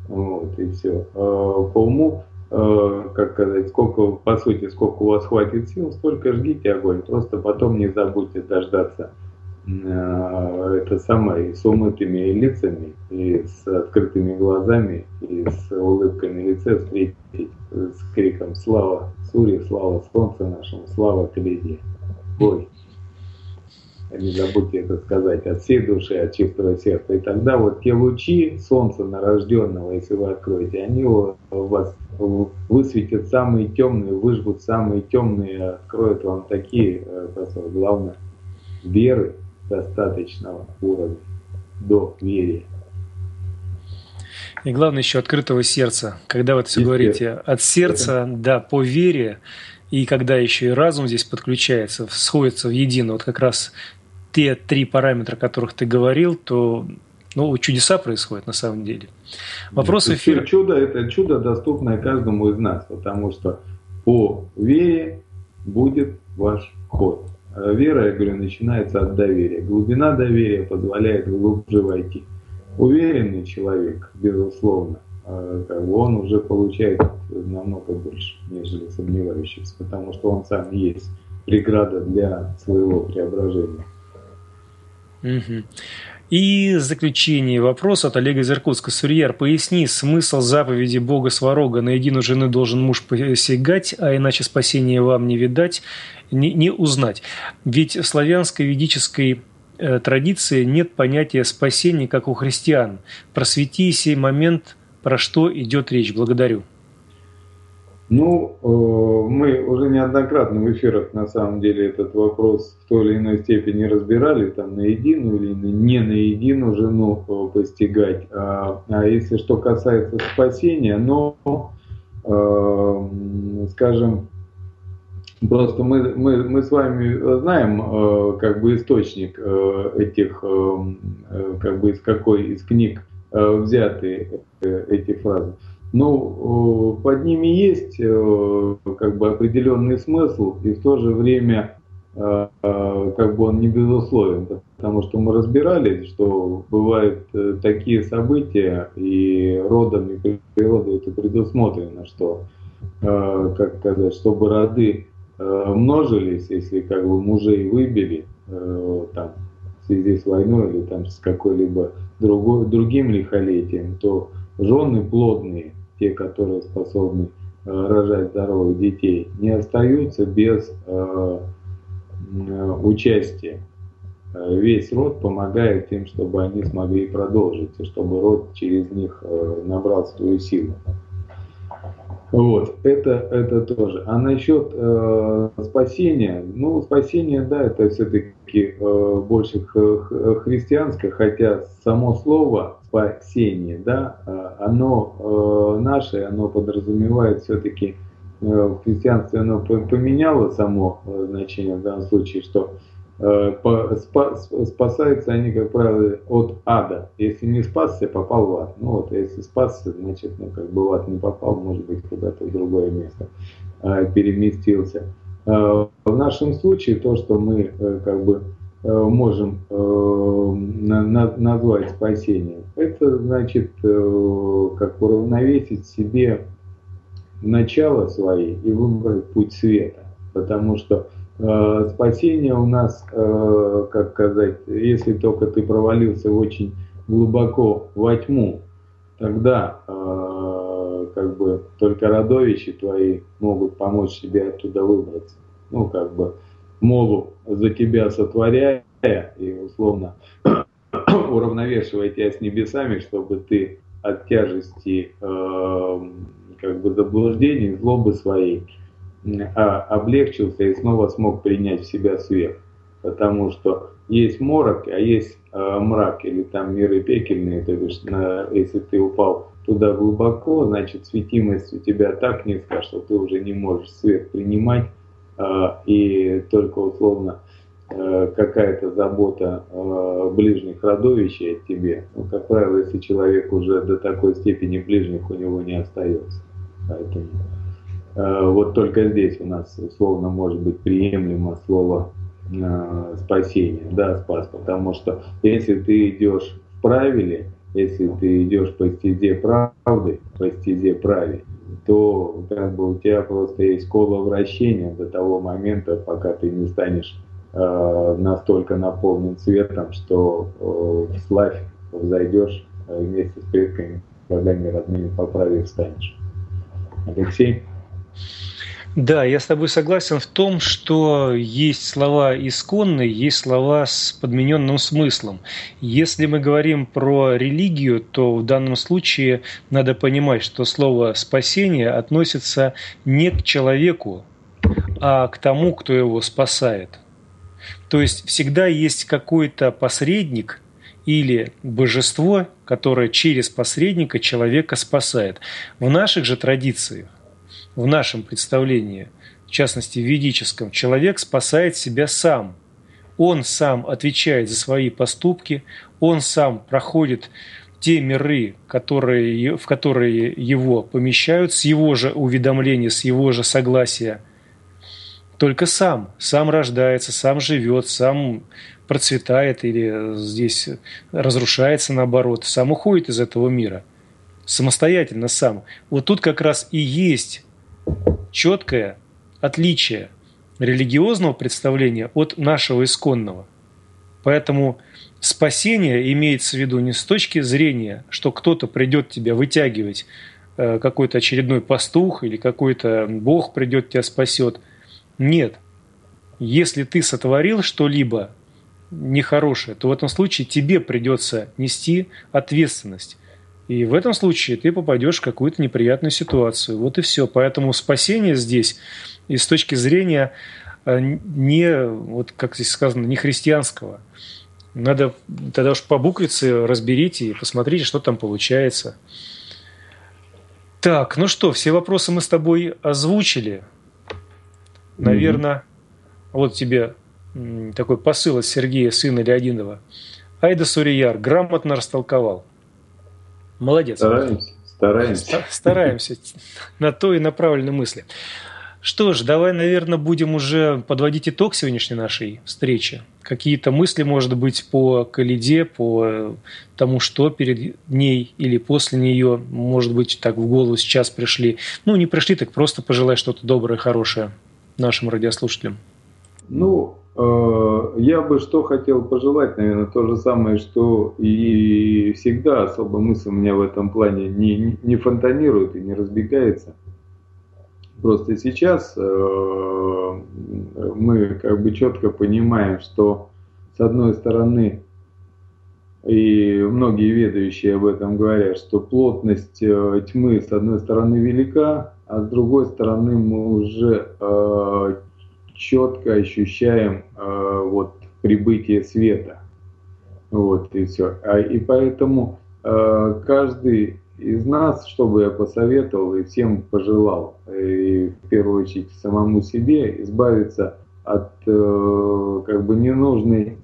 Вот, и все. По уму, как сказать, сколько, по сути, сколько у вас хватит сил, столько жгите огонь, просто потом не забудьте дождаться это самое, и с умытыми лицами, и с открытыми глазами, и с улыбкой на лице встретить с криком «Слава Суре, слава солнцу нашему, слава Коляде!». Ой, не забудьте это сказать от всей души, от чистого сердца. И тогда вот те лучи солнца нарожденного, если вы откроете, они у вас высветят самые темные, выжгут самые темные, откроют вам такие, главное, веры достаточного уровня, до верия. И главное еще открытого сердца. Когда вы это все говорите от сердца до по вере, и когда еще и разум здесь подключается, сходится в едино, вот как раз те три параметра, о которых ты говорил, то ну, чудеса происходят на самом деле. Вопрос эфира. Чудо – это чудо, доступное каждому из нас, потому что по вере будет ваш ход. Вера, я говорю, начинается от доверия. Глубина доверия позволяет глубже войти. Уверенный человек, безусловно, он уже получает намного больше, нежели сомневающийся, потому что он сам есть преграда для своего преображения. Угу. И в заключение вопрос от Олега из Иркутска. Сурьяр, поясни смысл заповеди Бога Сварога: на едину жены должен муж посягать, а иначе спасения вам не видать, не, не узнать. Ведь в славянской ведической э, традиции нет понятия спасения, как у христиан. Просвети сей момент, про что идет речь. Благодарю. Ну, мы уже неоднократно в эфирах, на самом деле, этот вопрос в той или иной степени разбирали, там, на единую или не на единую жену постигать. А, а если что касается спасения, но, э, скажем, просто мы, мы, мы с вами знаем, э, как бы, источник э, этих, э, как бы, из какой из книг э, взяты э, эти фразы. Ну, под ними есть как бы определенный смысл, и в то же время как бы он не безусловен, потому что мы разбирались, что бывают такие события, и родом, и природой это предусмотрено, что, как сказать, чтобы роды множились, если как бы мужей выбили там, в связи с войной или там, с какой-либо другой, другим лихолетием, то жены плодные, те, которые способны э, рожать здоровых детей, не остаются без э, участия. Весь род помогает им, чтобы они смогли продолжить, и чтобы род через них э, набрал свою силу. Вот, это, это тоже. А насчет э, спасения, ну, спасение, да, это все-таки э, больше христианское, хотя само слово спасение, да, оно э, наше, оно подразумевает все-таки, э, в христианстве оно поменяло само значение в данном случае, что э, по, спас, спасаются они, как правило, от ада. Если не спасся, попал в ад. Ну вот, если спасся, значит, ну, как бы в ад не попал, может быть, куда-то в другое место э, переместился. Э, в нашем случае то, что мы э, как бы можем э, на, назвать спасением. Это значит, э, как уравновесить себе начало свои и выбрать путь света. Потому что э, спасение у нас, э, как сказать, если только ты провалился очень глубоко во тьму, тогда э, как бы только родовища твои могут помочь тебе оттуда выбраться. Ну, как бы мову за тебя сотворяя и условно уравновешивая тебя с небесами, чтобы ты от тяжести э, как бы заблуждений, злобы своей э, облегчился и снова смог принять в себя свет. Потому что есть морок, а есть э, мрак, или там миры пекельные, то бишь, на, если ты упал туда глубоко, значит светимость у тебя так низка, что ты уже не можешь свет принимать, и только условно какая-то забота ближних родовищей от тебе, ну, как правило, если человек уже до такой степени ближних, у него не остается. Поэтому вот только здесь у нас условно может быть приемлемо слово спасение, да, спас, потому что если ты идешь в правиле, если ты идешь по стезе правды, по стезе праве, то как бы у тебя просто есть коловращение до того момента, пока ты не станешь э, настолько наполнен цветом, что э, в славь взойдешь э, вместе с предками, родными, родными по праве встанешь. Алексей? Да, я с тобой согласен в том, что есть слова исконные, есть слова с подмененным смыслом. Если мы говорим про религию, то в данном случае надо понимать, что слово «спасение» относится не к человеку, а к тому, кто его спасает. То есть всегда есть какой-то посредник или божество, которое через посредника человека спасает. В наших же традициях, в нашем представлении, в частности в ведическом, человек спасает себя сам. Он сам отвечает за свои поступки, он сам проходит те миры, которые, в которые его помещают, с его же уведомления, с его же согласия. Только сам. Сам рождается, сам живет, сам процветает или здесь разрушается наоборот, сам уходит из этого мира. Самостоятельно сам. Вот тут как раз и есть четкое отличие религиозного представления от нашего исконного. Поэтому спасение имеется в виду не с точки зрения, что кто-то придет тебя вытягивать, какой-то очередной пастух или какой-то бог придет тебя спасет. Нет. Если ты сотворил что-либо нехорошее, то в этом случае тебе придется нести ответственность. И в этом случае ты попадешь в какую-то неприятную ситуацию. Вот и все. Поэтому спасение здесь и с точки зрения не, вот как здесь сказано, не христианского. Надо тогда уж по буквице разберите и посмотрите, что там получается. Так, ну что, все вопросы мы с тобой озвучили. Наверное, mm-hmm. вот тебе такой посыл от Сергея, сына Леонидова. Айда Сурьяр грамотно растолковал. Молодец. Стараемся. Стараемся. Стараемся. На то и направлены мысли. Что ж, давай, наверное, будем уже подводить итог сегодняшней нашей встречи. Какие-то мысли, может быть, по Коляде, по тому, что перед ней или после нее, может быть, так в голову сейчас пришли. Ну, не пришли, так просто пожелай что-то доброе, хорошее нашим радиослушателям. Ну, я бы что хотел пожелать, наверное, то же самое, что и всегда. Особо мысль у меня в этом плане не, не фонтанирует и не разбегается. Просто сейчас мы как бы четко понимаем, что с одной стороны, и многие ведающие об этом говорят, что плотность тьмы с одной стороны велика, а с другой стороны мы уже четко ощущаем э, вот, прибытие света. Вот, и все. А, и поэтому э, каждый из нас, что бы я посоветовал и всем пожелал, и в первую очередь самому себе, избавиться от э, как бы ненужной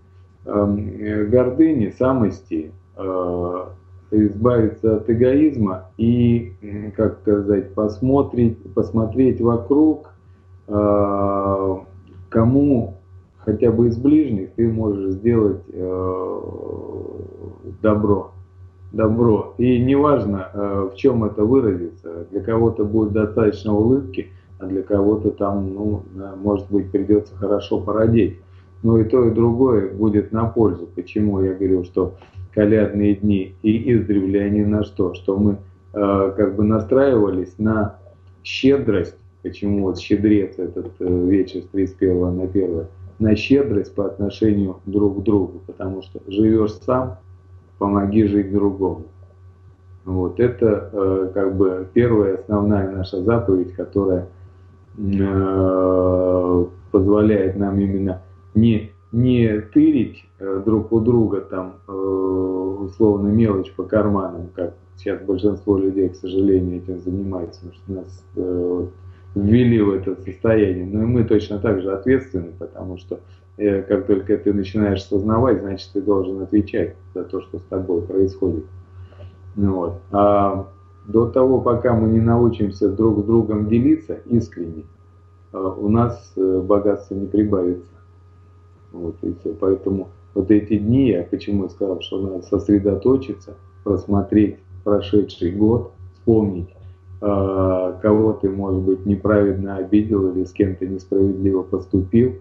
э, гордыни, самости, э, избавиться от эгоизма и, как сказать, посмотреть, посмотреть вокруг, кому хотя бы из ближних ты можешь сделать э, добро. добро. И неважно, э, в чем это выразится. Для кого-то будет достаточно улыбки, а для кого-то там, ну, может быть, придется хорошо порадеть. Но и то, и другое будет на пользу. Почему я говорю, что колядные дни и издревле они на что? Что мы э, как бы настраивались на щедрость. Почему вот щедрец, этот вечер с тридцать первого на первое, на щедрость по отношению друг к другу, потому что живешь сам, помоги жить другому. Вот это э, как бы первая основная наша заповедь, которая э, позволяет нам именно не, не тырить э, друг у друга там э, условно мелочь по карманам, как сейчас большинство людей, к сожалению, этим занимается, потому что нас э, ввели в это состояние. Но и мы точно так же ответственны, потому что э, как только ты начинаешь сознавать, значит, ты должен отвечать за то, что с тобой происходит. Вот. А до того, пока мы не научимся друг с другом делиться искренне, э, у нас э, богатство не прибавится. Вот, и все. Поэтому вот эти дни, я почему сказал, что надо сосредоточиться, просмотреть прошедший год, вспомнить, кого ты, может быть, неправедно обидел или с кем ты несправедливо поступил,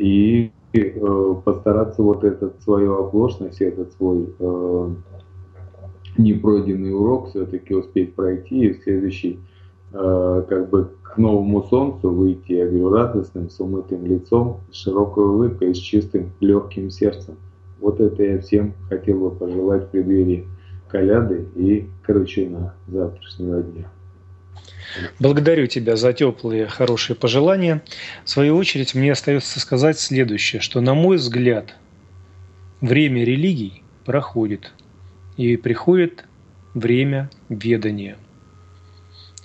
и э, постараться вот этот свою оплошность, этот свой э, непройденный урок все-таки успеть пройти и в следующий, э, как бы к новому солнцу выйти, я говорю, радостным, с умытым лицом, с широкой улыбкой, с чистым, легким сердцем. Вот это я всем хотел бы пожелать в преддверии Коляды и Карачуна завтрашнего дня. Благодарю тебя за теплые, хорошие пожелания. В свою очередь, мне остается сказать следующее, что, на мой взгляд, время религий проходит, и приходит время ведания.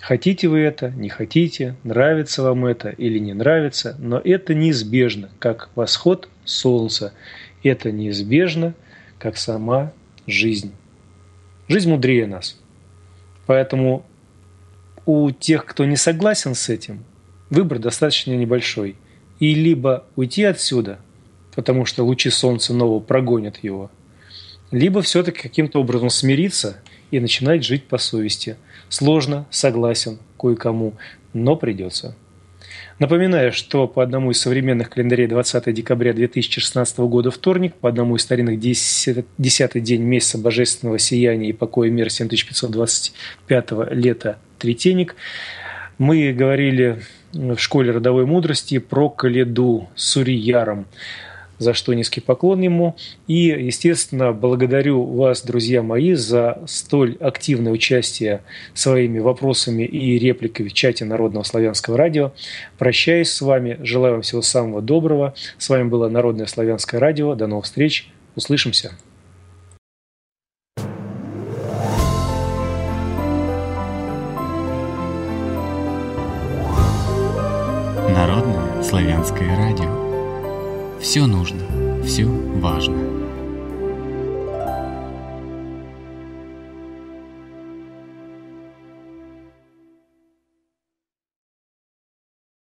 Хотите вы это, не хотите, нравится вам это или не нравится, но это неизбежно, как восход солнца. Это неизбежно, как сама жизнь. Жизнь мудрее нас. Поэтому у тех, кто не согласен с этим, выбор достаточно небольшой. И либо уйти отсюда, потому что лучи солнца нового прогонят его, либо все-таки каким-то образом смириться и начинать жить по совести. Сложно, согласен, кое-кому, но придется. Напоминаю, что по одному из современных календарей двадцатого декабря две тысячи шестнадцатого года вторник, по одному из старинных десятый день месяца божественного сияния и покоя мира семь тысяч пятьсот двадцать пятого лета третейник, мы говорили в школе родовой мудрости про Коляду с Сурьяром, за что низкий поклон ему. И, естественно, благодарю вас, друзья мои, за столь активное участие своими вопросами и репликами в чате Народного славянского радио. Прощаюсь с вами, желаю вам всего самого доброго. С вами было Народное славянское радио. До новых встреч. Услышимся. Народное славянское радио. Все нужно, все важно.